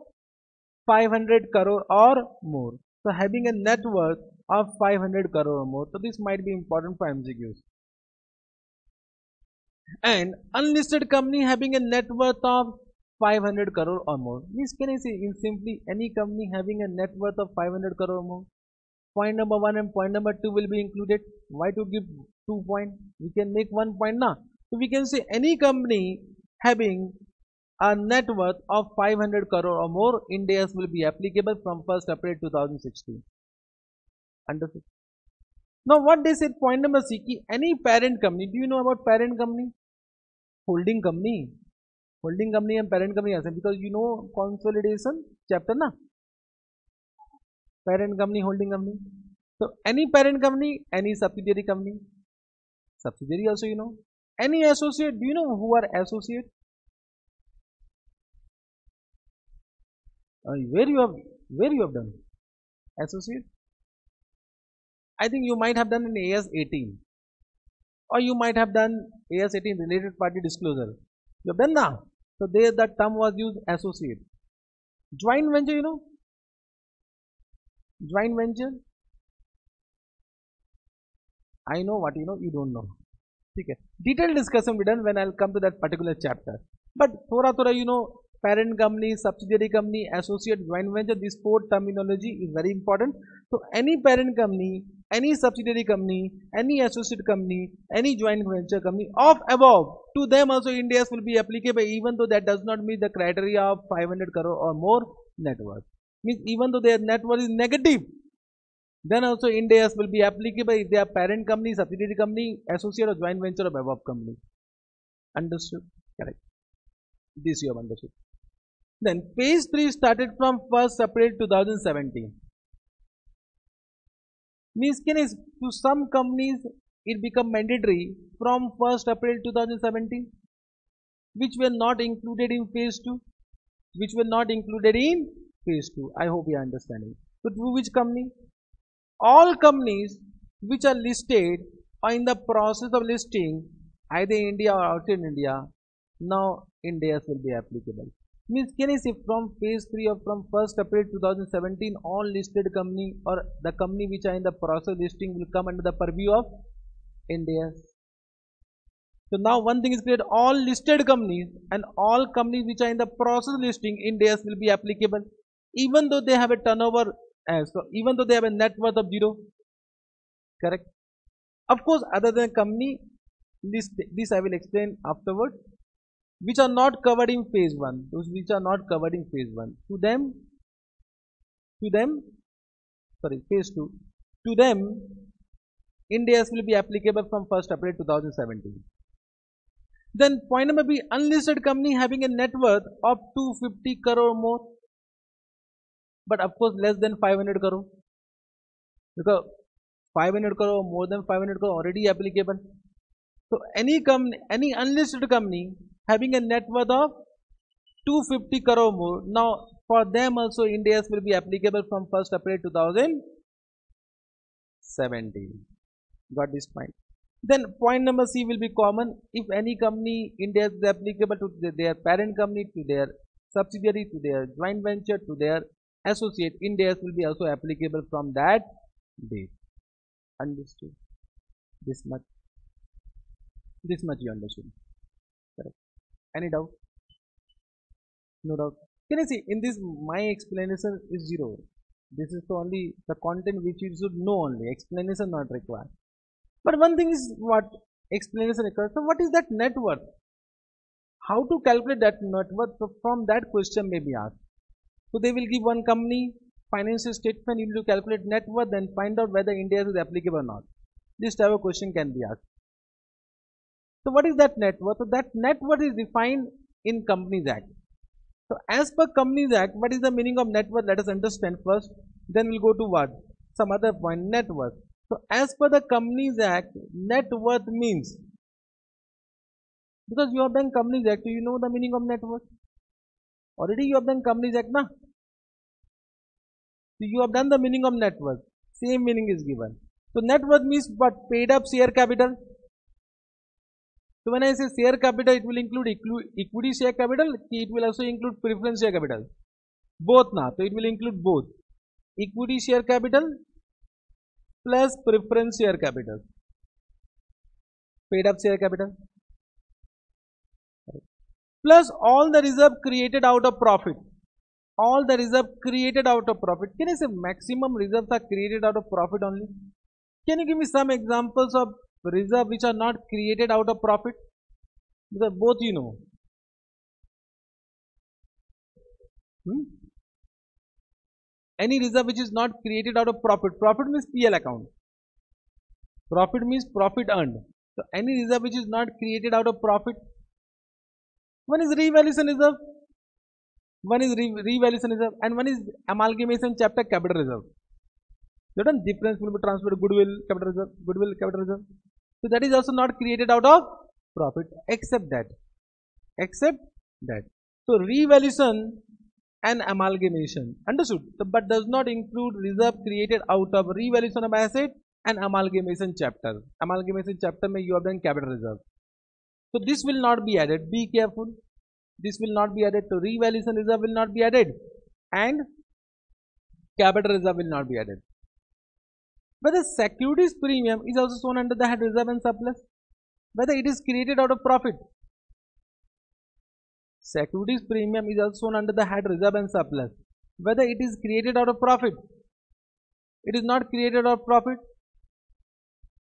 500 crore or more. So, having a net worth of 500 crore or more. So, this might be important for MCQs. And unlisted company having a net worth of 500 crore or more. Means, can I say in simply any company having a net worth of 500 crore or more? Point number 1 and point number 2 will be included. Why to give 2 points? We can make 1 point now. So, we can say any company having a net worth of 500 crore or more, Ind AS will be applicable from 1st April 2016. Understood? Now, what they said, point number C, any parent company, do you know about parent company? Holding company. Holding company and parent company, because you know consolidation chapter, na? Parent company, holding company. So, any parent company, any subsidiary company. Subsidiary also you know. Any associate, do you know who are associate? Where you have done associate? I think you might have done in AS 18 or you might have done AS 18 related party disclosure. You have done now. So there that term was used, associate. Joint venture, you know. Joint venture. I know what you know, you don't know. Okay. Detailed discussion will be done when I will come to that particular chapter. But thoda you know. Parent company, subsidiary company, associate, joint venture, this 4 terminology is very important. So, any parent company, any subsidiary company, any associate company, any joint venture company of above, to them also Ind AS will be applicable even though that does not meet the criteria of 500 crore or more net worth. Means even though their net worth is negative, then also Ind AS will be applicable if they are parent company, subsidiary company, associate or joint venture of above company. Understood? Correct. This you have understood. Then phase 3 started from 1st April 2017. Means to some companies it become mandatory from 1st April 2017, which were not included in phase 2, I hope you are understanding. But which company? All companies which are listed or in the process of listing either in India or outside India, now Ind AS will be applicable. Means can I say from phase 3 or from 1st April 2017, all listed company or the company which are in the process listing will come under the purview of Ind AS. So now one thing is clear, all listed companies and all companies which are in the process listing, Ind AS will be applicable even though they have a turnover, even though they have a net worth of 0. Correct? Of course, other than company, this I will explain afterwards. Which are not covered in phase 1, phase 2, to them Ind AS will be applicable from 1st April 2017. Then point number B, unlisted company having a net worth of 250 crore or more, but of course less than 500 crore, because 500 crore or more than 500 crore already applicable. So any company, any unlisted company having a net worth of 250 crore more, now for them also Ind AS will be applicable from 1st April 2017. Got this point? Then point number C will be common. If any company, Ind AS is applicable to their parent company, to their subsidiary, to their joint venture, to their associate, Ind AS will be also applicable from that date. Understood? This much you understood. Correct. Any doubt? No doubt. Can you see in this my explanation is 0. This is only the content which you should know only. Explanation not required. But one thing is what explanation required. So what is that net worth? How to calculate that net worth? So from that question may be asked. So they will give one company financial statement. You will calculate net worth and find out whether Ind AS is applicable or not. This type of question can be asked. So what is that net worth? So that net worth is defined in Companies Act. So as per Companies Act, what is the meaning of net worth? Let us understand first, then we'll go to what? Some other point, net worth. So as per the Companies Act, net worth means, because you have done Companies Act, so you know the meaning of net worth. Already you have done Companies Act, na? So you have done the meaning of net worth. Same meaning is given. So net worth means what? Paid up share capital. So when I say share capital, it will include equity share capital, it will also include preference share capital. Both na, so it will include both. Equity share capital plus preference share capital. Paid up share capital. Plus all the reserve created out of profit. All the reserve created out of profit. Can I say maximum reserves are created out of profit only? Can you give me some examples of reserve which are not created out of profit? Because both you know. Any reserve which is not created out of profit. Profit means PL account. Profit means profit earned. So any reserve which is not created out of profit. One is revaluation reserve. One is revaluation reserve and one is amalgamation chapter capital reserve. The difference will be transferred to goodwill capital reserve. So that is also not created out of profit, except that. So revaluation and amalgamation, understood, but does not include reserve created out of revaluation of asset and amalgamation chapter. Amalgamation chapter may you have done capital reserve. So this will not be added. Be careful. This will not be added. So revaluation reserve will not be added and capital reserve will not be added. But the securities premium is also shown under the head reserve and surplus. Whether it is created out of profit. Securities premium is also shown under the head reserve and surplus. Whether it is created out of profit. It is not created out of profit.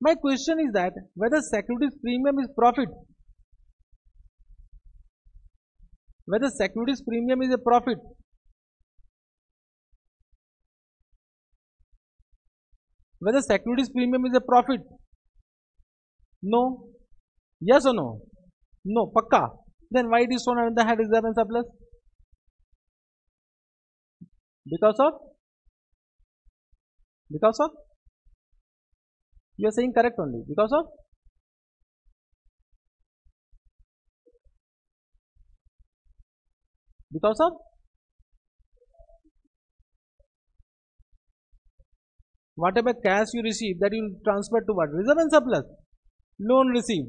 My question is that whether securities premium is profit. Whether securities premium is a profit. Whether securities premium is a profit? No. Yes or no? No. Pakka. Then why it is shown under the head reserve and surplus? Because of? Because of? You are saying correct only. Because of? Because of? Whatever cash you receive, that you will transfer to what? Reserve and surplus. Loan received.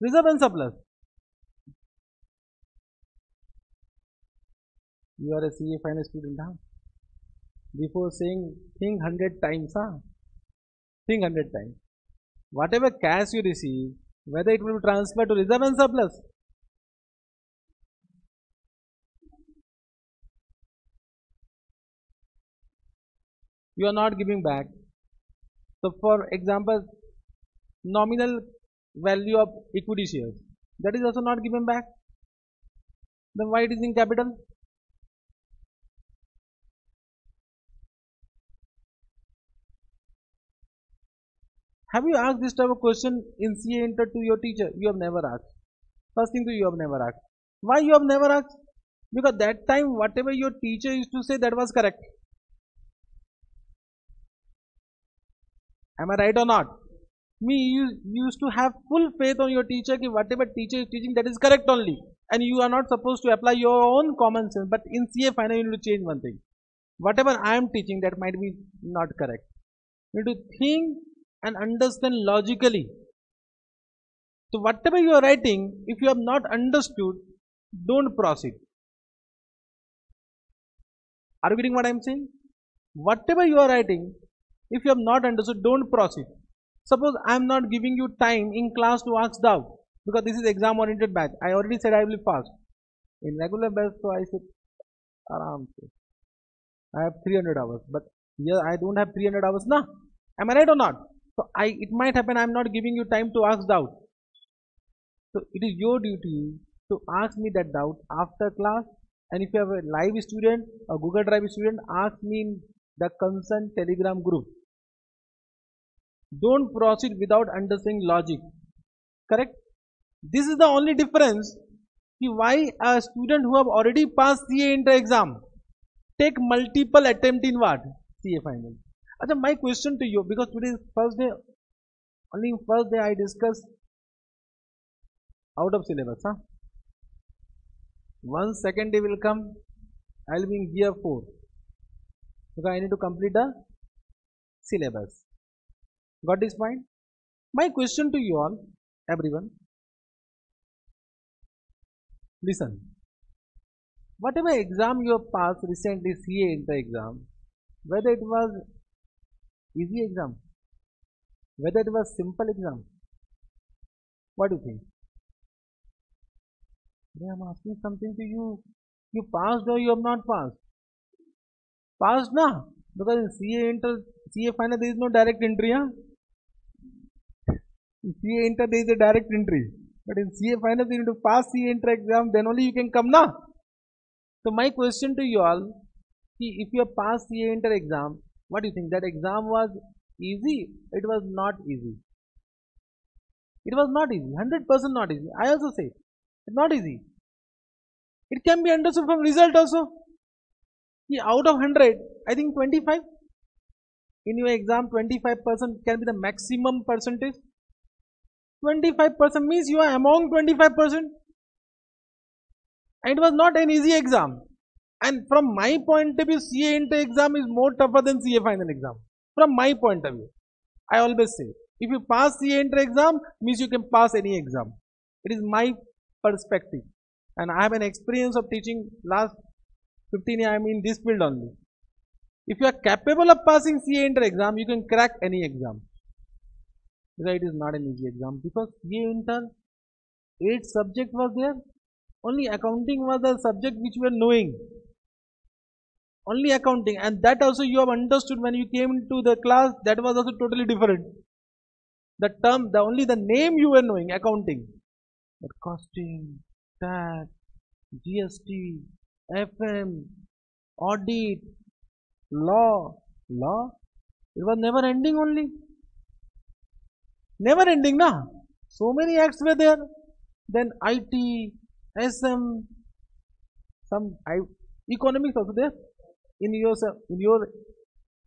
Reserve and surplus. You are a CA Final student, huh? Before saying, think 100 times, huh? Think 100 times. Whatever cash you receive, whether it will transfer to reserve and surplus. You are not giving back. So for example, nominal value of equity shares, that is also not given back. Then why it is in capital? Have you asked this type of question in CA Inter to your teacher? You have never asked. First thing, you have never asked. Why you have never asked? Because that time whatever your teacher used to say, that was correct. Am I right or not? You used to have full faith on your teacher that whatever teacher is teaching, that is correct only. And you are not supposed to apply your own common sense. But in CA Final, you need to change one thing. Whatever I am teaching, that might be not correct. You need to think and understand logically. So whatever you are writing, if you have not understood, don't proceed. Are you getting what I am saying? Whatever you are writing, if you have not understood, don't proceed. Suppose I am not giving you time in class to ask doubt because this is exam oriented batch. I already said I will pass. In regular batch, so I said, I have 300 hours, but here I don't have 300 hours. Nah. Am I right or not? So it might happen I am not giving you time to ask doubt. So it is your duty to ask me that doubt after class. And if you have a live student, a Google Drive student, ask me in the concerned telegram group. Don't proceed without understanding logic. Correct? This is the only difference why a student who have already passed CA Inter exam take multiple attempt in what? CA Final. Achha, my question to you, because today is first day, only first day I discuss out of syllabus. Huh? Once second day will come, I will be in year 4. Because I need to complete the syllabus. Got this point? My question to you all, everyone, listen, whatever exam you have passed recently, CA Inter exam, whether it was easy exam, whether it was simple exam, what do you think? I am asking something to you. You passed or you have not passed? Passed na? Because in CA Inter, CA Final there is no direct entry. Huh? In CA Inter there is a direct entry. But in CA Final you need to pass CA Inter exam, then only you can come na. So my question to you all, if you have passed CA Inter exam, what do you think? That exam was easy? It was not easy. It was not easy. 100% not easy. I also say, it's not easy. It can be understood from result also. See, out of 100, I think 25. In your exam, 25% can be the maximum percentage. 25% means you are among 25%. And it was not an easy exam. And from my point of view, CA Inter exam is more tougher than CA Final exam. From my point of view, I always say, if you pass CA Inter exam, means you can pass any exam. It is my perspective. And I have an experience of teaching last 15 years, I am in this field only. If you are capable of passing CA Inter exam, you can crack any exam. Because it is not an easy exam. Because CA Inter, 8 subjects were there. Only accounting was the subject which we are knowing. Only accounting. And that also you have understood when you came to the class, that was also totally different. The term, the only the name you were knowing, accounting. But costing, tax, GST, FM, audit, law, it was never ending only. Never ending, na? So many acts were there. Then IT, SM, some economics also there. In your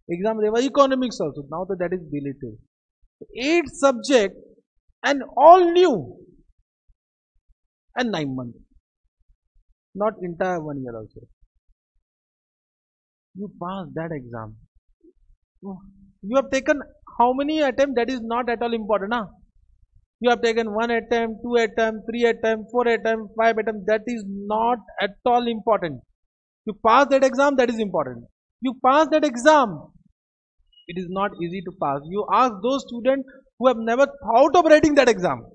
exam there were economics also. Now that is deleted. 8 subjects and all new. And 9 months. Not entire 1 year also. You passed that exam. You have taken how many attempts? That is not at all important. Huh? You have taken 1 attempt, 2 attempt, 3 attempt, 4 attempt, 5 attempt. That is not at all important. You pass that exam, that is important. You pass that exam. It is not easy to pass. You ask those students who have never thought of writing that exam.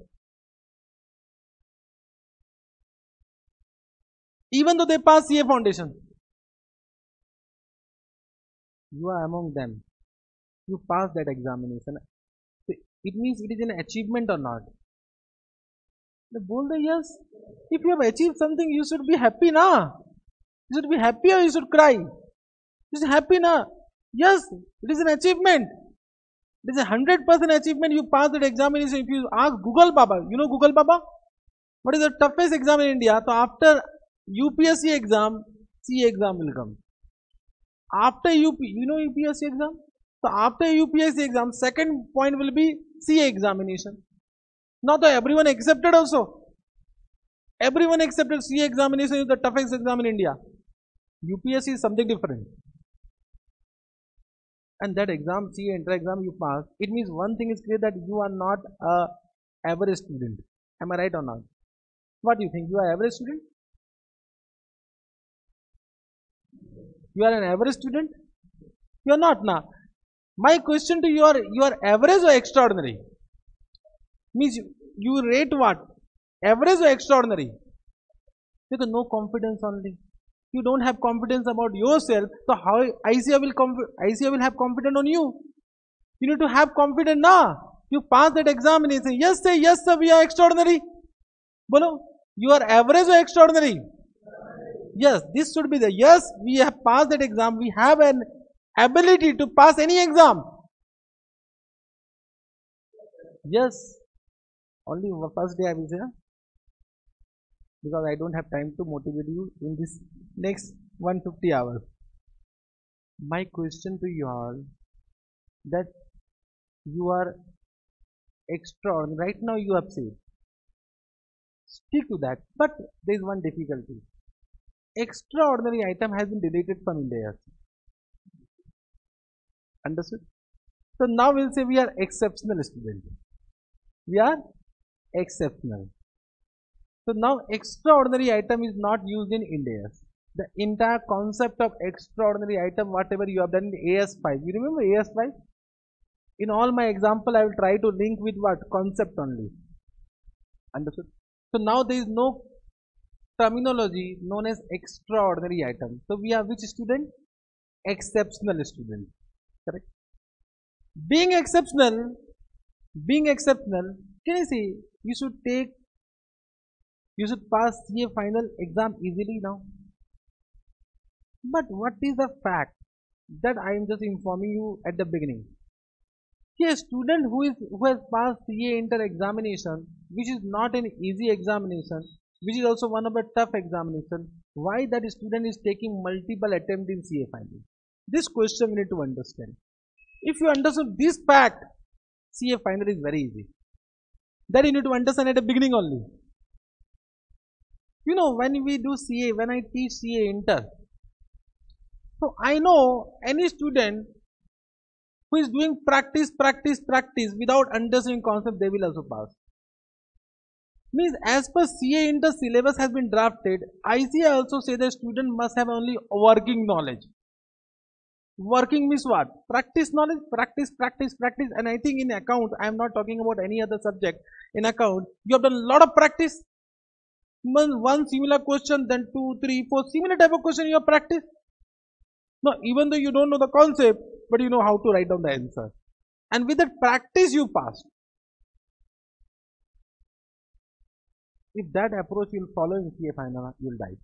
Even though they pass CA Foundation. You are among them. You pass that examination. So it means it is an achievement or not. They both say yes. If you have achieved something, you should be happy, na? You should be happy or you should cry? You should be happy, na? Yes, it is an achievement. It is a 100% achievement. You pass that examination. If you ask Google Baba, you know Google Baba? What is the toughest exam in India? So after UPSC exam, CA exam will come. After UPSC exam? So after UPSC exam, second point will be CA examination. Now the everyone accepted also. Everyone accepted CA examination is the toughest exam in India. UPSC is something different. And that exam, CA Inter exam you pass, it means one thing is clear that you are not an average student. Am I right or not? What do you think? You are an average student? You are an average student? You are not now. My question to you are, you are average or extraordinary? Means you rate what? Average or extraordinary? Because no confidence only. You don't have confidence about yourself. So how ICA will have confidence on you? You need to have confidence now. You pass that examination. Yes sir, we are extraordinary. Bolo, you are average or extraordinary? Yes, this should be the yes, we have passed that exam. We have an ability to pass any exam. Yes. Only first day I will say. because I don't have time to motivate you in this next 150 hours. My question to you all, that you are extra right now, you have said stick to that, but there is one difficulty: extraordinary item has been deleted from Ind AS. Understood? So now we'll say we are exceptional students. We are exceptional. So now extraordinary item is not used in Ind AS. The entire concept of extraordinary item, whatever you have done in AS5, you remember AS5? In all my example, I will try to link with what? Concept only. Understood? So now there is no terminology known as extraordinary item. So we are which student? Exceptional student. Correct? Being exceptional, can I say you should pass CA final exam easily now. But what is the fact that I am just informing you at the beginning? A student who has passed CA Inter examination, which is not an easy examination, which is also one of the tough examination, why that student is taking multiple attempts in CA final? This question we need to understand. If you understood this fact, CA final is very easy. That you need to understand at the beginning only. You know, when I teach CA Inter, so I know any student who is doing practice without understanding concept, they will also pass. Means as per CA Inter syllabus has been drafted, ICA also say the student must have only working knowledge. Working means what? Practice knowledge, practice. And I think in account, I am not talking about any other subject. In account, you have done a lot of practice. One similar question, then 2, 3, 4 similar type of question you have practiced. Now, even though you don't know the concept, but you know how to write down the answer. And with that practice, you pass. If that approach you will follow in CA Final, you will die.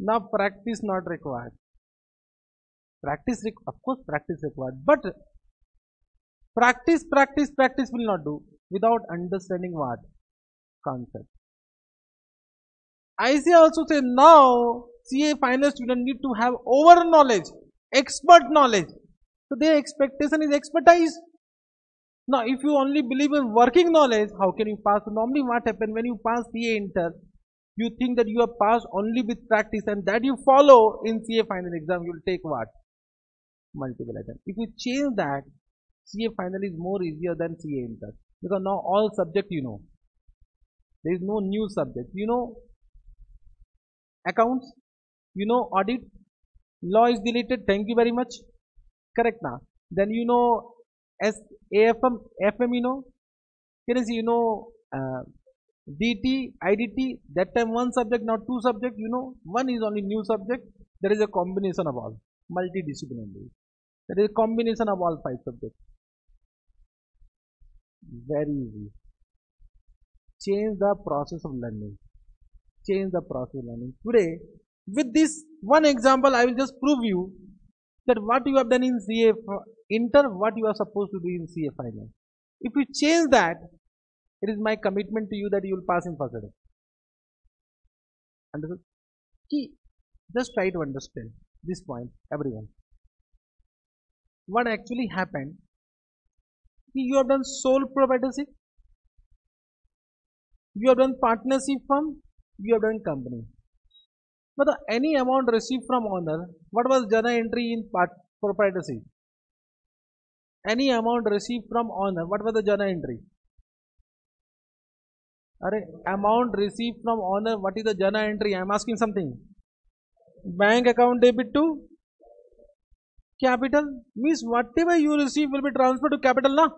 Now, practice not required. Practice required, but practice will not do without understanding what? Concept. ICA also say now CA final student need to have overall knowledge, expert knowledge. So their expectation is expertise. Now if you only believe in working knowledge, how can you pass? Normally what happens when you pass CA Inter, you think that you have passed only with practice, and that you follow in CA final exam, you will take what? Multiple attempts. If you change that, CA final is more easier than CA Inter, because now all subject you know. There is no new subject. You know accounts, you know audit, law is deleted. Thank you very much. Correct now. Then you know as AFM, FM you know. Can I see you know DT, IDT. That time one subject, not two subject. You know one is only new subject. There is a combination of all multidisciplinary. There is a combination of all 5 subjects. Very easy. Change the process of learning. Change the process of learning. Today, with this one example, I will just prove you that what you have done in CA Inter, what you are supposed to do in CA Final. If you change that, it is my commitment to you that you will pass in first attempt. Understood? Key. Just try to understand this point, everyone. What actually happened? You have done sole proprietorship. You have done partnership firm, you have done company. But any amount received from owner, what was journal entry in proprietorship? Any amount received from owner, what was the journal entry? Amount received from owner, what is the journal entry? I am asking something. Bank account debit to capital means whatever you receive will be transferred to capital. Na?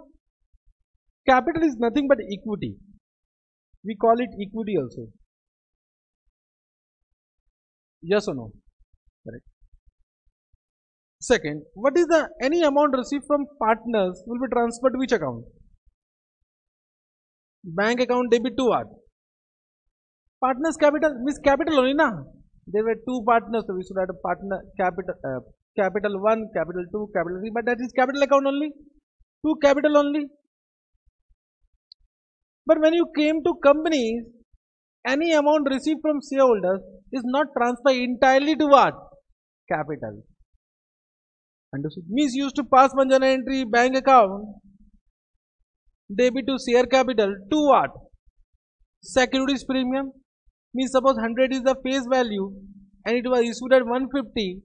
Capital is nothing but equity. We call it equity also. Yes or no? Correct. Second, what is the any amount received from partners will be transferred to which account? Bank account debit to what? Partners capital means capital only na. There were 2 partners, so we should add a partner capital, capital 1, capital 2, capital 3, but that is capital account only. 2 capital only. But when you came to companies, any amount received from shareholders is not transferred entirely to what? Capital. Understood? Means used to pass Banjana entry bank account debit to share capital to what? Securities premium. Means suppose 100 is the face value and it was issued at 150,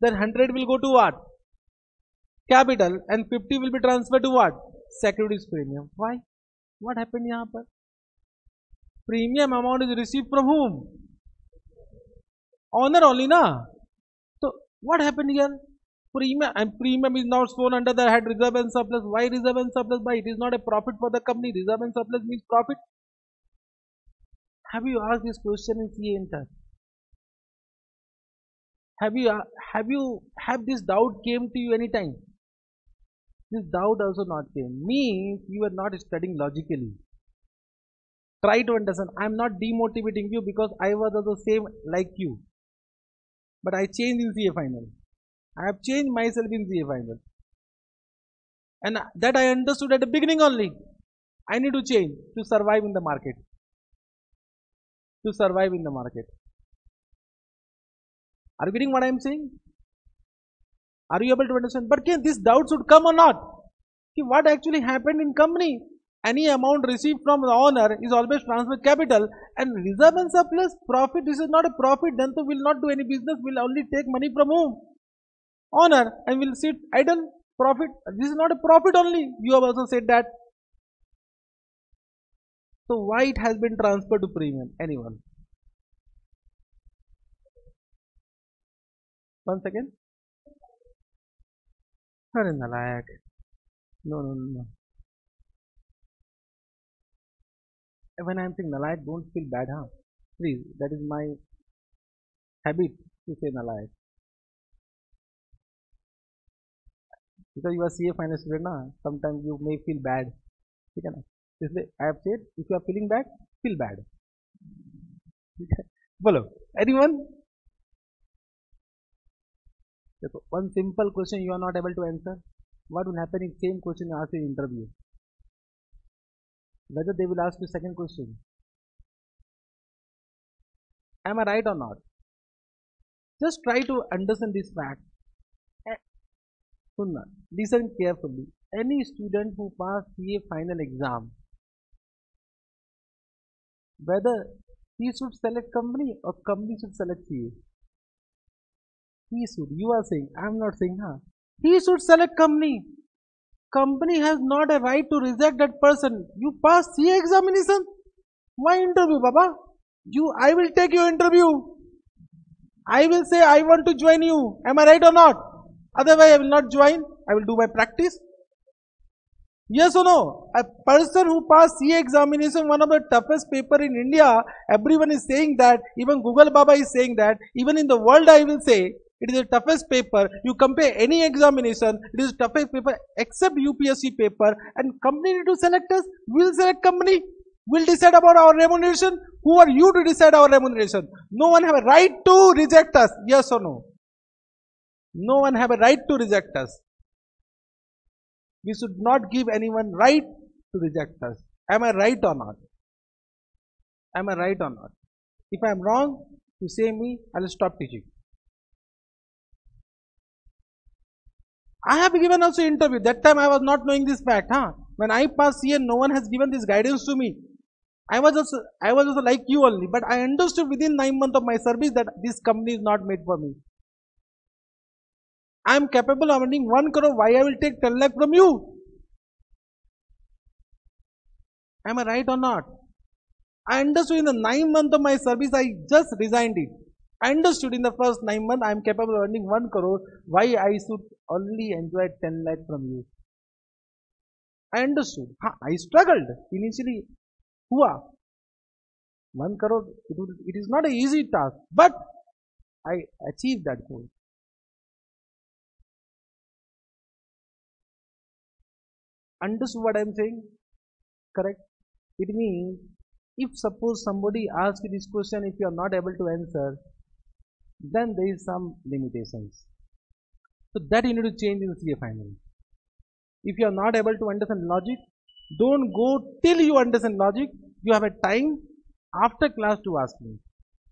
then 100 will go to what? Capital, and 50 will be transferred to what? Securities premium. Why? What happened here? Premium amount is received from whom? Owner only, na? So what happened here? Premium, and premium is now shown under the head reserve and surplus. Why reserve and surplus? Why? It is not a profit for the company. Reserve and surplus means profit. Have you asked this question in CA Inter? Have this doubt came to you any time? This doubt also not came. Means you are not studying logically. Try to understand. I am not demotivating you because I was also same like you. But I changed in CA Final. I have changed myself in CA Final. And that I understood at the beginning only. I need to change to survive in the market. To survive in the market. Are you getting what I am saying? Are you able to understand? But can this doubt should come or not? See, what actually happened in company? Any amount received from the owner is always transferred capital, and reserve and surplus profit. This is not a profit. Then so will not do any business. Will only take money from whom? Owner, and will sit idle. Profit. This is not a profit only. You have also said that. So why it has been transferred to premium? Anyone? Once again. No. When I am saying nalayak, don't feel bad, huh? Please, that is my habit to say nalayak. Because you are CA Final student, na? Sometimes you may feel bad. I have said, if you are feeling bad, feel bad. Follow. Anyone? One simple question you are not able to answer. What will happen if same question you ask in interview? Whether they will ask you second question. Am I right or not? Just try to understand this fact. Listen carefully. Any student who passed CA Final exam, whether he should select company or company should select CA. He should. You are saying. I am not saying. Huh? He should select company. Company has not a right to reject that person. You pass CA examination. Why interview, Baba? I will take your interview. I will say I want to join you. Am I right or not? Otherwise, I will not join. I will do my practice. Yes or no? A person who passed CA examination, one of the toughest paper in India, everyone is saying that, even Google Baba is saying that, even in the world I will say, it is the toughest paper. You compare any examination, it is the toughest paper except UPSC paper, and company need to select us. We will select company. We will decide about our remuneration. Who are you to decide our remuneration? No one have a right to reject us. Yes or no? No one have a right to reject us. We should not give anyone right to reject us. Am I right or not? Am I right or not? If I am wrong, you say me, I will stop teaching. I have given also interview. That time I was not knowing this fact. Huh? When I passed CA, no one has given this guidance to me. I was also like you only, but I understood within 9 months of my service that this company is not made for me. I am capable of earning 1 crore, why I will take 10 lakh from you? Am I right or not? I understood in the 9 months of my service, I just resigned it. I understood in the first 9 months, I am capable of earning 1 crore, why I should only enjoy 10 lakh from you? I understood. I struggled initially. Hua. 1 crore, it is not an easy task, but I achieved that goal. Understood what I am saying? Correct? It means, if suppose somebody asks you this question, if you are not able to answer, then there is some limitations. So that you need to change in CA Final. If you are not able to understand logic, don't go till you understand logic. You have a time. after class to ask me,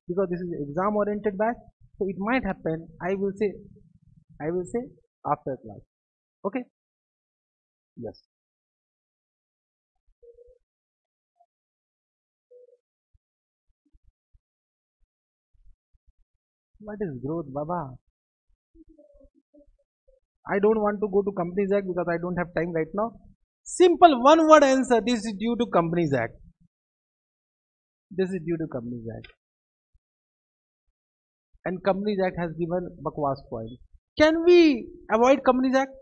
because this is exam oriented batch, so it might happen. I will say after class. Okay. Yes. What is growth, Baba? I don't want to go to Companies Act because I don't have time right now. Simple one word answer. This is due to Companies Act. This is due to Companies Act. And Companies Act has given bakwas point. Can we avoid Companies Act?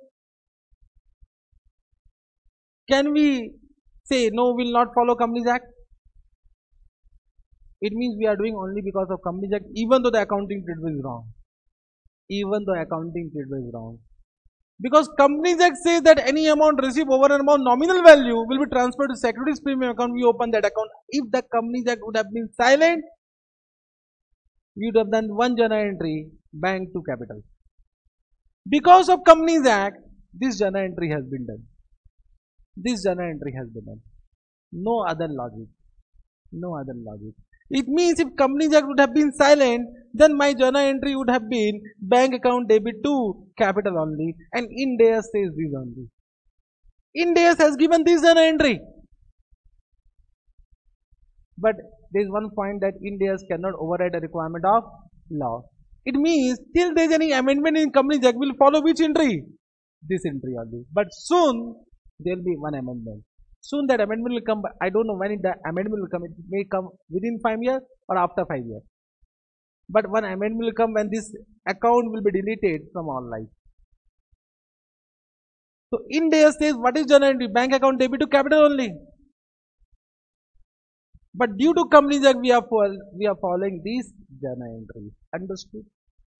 Can we say no, we will not follow Companies Act? It means we are doing only because of Companies Act, even though the accounting treatment is wrong. Even though accounting treatment is wrong. Because Companies Act says that any amount received over and above nominal value will be transferred to securities premium account. We open that account. If the Companies Act would have been silent, we would have done one journal entry, bank to capital. Because of Companies Act, this journal entry has been done. This journal entry has been done. No other logic. No other logic. It means if Companies Act would have been silent, then my journal entry would have been bank account debit to capital only, and Ind AS says this only. Ind AS has given this journal entry. But there is one point that Ind AS cannot override a requirement of law. It means till there is any amendment in Companies Act, we will follow which entry? This entry only. But soon there will be one amendment. Soon that amendment will come. I don't know when the amendment will come. It may come within 5 years or after 5 years. But one amendment will come when this account will be deleted from online. So Ind AS says what is journal entry? Bank account debit to capital only. But due to Companies Act, we are following these journal entries. Understood?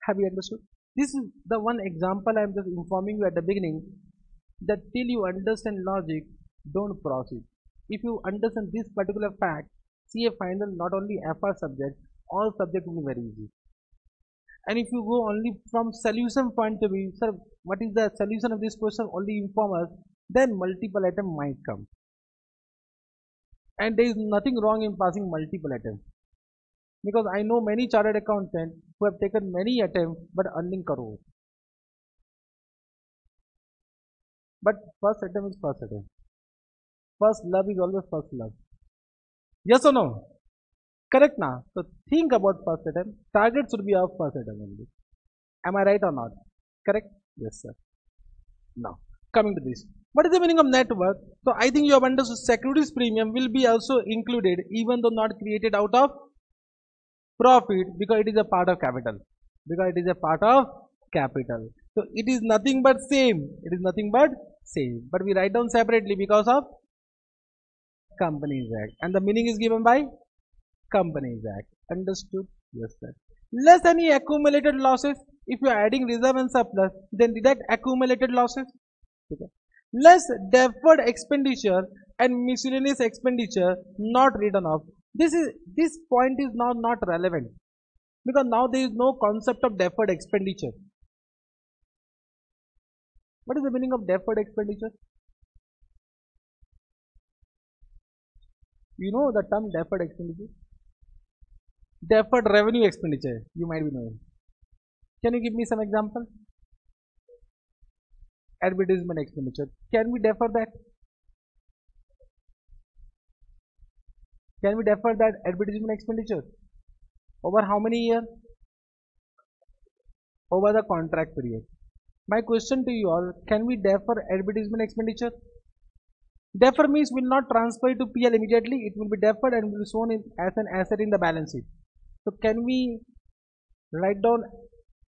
Have you understood? This is the one example I am just informing you at the beginning, that till you understand logic, don't proceed. If you understand this particular fact, CA Final, not only FR subject, all subject will be very easy. And if you go only from solution point of view, sir, what is the solution of this question? Only inform us. Then multiple item might come. And there is nothing wrong in passing multiple attempts. Because I know many chartered accountants who have taken many attempts but earning crores. But first attempt is first attempt. First love is always first love. Yes or no? Correct na? So think about first attempt. Target should be our first attempt only. Am I right or not? Correct? Yes sir. Now coming to this. What is the meaning of net worth? So I think you have understood securities premium will be also included even though not created out of profit, because it is a part of capital. Because it is a part of capital. So it is nothing but same. It is nothing but same. But we write down separately because of Companies Act, and the meaning is given by Companies Act. Understood? Yes sir. Less any accumulated losses. If you are adding reserve and surplus, then deduct accumulated losses. Okay. Less deferred expenditure and miscellaneous expenditure not written off. This point is now not relevant, because now there is no concept of deferred expenditure. What is the meaning of deferred expenditure? You know the term deferred expenditure? Deferred revenue expenditure, you might be knowing. Can you give me some example? Advertisement expenditure. Can we defer that? Can we defer that advertisement expenditure? Over how many years? Over the contract period. My question to you all, can we defer advertisement expenditure? Defer means will not transfer to PL immediately. It will be deferred and will be shown as an asset in the balance sheet. So can we write down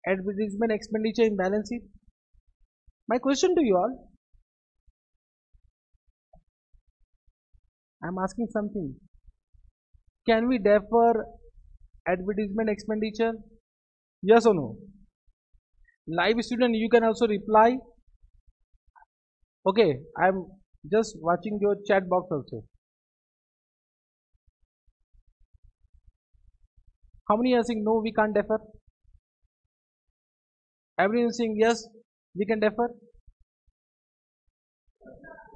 advertisement expenditure in balance sheet? My question to you all, I am asking something. Can we defer advertisement expenditure? Yes or no? Live student, you can also reply. Okay, I am just watching your chat box also. How many are saying no, we can't defer? Everyone is saying yes, we can defer.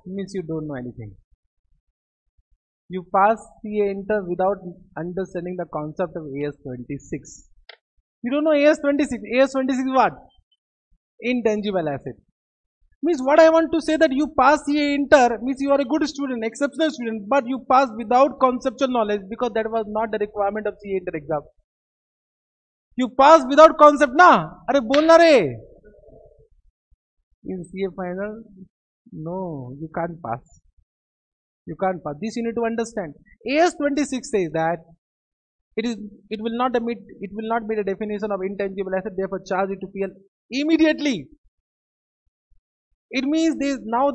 Means you don't know anything. you pass CA Inter without understanding the concept of AS 26. You don't know AS 26. AS 26 is what? Intangible asset. Means what I want to say that you pass CA Inter means you are a good student, exceptional student, but you pass without conceptual knowledge because that was not the requirement of CA Inter exam. You pass without concept, na? Arey bolna re. In CA Final, no, you can't pass. You can't pass. This you need to understand. AS 26 says that it will not meet the definition of intangible asset. Therefore, charge it to PL immediately. It means there is no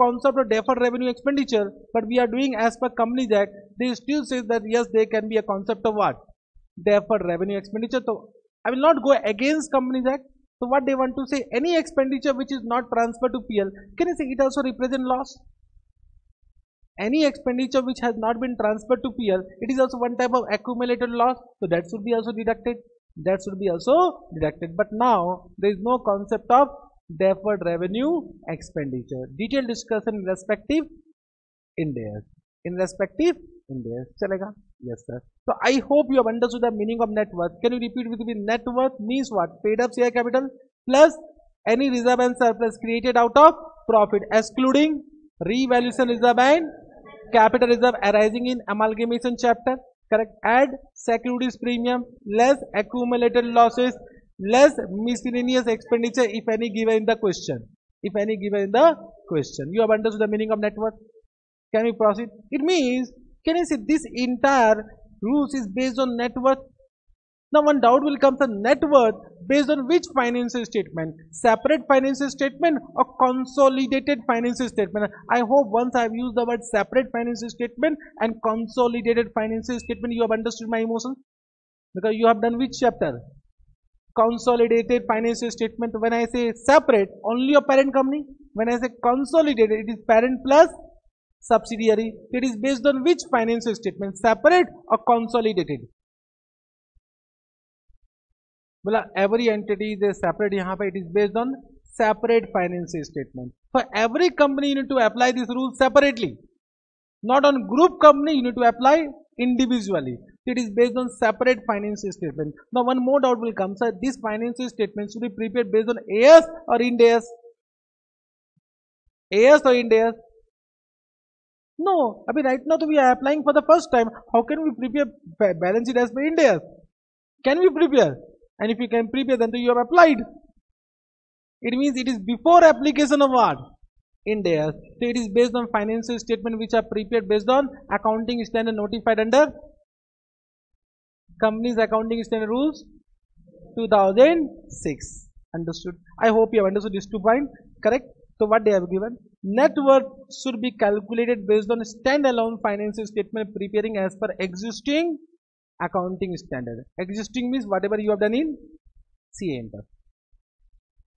concept of deferred revenue expenditure, but we are doing as per Companies Act. They still say that yes, there can be a concept of what? Deferred revenue expenditure. So I will not go against Companies Act. So what they want to say, any expenditure which is not transferred to PL, can you say it also represent loss? Any expenditure which has not been transferred to PL, it is also one type of accumulated loss. So that should be also deducted. That should be also deducted. But now there is no concept of deferred revenue expenditure. Detailed discussion respective in there. Chalega? Yes, sir. So I hope you have understood the meaning of net worth. Can you repeat with me? Net worth means what? Paid up share capital plus any reserve and surplus created out of profit, excluding revaluation reserve and capital reserve arising in amalgamation chapter. Correct. Add securities premium less accumulated losses less miscellaneous expenditure if any given in the question. You have understood the meaning of net worth. Can we proceed? It means, can I say this entire rules is based on net worth? Now one doubt will come to net worth based on which financial statement? Separate financial statement or consolidated financial statement? I hope once I have used the word separate financial statement and consolidated financial statement, you have understood my emotion? Because you have done which chapter? Consolidated financial statement. When I say separate, only your parent company. When I say consolidated, it is parent plus subsidiary. It is based on which financial statement? Separate or consolidated? Well, every entity is a separate. It is based on separate financial statement. For every company, you need to apply this rule separately. Not on group company, you need to apply individually. It is based on separate financial statement. Now one more doubt will come, sir. This financial statement should be prepared based on AS or Ind AS? AS or Ind AS? No. I mean, right now we are applying for the first time. How can we prepare balance sheet as per Ind AS? Can we prepare? And if you can prepare, then you have applied. It means it is before application of what? Ind AS. So it is based on financial statement which are prepared based on accounting standard notified under Companies Accounting Standard Rules 2006. Understood? I hope you have understood this 2 points. Correct? So what they have given? Net worth should be calculated based on standalone financial statement preparing as per existing accounting standard. Existing means whatever you have done in CA Inter.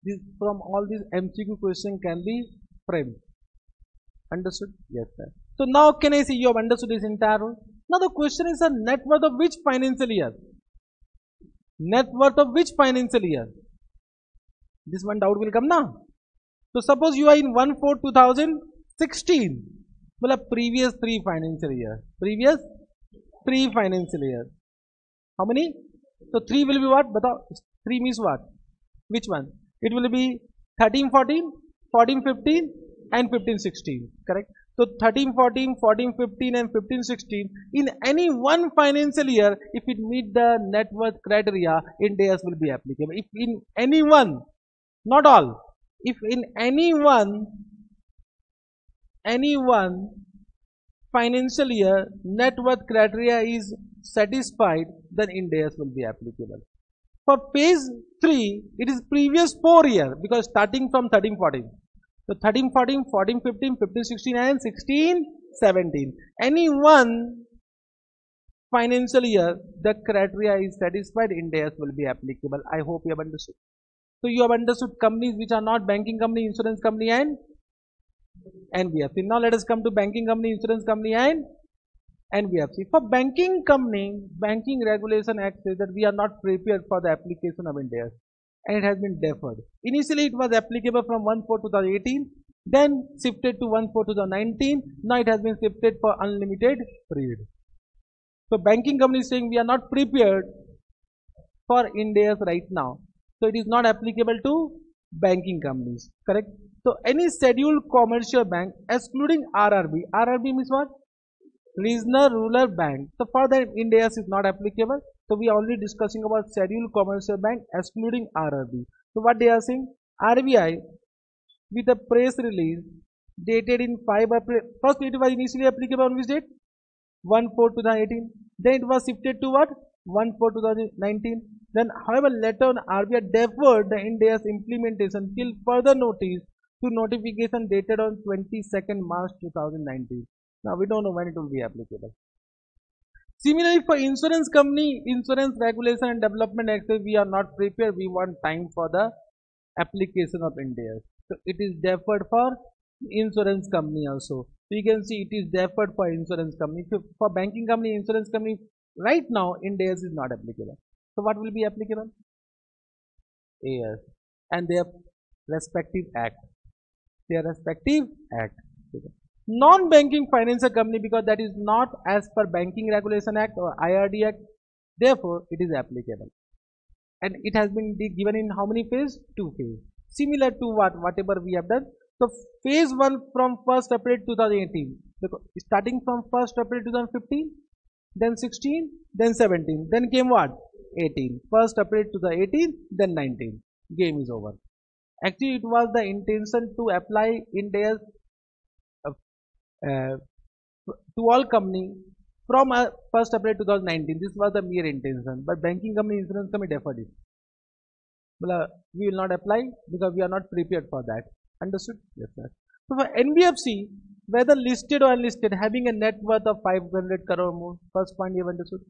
This from all these MCQ question can be framed. Understood? Yes, sir. So now can I say you have understood this entire rule? Now the question is a net worth of which financial year? Net worth of which financial year? This one doubt will come now. So suppose you are in 1/4/2016. Well, a previous 3 financial year. Previous 3 financial year. How many? So 3 will be what? Batao. 3 means what? Which one? It will be 13-14, 14-15 and 15-16. Correct? So 13-14, 14-15 and 15-16, in any one financial year, if it meet the net worth criteria, Ind AS will be applicable. If in any one, not all, if in any one financial year net worth criteria is satisfied, then Ind AS will be applicable. For phase 3, it is previous 4 years, because starting from 13-14. So 13-14, 14-15, 15-16 and 16-17. Any one financial year the criteria is satisfied, Ind AS will be applicable. I hope you have understood. So you have understood companies which are not banking company, insurance company and NBFC. Now let us come to banking company, insurance company and NBFC. For banking company, Banking Regulation Act says that we are not prepared for the application of Ind AS. And it has been deferred. Initially it was applicable from 1/4/2018. then shifted to 1/4/2019. Now it has been shifted for unlimited period. So banking company is saying we are not prepared for Ind AS right now, so it is not applicable to banking companies. Correct. So any scheduled commercial bank excluding RRB. RRB means what? Regional Rural Bank. So for that Ind AS is not applicable. So we are only discussing about scheduled commercial bank excluding RRB. So what they are saying? RBI with a press release dated in 5 April. First it was initially applicable on which date? 1/4/2018. Then it was shifted to what? 1/4/2019. Then however later on RBI deferred the Ind AS implementation till further notice to notification dated on 22nd March 2019. Now we don't know when it will be applicable. Similarly for insurance company, Insurance Regulation and Development Act, we are not prepared. We want time for the application of Ind AS. So it is deferred for insurance company also. So you can see it is deferred for insurance company. So for banking company, insurance company, right now Ind AS is not applicable. So what will be applicable? AS and their respective act. Their respective act. Okay. Non-banking financial company, because that is not as per Banking Regulation Act or IRD Act, therefore it is applicable. And it has been given in how many phase? 2 phase. Similar to whatever we have done. So phase 1 from 1st April 2018, because starting from 1st April 2015, then 16, then 17, then came what? 18. 1st April 2018, then 19. Game is over. Actually, it was the intention to apply Ind AS to all company from 1st April 2019. This was the mere intention, but banking company, insurance company deferred it. Well, we will not apply because we are not prepared for that. Understood? Yes, sir. So for NBFC, whether listed or unlisted, having a net worth of 500 crore more, first point you have understood.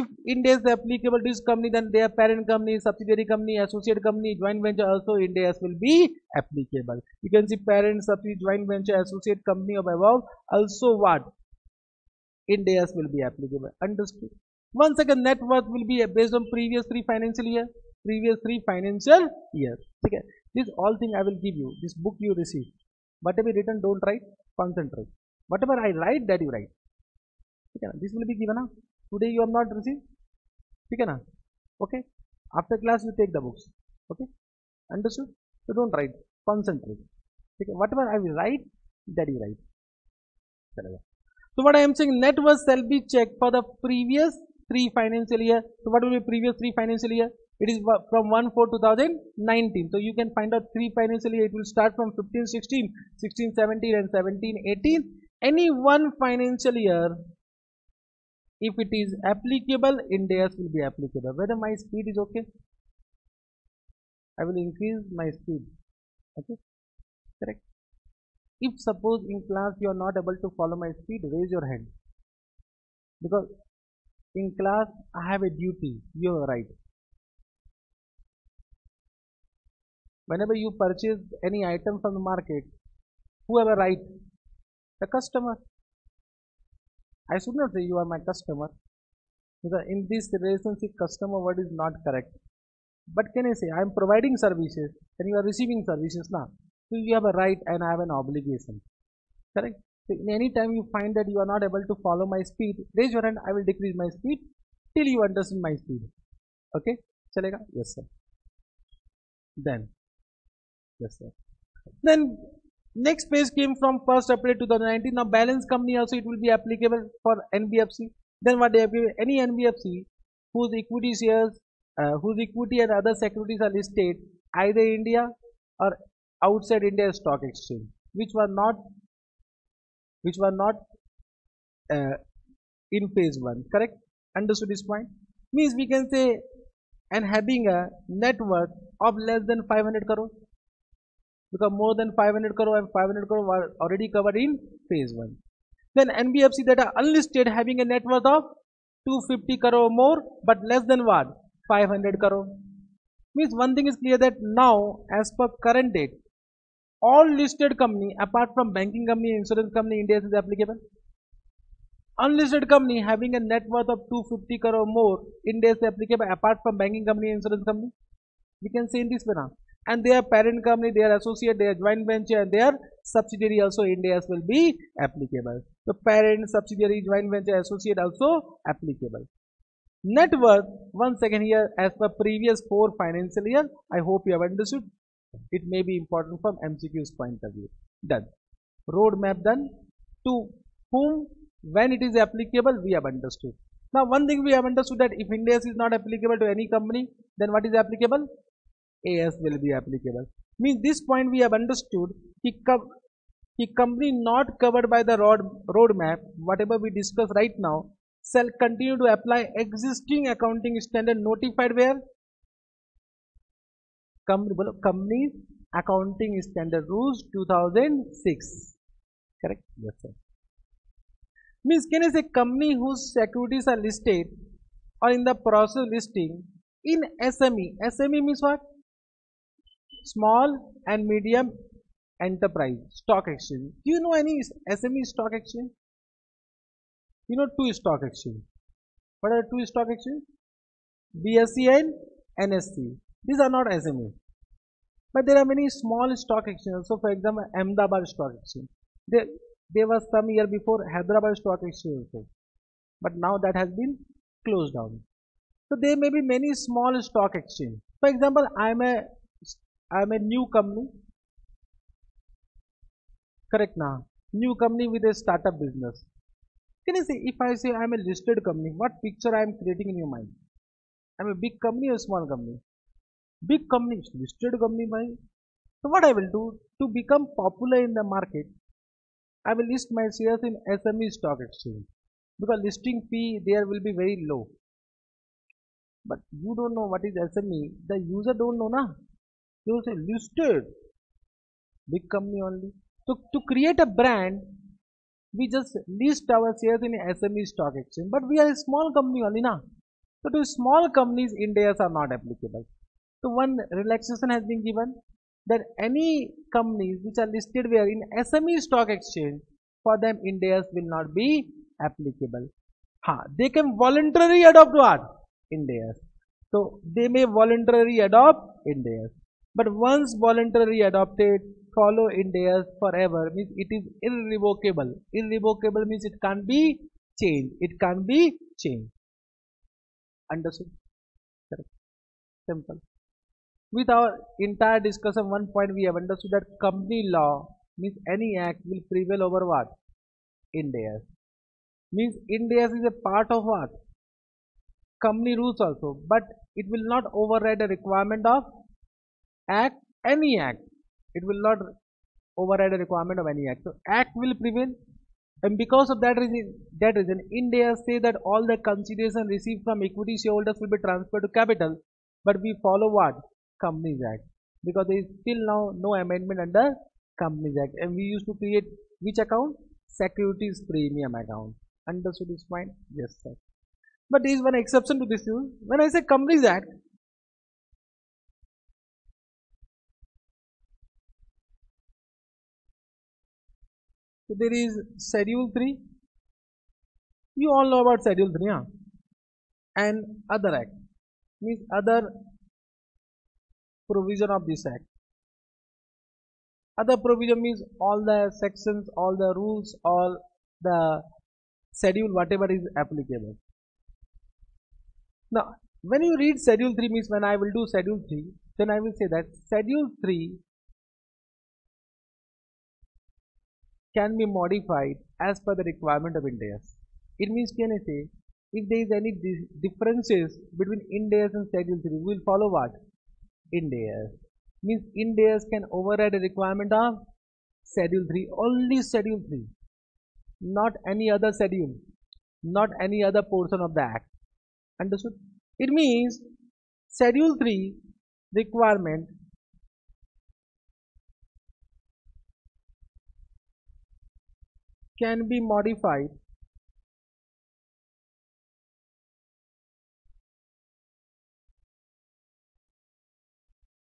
If Ind AS is applicable to this company, then their parent company, subsidiary company, associate company, joint venture also Ind AS will be applicable. You can see parent, subsidiary, joint venture, associate company of above also what? Ind AS will be applicable. Understood? Once again, net worth will be based on previous 3 financial year. Previous 3 financial years. Okay. This all thing I will give you. This book you receive. Whatever written, don't write. Concentrate. Whatever I write, that you write. Okay. This will be given up. Today you have not received. Okay. After class you take the books. Okay. Understood? So don't write. Concentrate. Okay. Whatever I will write, that you write. So what I am saying, net worth shall be checked for the previous 3 financial year. So what will be previous 3 financial year? It is from 1/4/2019. So you can find out 3 financial year. It will start from 15/16, 16/17, and 17/18. Any one financial year, if it is applicable, Ind AS will be applicable. Whether my speed is okay, I will increase my speed. Okay, correct. If suppose in class you are not able to follow my speed, raise your hand, because in class I have a duty. You are right. Whenever you purchase any item from the market, whoever writes? The customer. I should not say you are my customer, because in this relationship customer word is not correct. But can I say I am providing services and you are receiving services now. So you have a right and I have an obligation. Correct? So in any time you find that you are not able to follow my speed, raise your hand, I will decrease my speed till you understand my speed. Okay? Chalega? Yes, sir. Then. Yes, sir. Then next phase came from 1st April 2019. Now balance company also it will be applicable for NBFC. Then what they have given, any NBFC whose equity shares, whose equity and other securities are listed either in India or outside India stock exchange, which were not in phase 1. Correct? Understood this point? Means we can say and having a net worth of less than 500 crore. Because more than 500 crore and 500 crore were already covered in phase 1. Then NBFC that are unlisted having a net worth of 250 crore or more, but less than what? 500 crore. Means one thing is clear that now, as per current date, all listed company apart from banking company, insurance company, Ind AS is applicable. Unlisted company having a net worth of 250 crore or more, Ind AS is applicable apart from banking company, insurance company. We can say in this way now. and their parent company, their associate, their joint venture, and their subsidiary also Ind AS will be applicable. So parent, subsidiary, joint venture, associate also applicable. Net worth, once again here as per previous 4 financial year, I hope you have understood. It may be important from MCQ's point of view. Done. Roadmap done. To whom, when it is applicable, we have understood. Now one thing we have understood, that if Ind AS is not applicable to any company, then what is applicable? AS will be applicable. Means this point we have understood, the company not covered by the roadmap, whatever we discuss right now, shall continue to apply existing accounting standard notified where? Companies Accounting Standard Rules 2006. Correct? Yes, sir. Means can I say company whose securities are listed or in the process of listing in SME. SME means what? Small and medium enterprise stock exchange. Do you know any SME stock exchange? You know 2 stock exchange. What are 2 stock exchange? BSE and NSE. These are not SME. But there are many small stock exchanges. So for example, Ahmedabad Stock Exchange. There was some year before Hyderabad Stock Exchange also. But now that has been closed down. So there may be many small stock exchange. For example, I am a new company. Correct now. New company with a startup business. Can you see, if I say I am a listed company, what picture I am creating in your mind? I am a big company or a small company? Big company, listed company buying. So what I will do to become popular in the market, I will list my shares in SME stock exchange, because listing fee there will be very low. But you don't know what is SME. The user don't know, na? They will say listed, big company only. So to create a brand, we just list our shares in SME stock exchange. But we are a small company only, na? So to small companies, Ind AS are not applicable. So one relaxation has been given, that any companies which are listed where in SME stock exchange, for them Ind AS will not be applicable. They can voluntarily adopt what? Ind AS. So they may voluntarily adopt Ind AS. But once voluntarily adopted, follow Ind AS forever, means it is irrevocable. Irrevocable means it can't be changed. It can't be changed. Understood? Correct. Simple. With our entire discussion, one point we have understood, that company law means any act will prevail over what? Ind AS. Means Ind AS is a part of what? Company rules also, but it will not override the requirement of act, any act. It will not override the requirement of any act. So act will prevail, and because of that reason, Ind AS say that all the consideration received from equity shareholders will be transferred to capital, but we follow what? Companies Act, because there is still now no amendment under Companies Act, and we used to create which account? Securities premium account. Understood this point? Yes, sir. But there is one exception to this rule. When I say Companies Act, so there is Schedule 3. You all know about Schedule 3, huh? And other act means other provision of this act. Other provision means all the sections, all the rules, all the schedule, whatever is applicable. Now, when you read Schedule 3, means when I will do Schedule 3, then I will say that Schedule 3 can be modified as per the requirement of Ind AS. It means, can I say, if there is any differences between Ind AS and Schedule 3, we will follow what? Ind AS. Means Ind AS can override a requirement of Schedule 3, only Schedule 3, not any other schedule, not any other portion of the act. Understood? It means Schedule 3 requirement can be modified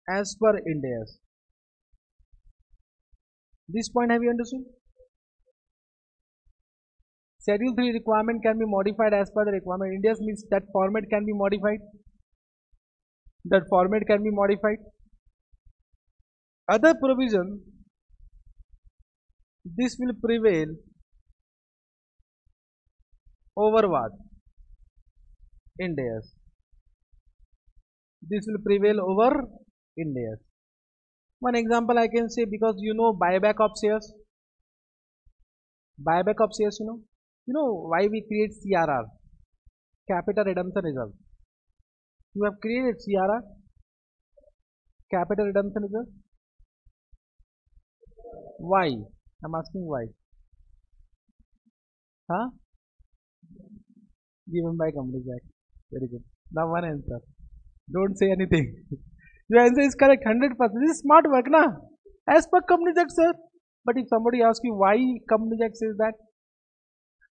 as per Ind AS. This point have you understood? Schedule 3 requirement can be modified as per the requirement. Ind AS means that format can be modified. That format can be modified. other provision, this will prevail over what? Ind AS. This will prevail over Ind AS. One example I can say, because you know buyback of shares. Buyback of shares, you know why we create CRR, capital redemption reserve. You have created CRR, capital redemption reserve. Why? I'm asking why. Huh? Given by Companies Act. Very good. Now one answer. Don't say anything. Your answer is correct, 100%. This is smart work, na? As per Companies Act, sir. But if somebody asks you why Companies Act says that,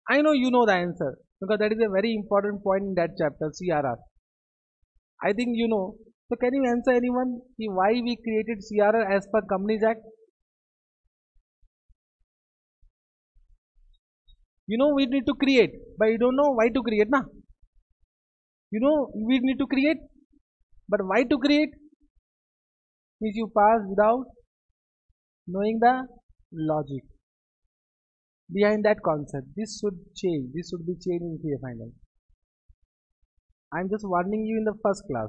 I know you know the answer, because that is a very important point in that chapter, CRR. I think you know. So can you answer anyone why we created CRR as per Companies Act? You know we need to create, but you don't know why to create, na? You know we need to create, but why to create? Means you pass without knowing the logic behind that concept. This should change. This should be changed in CA Final. I am just warning you in the first class.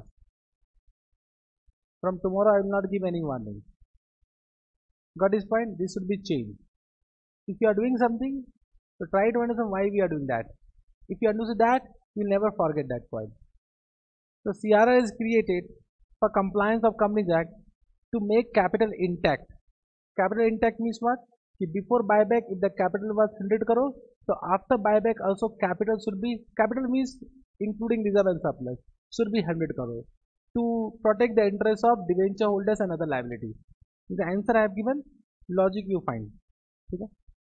From tomorrow I will not give any warning. Got this point? This should be changed. If you are doing something, so try to understand why we are doing that. If you understand that, you will never forget that point. So CRR is created for compliance of Companies Act to make capital intact. Capital intact means what? Before buyback, if the capital was 100 crore, so after buyback also capital should be, capital means including reserve and surplus, should be 100 crore to protect the interests of debenture holders and other liabilities. The answer I have given, logic you find. Okay?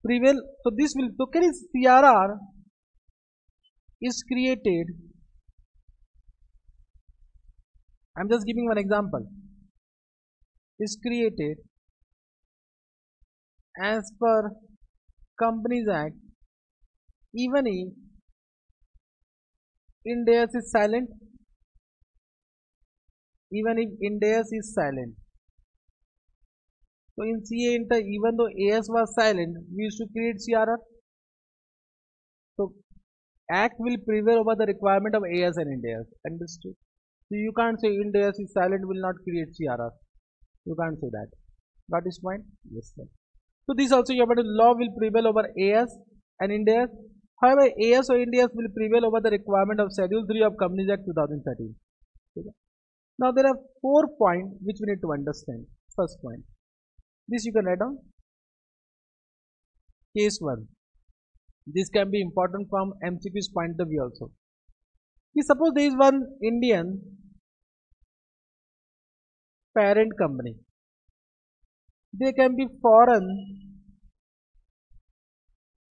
Prevail. So this will, so can is CRR is created. I am just giving one example. Is created as per Companies Act, even if Ind AS is silent, even if Ind AS is silent. So in CA Inter, even though AS was silent, we used to create CRR. So Act will prevail over the requirement of AS and Ind AS. Understood? So you can't say Ind AS is silent, will not create CRR. You can't say that. Got this point? Yes, sir. So this also you have to, law will prevail over AS and Ind AS. However, AS or Ind AS will prevail over the requirement of Schedule 3 of Companies Act 2013. Okay. Now there are 4 points which we need to understand. First point. This you can write down. Case 1. This can be important from MCQ's point of view also. Okay, suppose there is one Indian parent company. They can be foreign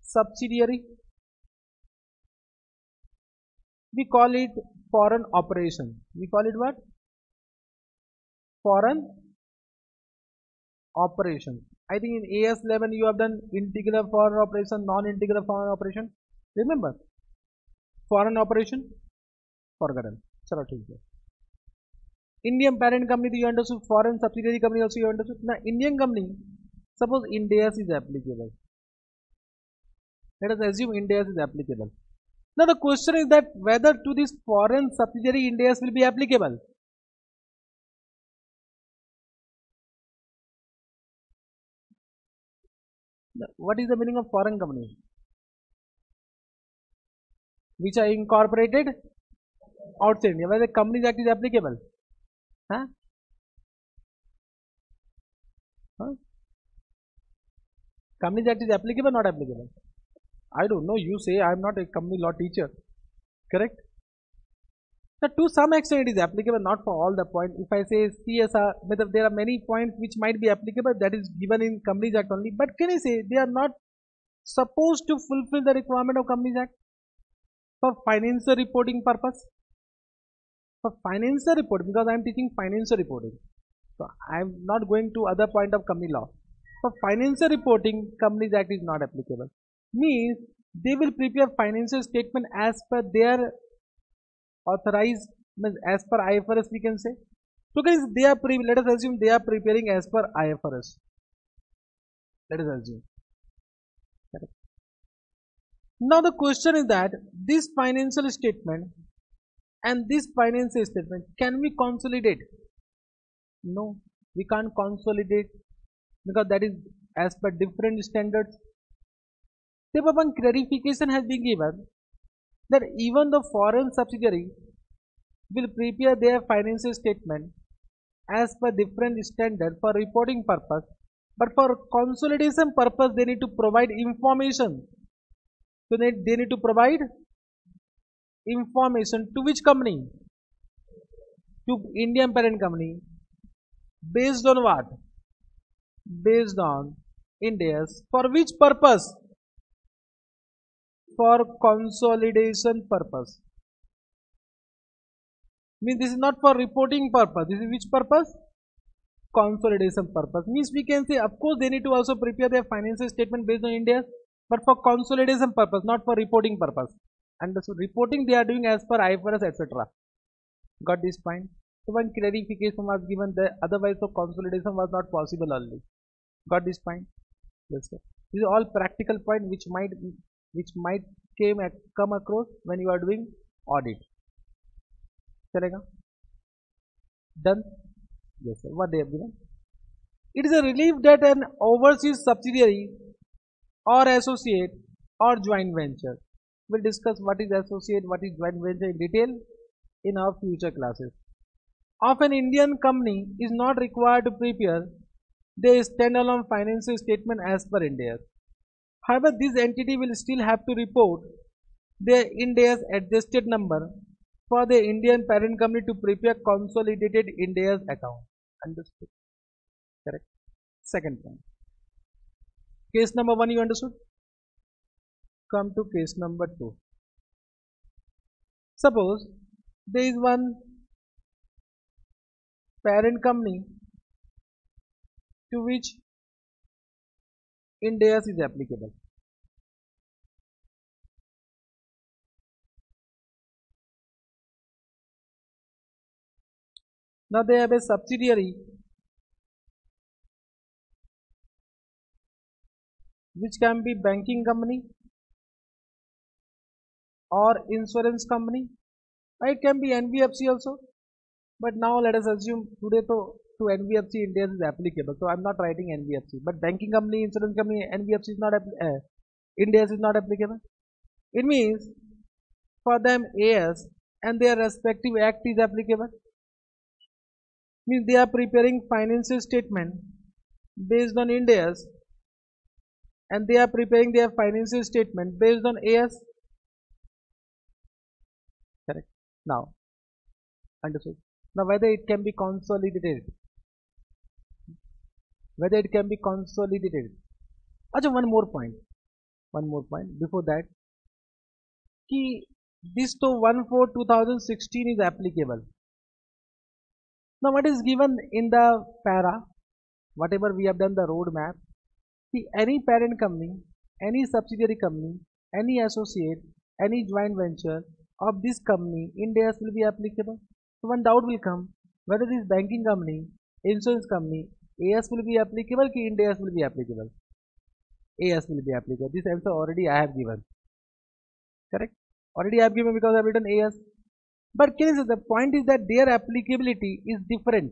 subsidiary. We call it foreign operation. We call it what? Foreign operation. I think in AS 11 you have done integral foreign operation, non-integral foreign operation. Remember? Foreign operation? Forgotten. Indian parent company, do you understood? Foreign subsidiary company also you understood? Now Indian company, suppose Ind AS is applicable. Let us assume Ind AS is applicable. Now the question is that whether to this foreign subsidiary Ind AS will be applicable. Now, what is the meaning of foreign company? Which are incorporated outside India, whether the Companies Act is applicable. Huh? Huh? Companies Act is applicable, not applicable? I don't know. You say I am not a company law teacher. Correct? Now, to some extent it is applicable, not for all the points. If I say CSR, there are many points which might be applicable, that is given in Companies Act only. But can I say they are not supposed to fulfill the requirement of Companies Act for financial reporting purpose? For financial reporting, because I am teaching financial reporting, so I am not going to other point of company law. For financial reporting, Companies Act is not applicable. Means they will prepare financial statement as per their authorized, means as per IFRS we can say. So guys, they are let us assume they are preparing as per IFRS. Let us assume. Correct. Now the question is that this financial statement and this financial statement, can we consolidate? No, we can't consolidate because that is as per different standards. Step upon clarification has been given that even the foreign subsidiary will prepare their financial statement as per different standard for reporting purpose, but for consolidation purpose they need to provide information. So they need to provide information to which company? To Indian parent company. Based on what? Based on Ind AS. For which purpose? For consolidation purpose. Means this is not for reporting purpose. This is which purpose? Consolidation purpose. Means we can say, of course, they need to also prepare their financial statement based on Ind AS, but for consolidation purpose, not for reporting purpose. And so reporting they are doing as per IFRS, etc. Got this point? So one clarification was given there, otherwise the consolidation was not possible only. Got this point? Yes, sir. These are all practical point which might come across when you are doing audit. Done? Yes, sir. What they have given? It is a relief that an overseas subsidiary or associate or joint venture. We'll discuss what is associate, what is joint venture in detail in our future classes. Of an Indian company is not required to prepare their standalone financial statement as per Ind AS. However, this entity will still have to report their Ind AS adjusted number for the Indian parent company to prepare consolidated Ind AS account. Understood? Correct. Second point. Case number 1 you understood? Come to case number 2. Suppose there is one parent company to which Ind AS is applicable. Now they have a subsidiary which can be banking company or insurance company, or it can be NBFC also. But now let us assume today to NBFC Ind AS is applicable. So I am not writing NBFC, but banking company, insurance company, NBFC is not Ind AS is not applicable. It means for them AS and their respective act is applicable. Means they are preparing financial statement based on Ind AS and they are preparing their financial statement based on AS. Correct. Now, understood. Now, whether it can be consolidated. Whether it can be consolidated. Achha, one more point. One more point before that. Ki this to 1/4/2016 is applicable. Now what is given in the para, whatever we have done the roadmap, see any parent company, any subsidiary company, any associate, any joint venture of this company, Ind AS will be applicable. So one doubt will come, whether this banking company, insurance company, AS will be applicable ki Ind AS will be applicable. AS will be applicable. This answer already I have given. Correct? Already I have given because I have written AS. But the point is that their applicability is different.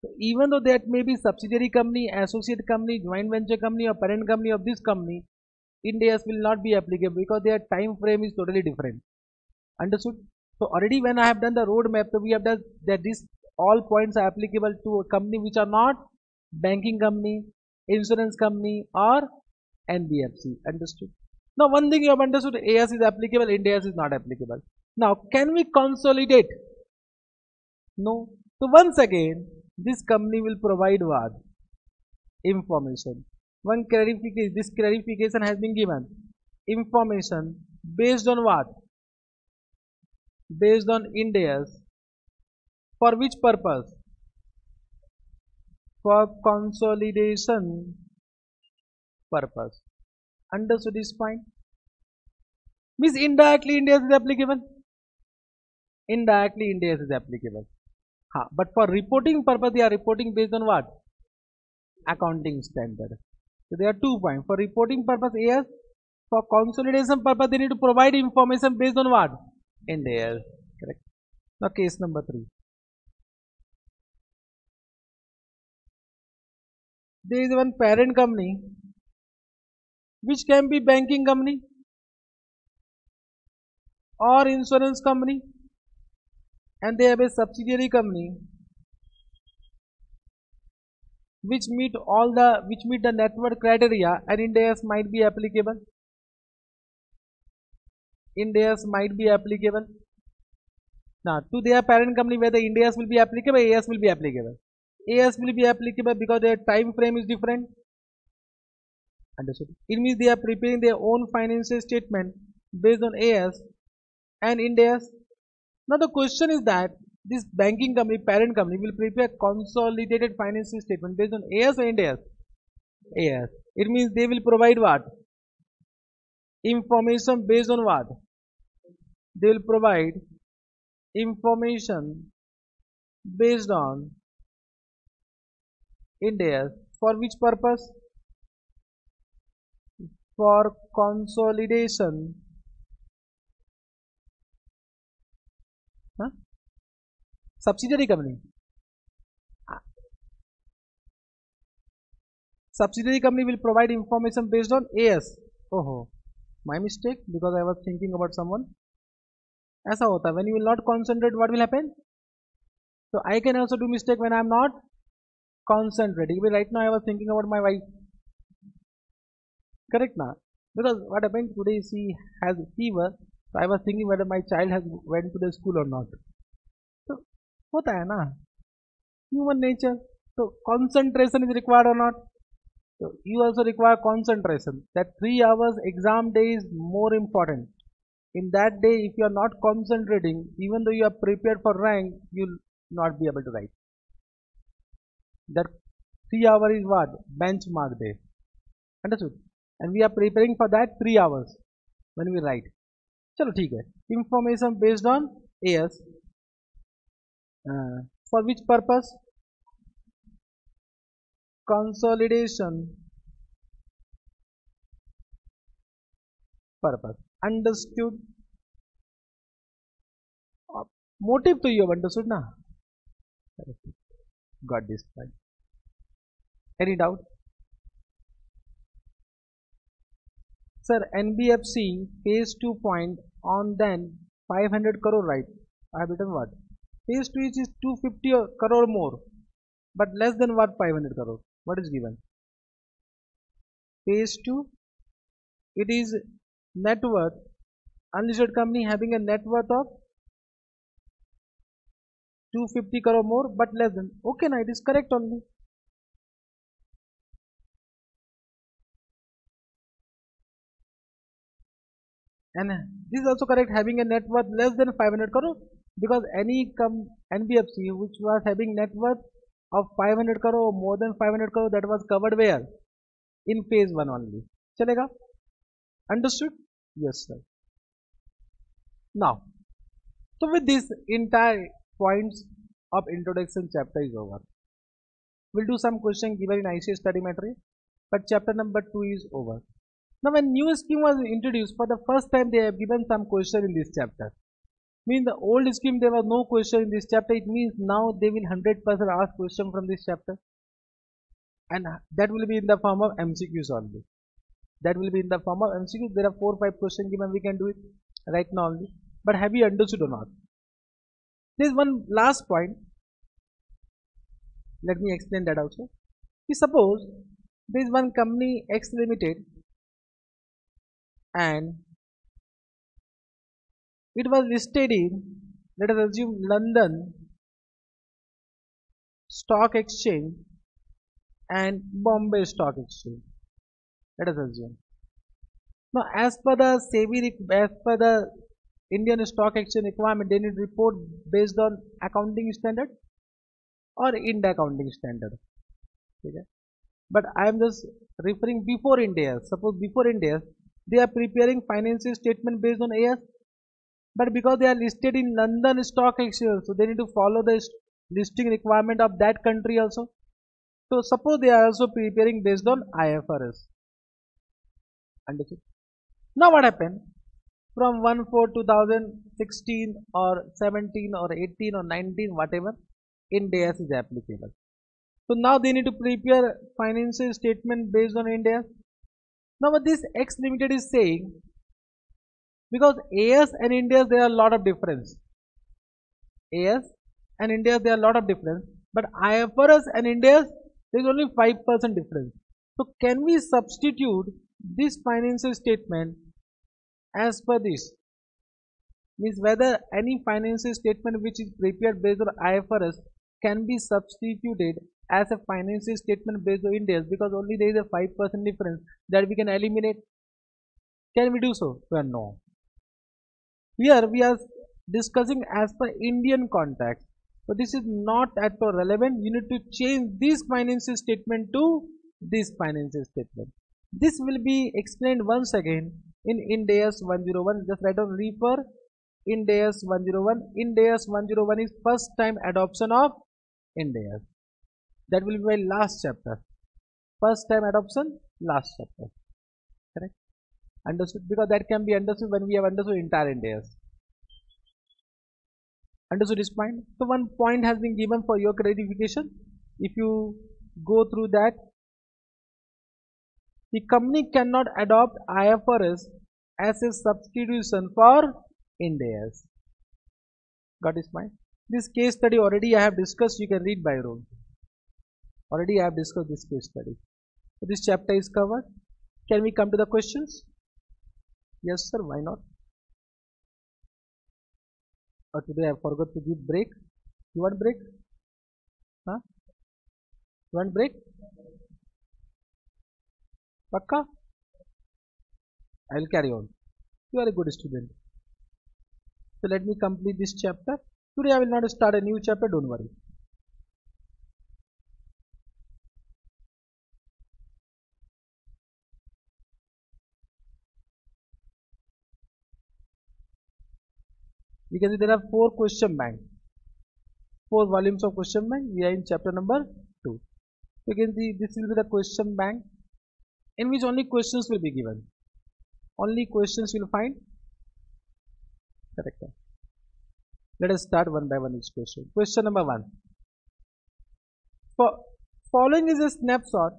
So even though that may be subsidiary company, associate company, joint venture company or parent company of this company, Ind AS will not be applicable because their time frame is totally different. Understood? So already when I have done the roadmap, so we have done that these all points are applicable to a company which are not banking company, insurance company or NBFC. Understood? Now one thing you have understood, AS is applicable, Ind AS is not applicable. Now, can we consolidate? No. So, once again, this company will provide what? Information. One clarification, this clarification has been given. Information based on what? Based on Ind AS. For which purpose? For consolidation purpose. Understood this point? Means indirectly Ind AS is applicable. Indirectly Ind AS is applicable. But for reporting purpose, they are reporting based on what? Accounting standard. So there are 2 points. For reporting purpose, AS. For consolidation purpose, they need to provide information based on what? Ind AS. Correct. Now case number 3. There is one parent company which can be banking company or insurance company, and they have a subsidiary company which meet the net worth criteria, and Ind AS might be applicable. Ind AS might be applicable. Now to their parent company, whether Ind AS will be applicable, AS will be applicable. AS will be applicable because their time frame is different. Understood? It means they are preparing their own financial statement based on AS and Ind AS. Now the question is that this banking company, parent company, will prepare consolidated financial statement based on AS and Ind AS. AS. It means they will provide what? Information based on what? They will provide information based on Ind AS. For which purpose? For consolidation subsidiary company. Subsidiary company will provide information based on AS. Oh, my mistake, because I was thinking about someone. Aisa hota, when you will not concentrate, what will happen? So I can also do mistake when I am not concentrating. Right now I was thinking about my wife. Correct na? Because what happened today, she has fever. So I was thinking whether my child has went to the school or not. So hota hai na? Human nature. So concentration is required or not? So you also require concentration. That 3 hours exam day is more important. In that day, if you are not concentrating, even though you are prepared for rank, you will not be able to write. That 3 hour is what? Benchmark day. Understood? And we are preparing for that 3 hours when we write. Chalo theek hai. Information based on AS. For which purpose? Consolidation purpose. Understood? Motive to you have understood na? Got this point. Any doubt? Sir, NBFC pays 2 point on then 500 crore, right? I have written what? Pays 2 is 250 crore more, but less than what? 500 crore. What is given? Pays 2, it is net worth, unlisted company having a net worth of 250 crore more, but less than. Okay, now it is correct only. And this is also correct, having a net worth less than 500 crore, because any NBFC which was having net worth of 500 crore or more than 500 crore, that was covered where? In phase 1 only. Chalega? Understood? Yes, sir. Now, so with this entire points of introduction chapter is over. We'll do some question given in ICS study material, but chapter number 2 is over. Now when new scheme was introduced for the first time, they have given some question in this chapter. Mean the old scheme there was no question in this chapter. It means now they will 100% ask question from this chapter, and that will be in the form of MCQs only. That will be in the form of MCQs. There are 4-5 questions given. We can do it right now only. But have you understood or not? There is one last point. Let me explain that also. Suppose there is one company X Limited, and it was listed in, let us assume, London Stock Exchange and Bombay Stock Exchange. Let us assume. Now, as per the SEBI, as per the Indian Stock Exchange requirement, they need to report based on accounting standard or Ind accounting standard. Okay. But I am just referring before Ind AS. Suppose before Ind AS, they are preparing financial statement based on AS, but because they are listed in London Stock Exchange, so they need to follow the listing requirement of that country also. So suppose they are also preparing based on IFRS. Understood? Now what happened? From 1/4/2016 or 17 or 18 or 19, whatever, Ind AS is applicable. So now they need to prepare financial statement based on Ind AS. Now what this X Limited is saying, because AS and Ind AS there are a lot of difference. AS and Ind AS there are a lot of difference. But IFRS and Ind AS there is only 5% difference. So can we substitute this financial statement as per this? Means whether any financial statement which is prepared based on IFRS can be substituted as a financial statement based on Ind AS, because only there is a 5% difference that we can eliminate. Can we do so? Well, no. Here we are discussing as per Indian context. So this is not at all relevant. You need to change this financial statement to this financial statement. This will be explained once again in Ind AS 101. Just write down, refer Ind AS 101. Ind AS 101 is first time adoption of Ind AS. That will be my last chapter. First time adoption, last chapter. Correct? Understood? Because that can be understood when we have understood entire Ind AS. Understood this point? So one point has been given for your clarification. If you go through that, the company cannot adopt IFRS as a substitution for Ind AS. Got this point? This case study already I have discussed. You can read by roll. Already I have discussed this case study. So this chapter is covered. Can we come to the questions? Yes, sir. Why not? Or today I forgot to give break. You want break? Huh? You want break? Pakka? I will carry on. You are a good student. So let me complete this chapter. Today I will not start a new chapter. Don't worry. You can see there are 4 question bank, 4 volumes of question bank. We are in chapter number 2. You can see this will be the question bank in which only questions will be given. Only questions you will find. Correct. Let us start one by one each question. Question number 1. For following is a snapshot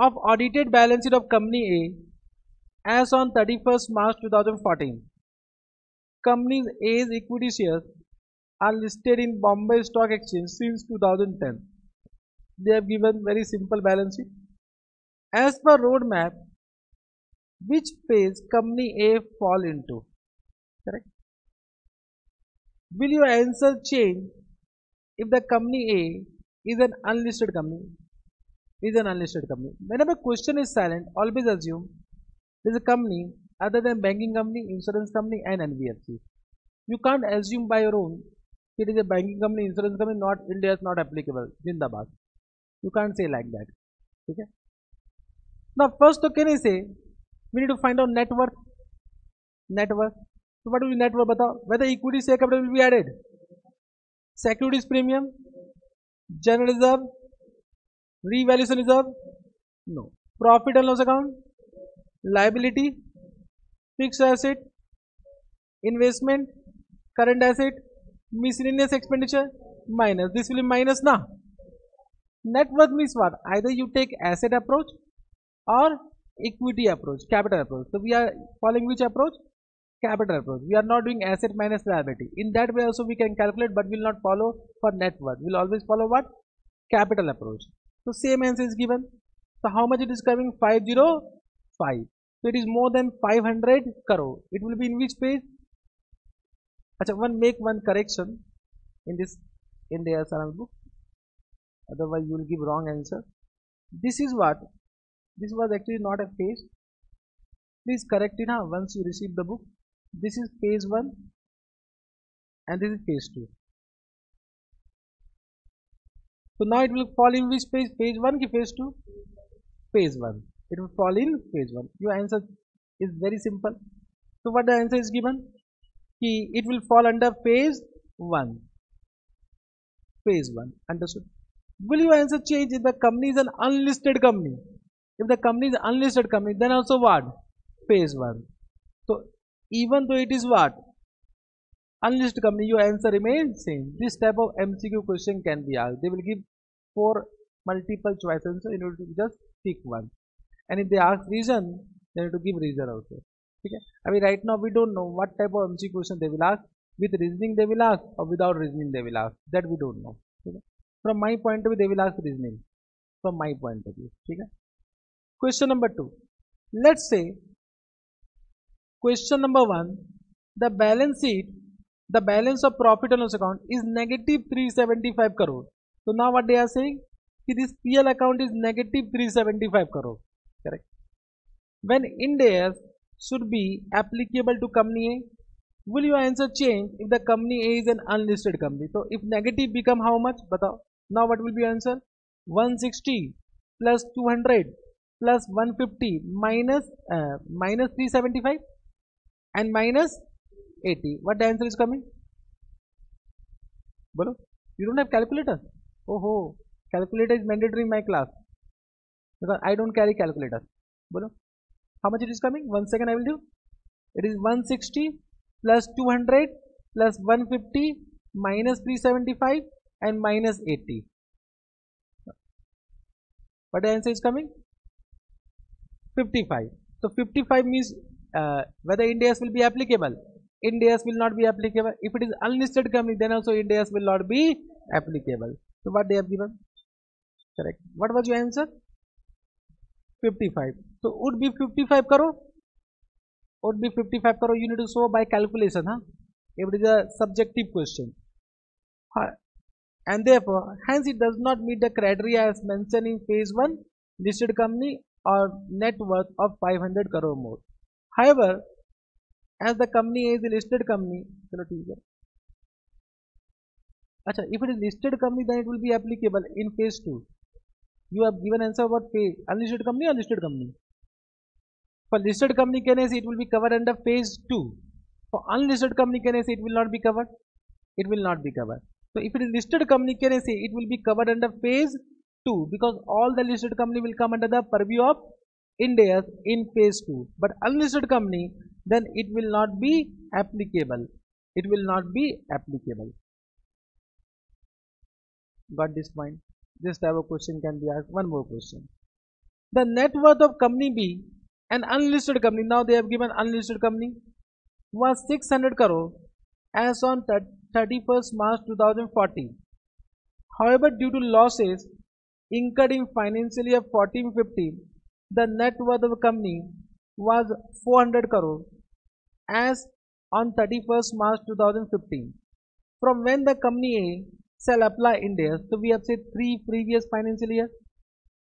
of audited balance sheet of company A as on 31st March 2014. Companies A's equity shares are listed in Bombay Stock Exchange since 2010. They have given very simple balance sheet. As per roadmap, which phase company A fall into? Correct? Will your answer change if the company A is an unlisted company? Is an unlisted company. Whenever question is silent, always assume there is a company other than banking company, insurance company and NBFC. You can't assume by your own it is a banking company, insurance company, not India is not applicable. Zindabad. You can't say like that. Okay. Now first so can I say we need to find out net worth. Net worth. So what will be net worth? Batao? Whether equity share capital will be added. Securities premium, general reserve, revaluation reserve, no. Profit and loss account, liability, fixed asset, investment, current asset, miscellaneous expenditure, minus. This will be minus now. Net worth means what? Either you take asset approach or equity approach, capital approach. So we are following which approach? Capital approach. We are not doing asset minus liability. In that way also we can calculate, but we will not follow for net worth. We will always follow what? Capital approach. So same answer is given. So how much it is coming? 505. So it is more than 500 crore. It will be in which page? Achha, make one correction in this Ind AS book. Otherwise, you will give wrong answer. This is what? This was actually not a page. Please correct it now once you receive the book. This is page 1 and this is page 2. So now it will fall in which page? Page 1 or page 2? Page 1. It will fall in page 1. Your answer is very simple. So what the answer is given? It will fall under page 1. phase 1. Understood? Will your answer change if the company is an unlisted company? If the company is unlisted company, then also what? Phase 1. So even though it is what? Unlisted company, your answer remains same. This type of MCQ question can be asked. They will give 4 multiple choice answers. You need to just pick one. And if they ask reason, then you need to give reason also. Okay. I mean, right now we don't know what type of MCQ question they will ask. With reasoning they will ask, or without reasoning they will ask. That we don't know. Okay. From my point of view, they will ask reasoning. From my point of view. Okay. Question number 2. Let's say question number 1, the balance sheet, the balance of profit and loss account is negative 375 crore. So now what they are saying? This PL account is negative 375 crore. Correct. When Ind AS should be applicable to company A? Will your answer change if the company A is an unlisted company? So if negative become how much? Batao. Now what will be your answer? 160 plus 200 plus 150 minus 375 and minus 80. What the answer is coming? Bolo, you don't have calculator? Oh, calculator is mandatory in my class because I don't carry calculator. Bolo, how much it is coming? 1 second I will do. It is 160 plus 200 plus 150 minus 375 and minus 80. What answer is coming? 55. So 55 means whether Ind AS will be applicable. Ind AS will not be applicable. If it is unlisted company, then also Ind AS will not be applicable. So what they have given? Correct. What was your answer? 55. So would be 55 crore. Would be 55 crore. You need to show by calculation, huh? If it is a subjective question, and therefore hence it does not meet the criteria as mentioned in phase 1, listed company or net worth of 500 crore more. However, as the company is a listed company, if it is listed company, then it will be applicable in phase 2. You have given answer about phase unlisted company or listed company. For listed company NACAS, it will be covered under phase 2. For unlisted company NACAS, it will not be covered. It will not be covered. So if it is listed company NACAS, it will be covered under phase 2 because all the listed company will come under the purview of Ind AS in phase 2. But unlisted company, then it will not be applicable. It will not be applicable. Got this point? This type of question can be asked. One more question. The net worth of company B, an unlisted company, now they have given unlisted company, was 600 crore as on 31st March 2014. However, due to losses incurred in financial year 14-15, the net worth of the company was 400 crore as on 31st March 2015. From when the company A shall apply Ind AS? So we have said 3 previous financial years.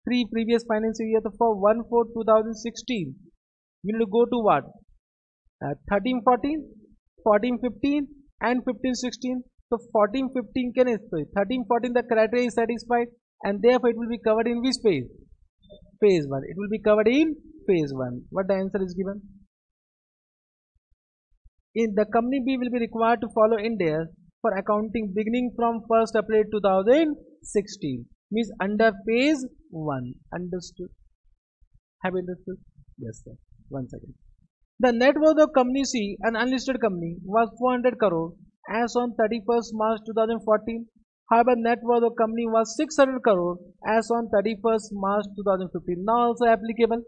3 previous financial year. For 1/4/2016, we need to go to what? 13-14, 14-15 and 15-16. So 14-15 can explain 13-14 the criteria is satisfied and therefore it will be covered in which phase? Phase 1. It will be covered in phase 1. What the answer is given? In the company B will be required to follow Ind AS for accounting beginning from 1st April 2016. Means under phase 1. Understood? Have you understood? Yes, sir. One second. The net worth of company C, an unlisted company, was 400 crore as on 31st March 2014. However, net worth of company was 600 crore as on 31st March 2015. Now also applicable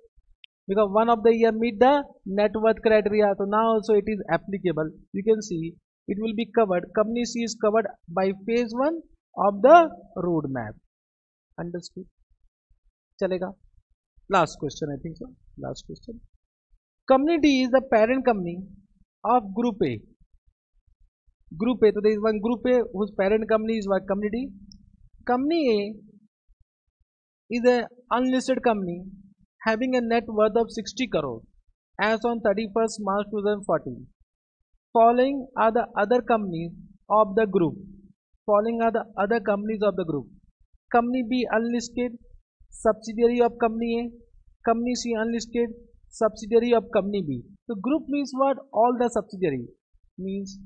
because one of the year meet the net worth criteria. So now also it is applicable. You can see it will be covered. Company C is covered by phase 1 of the roadmap. Understood? Chalega. Last question, I think so. Last question. Company D is the parent company of Group A. Group A. So there is one Group A whose parent company is what? Company D. Company A is an unlisted company having a net worth of 60 crore as on 31st March 2014. Following are the other companies of the group. Following are the other companies of the group. Company B unlisted, subsidiary of company A. Company C unlisted, subsidiary of company B. So group means what? All the subsidiary. Means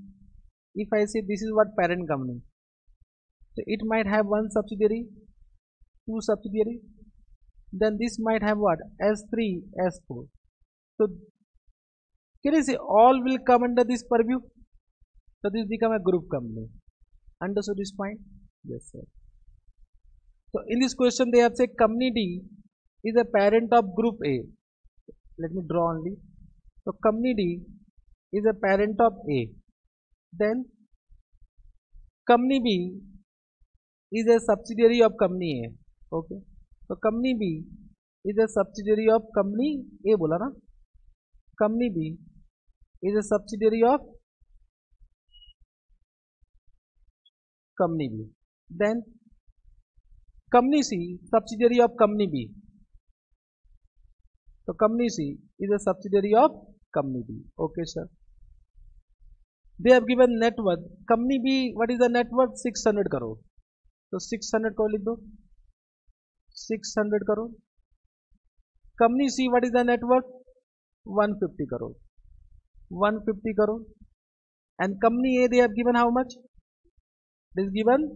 if I say this is what parent company, So it might have one subsidiary, two subsidiary, then this might have what, S3, S4. So can you say all will come under this purview? So this become a group company. Understood this point? Yes, sir. So in this question they have said company D is a parent of group A. Let me draw only. So company D is a parent of A. Then company B is a subsidiary of company A. Okay. So company B is a subsidiary of company A bola na. Company B is a subsidiary of company B. Then company C subsidiary of company B. So company C is a subsidiary of company B. Okay, sir. They have given net worth. Company B, what is the net worth? 600 crore. So 600 crore likh do. 600 crore. Company C, what is the net worth? 150 crore. 150 crore. And company A, they have given how much? It is given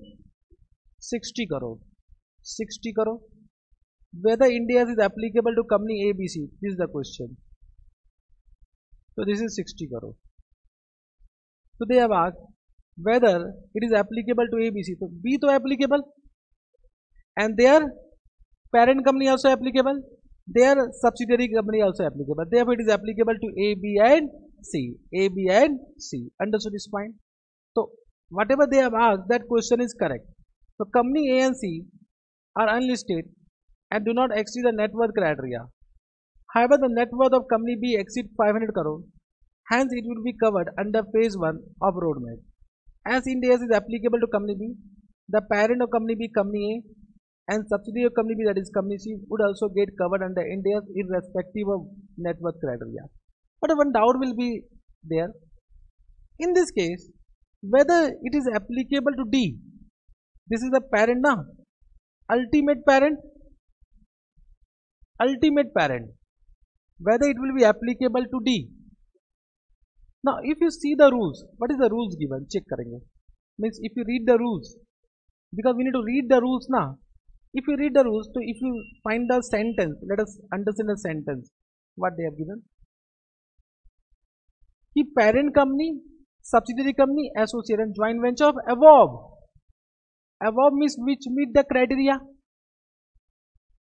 60 crore. 60 crore. Whether Ind AS is applicable to company A, B, C? This is the question. So this is 60 crore. So they have asked whether it is applicable to A, B, C. So B to applicable, and their parent company also applicable, their subsidiary company also applicable. Therefore, it is applicable to A, B, and C. A, B, and C. Understood this point? So whatever they have asked, that question is correct. So company A and C are unlisted and do not exceed the net worth criteria. However, the net worth of company B exceeds 500 crore. Hence, it will be covered under phase 1 of roadmap. As Ind AS is applicable to company B, the parent of company B, company A, and subsidiary of company B, that is company C, would also get covered under Ind AS irrespective of net worth criteria. But one doubt will be there. In this case, whether it is applicable to D, this is the parent now, ultimate parent, whether it will be applicable to D. Now, if you see the rules, what is the rules given? Check karenge. Means if you read the rules, because we need to read the rules now. If you read the rules, so if you find the sentence, let us understand the sentence. What they have given? Ki parent company, subsidiary company, associate and joint venture of above. Above means which meet the criteria.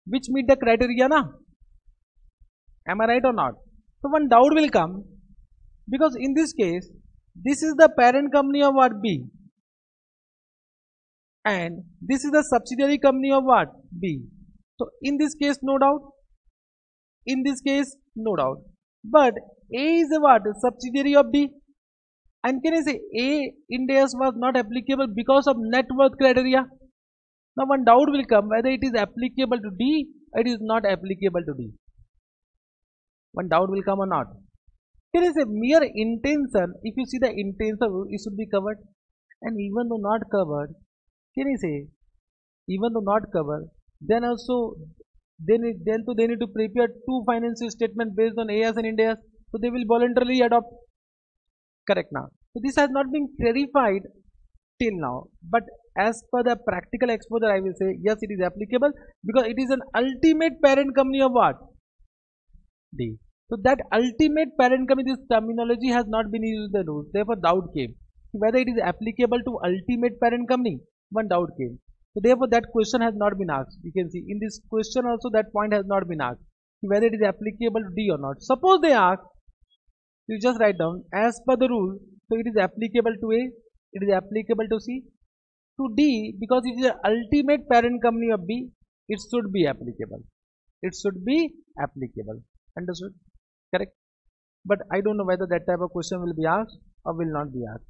Which meet the criteria na? Am I right or not? So one doubt will come. Because in this case, this is the parent company of what? B. And this is the subsidiary company of what? B. So in this case, no doubt. In this case, no doubt. But A is a what? A subsidiary of B. And can I say A Ind AS was not applicable because of net worth criteria? Now one doubt will come whether it is applicable to D or it is not applicable to D. One doubt will come or not. Here is a mere intention. If you see the intention, it should be covered. And even though not covered, can you say, even though not covered, then also, they need to prepare two financial statements based on AS and Ind AS. So they will voluntarily adopt. Correct now. So this has not been clarified till now. But as per the practical exposure, I will say, yes, it is applicable because it is an ultimate parent company of what? D. So that ultimate parent company, this terminology has not been used in the rules. Therefore, doubt came. Whether it is applicable to ultimate parent company, one doubt came. So therefore, that question has not been asked. You can see in this question also that point has not been asked. Whether it is applicable to D or not. Suppose they ask, you just write down, as per the rule, so it is applicable to A, it is applicable to C. To D, because it is the ultimate parent company of B, it should be applicable. It should be applicable. Understood? Correct. But I don't know whether that type of question will be asked or will not be asked.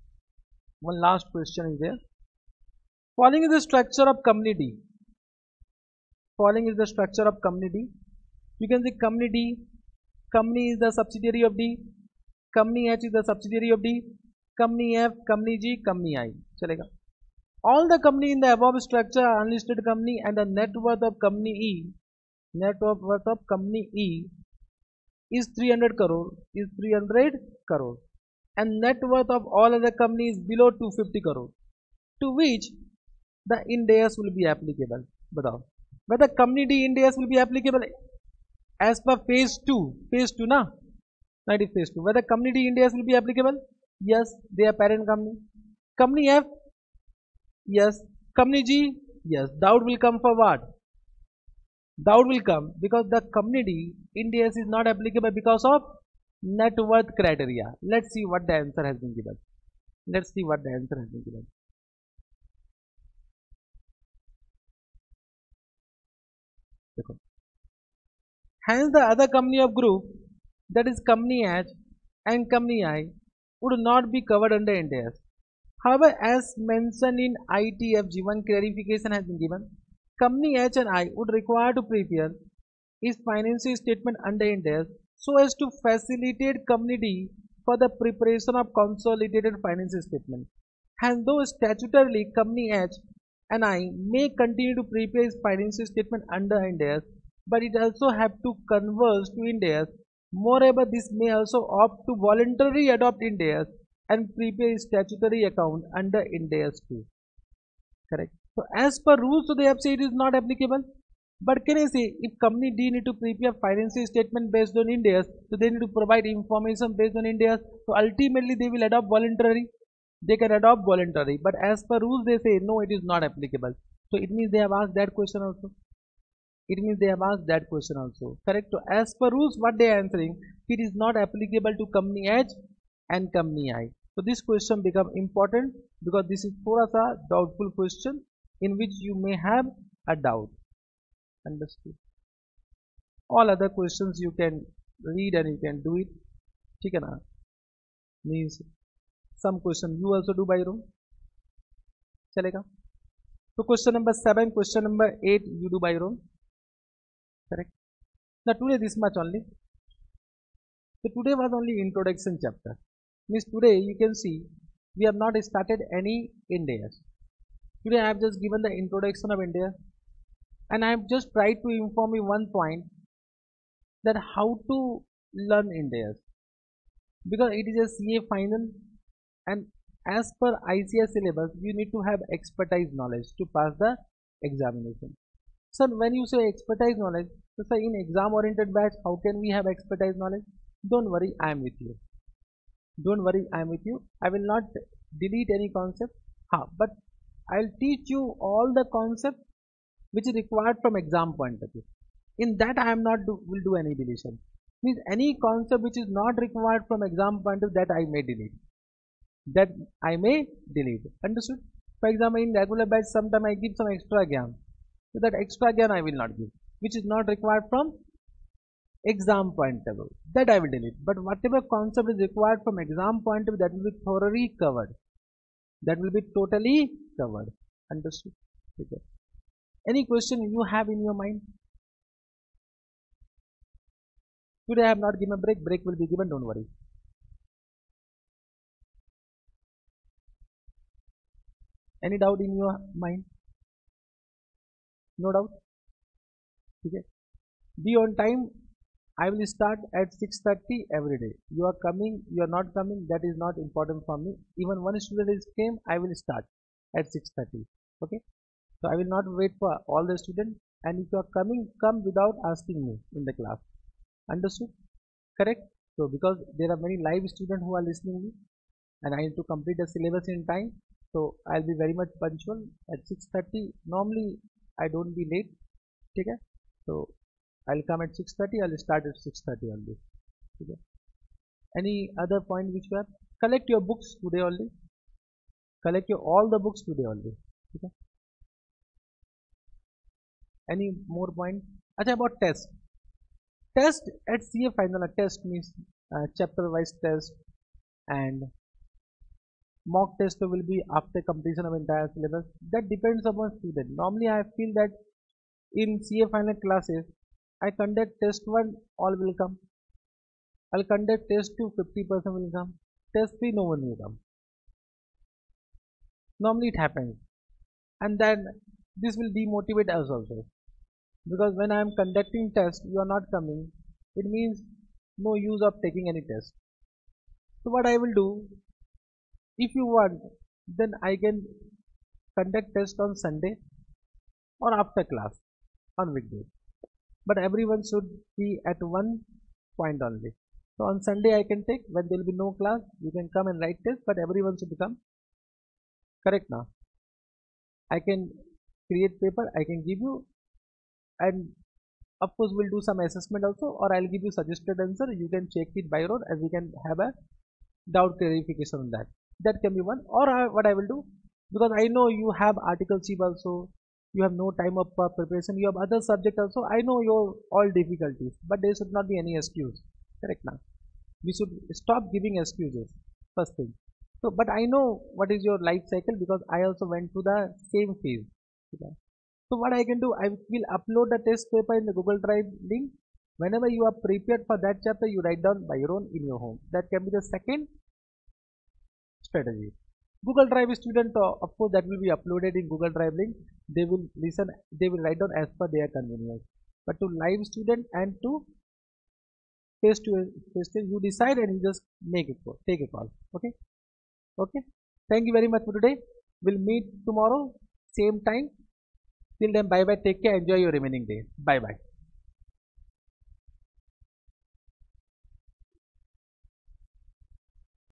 One last question is there. Following is the structure of company D. Following is the structure of company D. You can see company D. Company is the subsidiary of D. Company H is the subsidiary of D. Company F, company G, company I. Chalega. All the company in the above structure are unlisted company, and the net worth of company E. Net worth of company E is 300 crore, and net worth of all other companies below 250 crore, to which the Ind AS will be applicable. बताओ, whether community Ind AS will be applicable as per phase 2 ना, 90 phase 2, whether community Ind AS will be applicable? Yes, they are parent company. Company F? Yes. Company G? Yes. Doubt will come for what? Doubt will come because the community Ind AS is not applicable because of net worth criteria. Let's see what the answer has been given. Let's see what the answer has been given. Hence, the other company of group, that is company H and company I, would not be covered under Ind AS. However, as mentioned in ITFG, one clarification has been given. Company H and I would require to prepare its financial statement under Ind AS so as to facilitate community for the preparation of consolidated financial statement. Hence, though statutorily company H and I may continue to prepare its financial statement under Ind AS, but it also have to converge to Ind AS. Moreover, this may also opt to voluntarily adopt Ind AS and prepare statutory account under Ind AS too. Correct. So as per rules, so they have said it is not applicable. But can I say if company D need to prepare financial statement based on Ind AS, so they need to provide information based on Ind AS. So ultimately they will adopt voluntarily. They can adopt voluntarily. But as per rules, they say no, it is not applicable. So it means they have asked that question also. It means they have asked that question also. Correct. So as per rules, what they are answering, it is not applicable to company H and company I. So this question becomes important because this is thoda sa doubtful question in which you may have a doubt. Understood? All other questions you can read and you can do it. Theek hai na? Means some question you also do by your own. Chalega? So question number 7, question number 8 you do by your own. Correct. Now today this much only. So today was only introduction chapter. Means today you can see we have not started any Ind AS. Today I have just given the introduction of Ind AS, and I have just tried to inform you one point that how to learn Ind AS, because it is a CA final and as per ICS syllabus you need to have expertise knowledge to pass the examination. Sir, when you say expertise knowledge, so sir, in exam oriented batch, how can we have expertise knowledge? Don't worry, I am with you. Don't worry, I am with you. I will not delete any concept, but I will teach you all the concept which is required from exam point of view. In that I am not will do any deletion. Means any concept which is not required from exam point of view, that I may delete. That I may delete. Understood? For example, in regular batch, sometime I give some extra gyan. So that extra gyan I will not give, which is not required from exam point of view, that I will delete. But whatever concept is required from exam point of view, that will be thoroughly covered, that will be totally covered. Understood? Okay. Any question you have in your mind? Today I have not given a break. Break will be given, don't worry. Any doubt in your mind? No doubt? Okay. Be on time. I will start at 6:30 every day. You are coming, you are not coming, that is not important for me. Even one student is came, I will start at 6:30. Okay. So I will not wait for all the students. And if you are coming, come without asking me in the class. Understood? Correct? So because there are many live students who are listening to me, and I need to complete the syllabus in time. So I will be very much punctual at 6:30. Normally I don't be late. Okay. So I'll come at 6:30. I'll start at 6:30 only. Okay. Any other point which you have? Collect your books today only. Collect your all the books today only. Okay. Any more point? Achha, about test. Test at CA final. A test means chapter wise test, and mock test will be after completion of entire syllabus. That depends upon student. Normally I feel that in CA final classes, I conduct test 1, all will come. I'll conduct test 2, 50% will come. Test 3, no one will come. Normally it happens. And then this will demotivate us also. Because when I am conducting test, you are not coming, it means no use of taking any test. So what I will do, if you want, then I can conduct test on Sunday or after class on weekdays. But everyone should be at one point only. So on Sunday I can take, when there will be no class, you can come and write test, but everyone should come. Correct now? I can create paper, I can give you, and of course we'll do some assessment also, or I'll give you suggested answer, you can check it by road and we can have a doubt clarification on that. That can be one. Or what I will do, because I know you have articleship also, you have no time of preparation, you have other subject also, I know your all difficulties, but there should not be any excuse. Correct now? We should stop giving excuses, first thing. So, but I know what is your life cycle because I also went to the same phase. Okay. So what I can do, I will upload the test paper in the Google Drive link. Whenever you are prepared for that chapter, you write down by your own in your home. That can be the second strategy. Google Drive student, of course, that will be uploaded in Google Drive link. They will listen, they will write down as per their convenience. But to live student and to face to you decide and you just make it go, take a call. Okay. Okay. Thank you very much for today. We'll meet tomorrow, same time. Till then, bye bye. Take care. Enjoy your remaining day. Bye bye.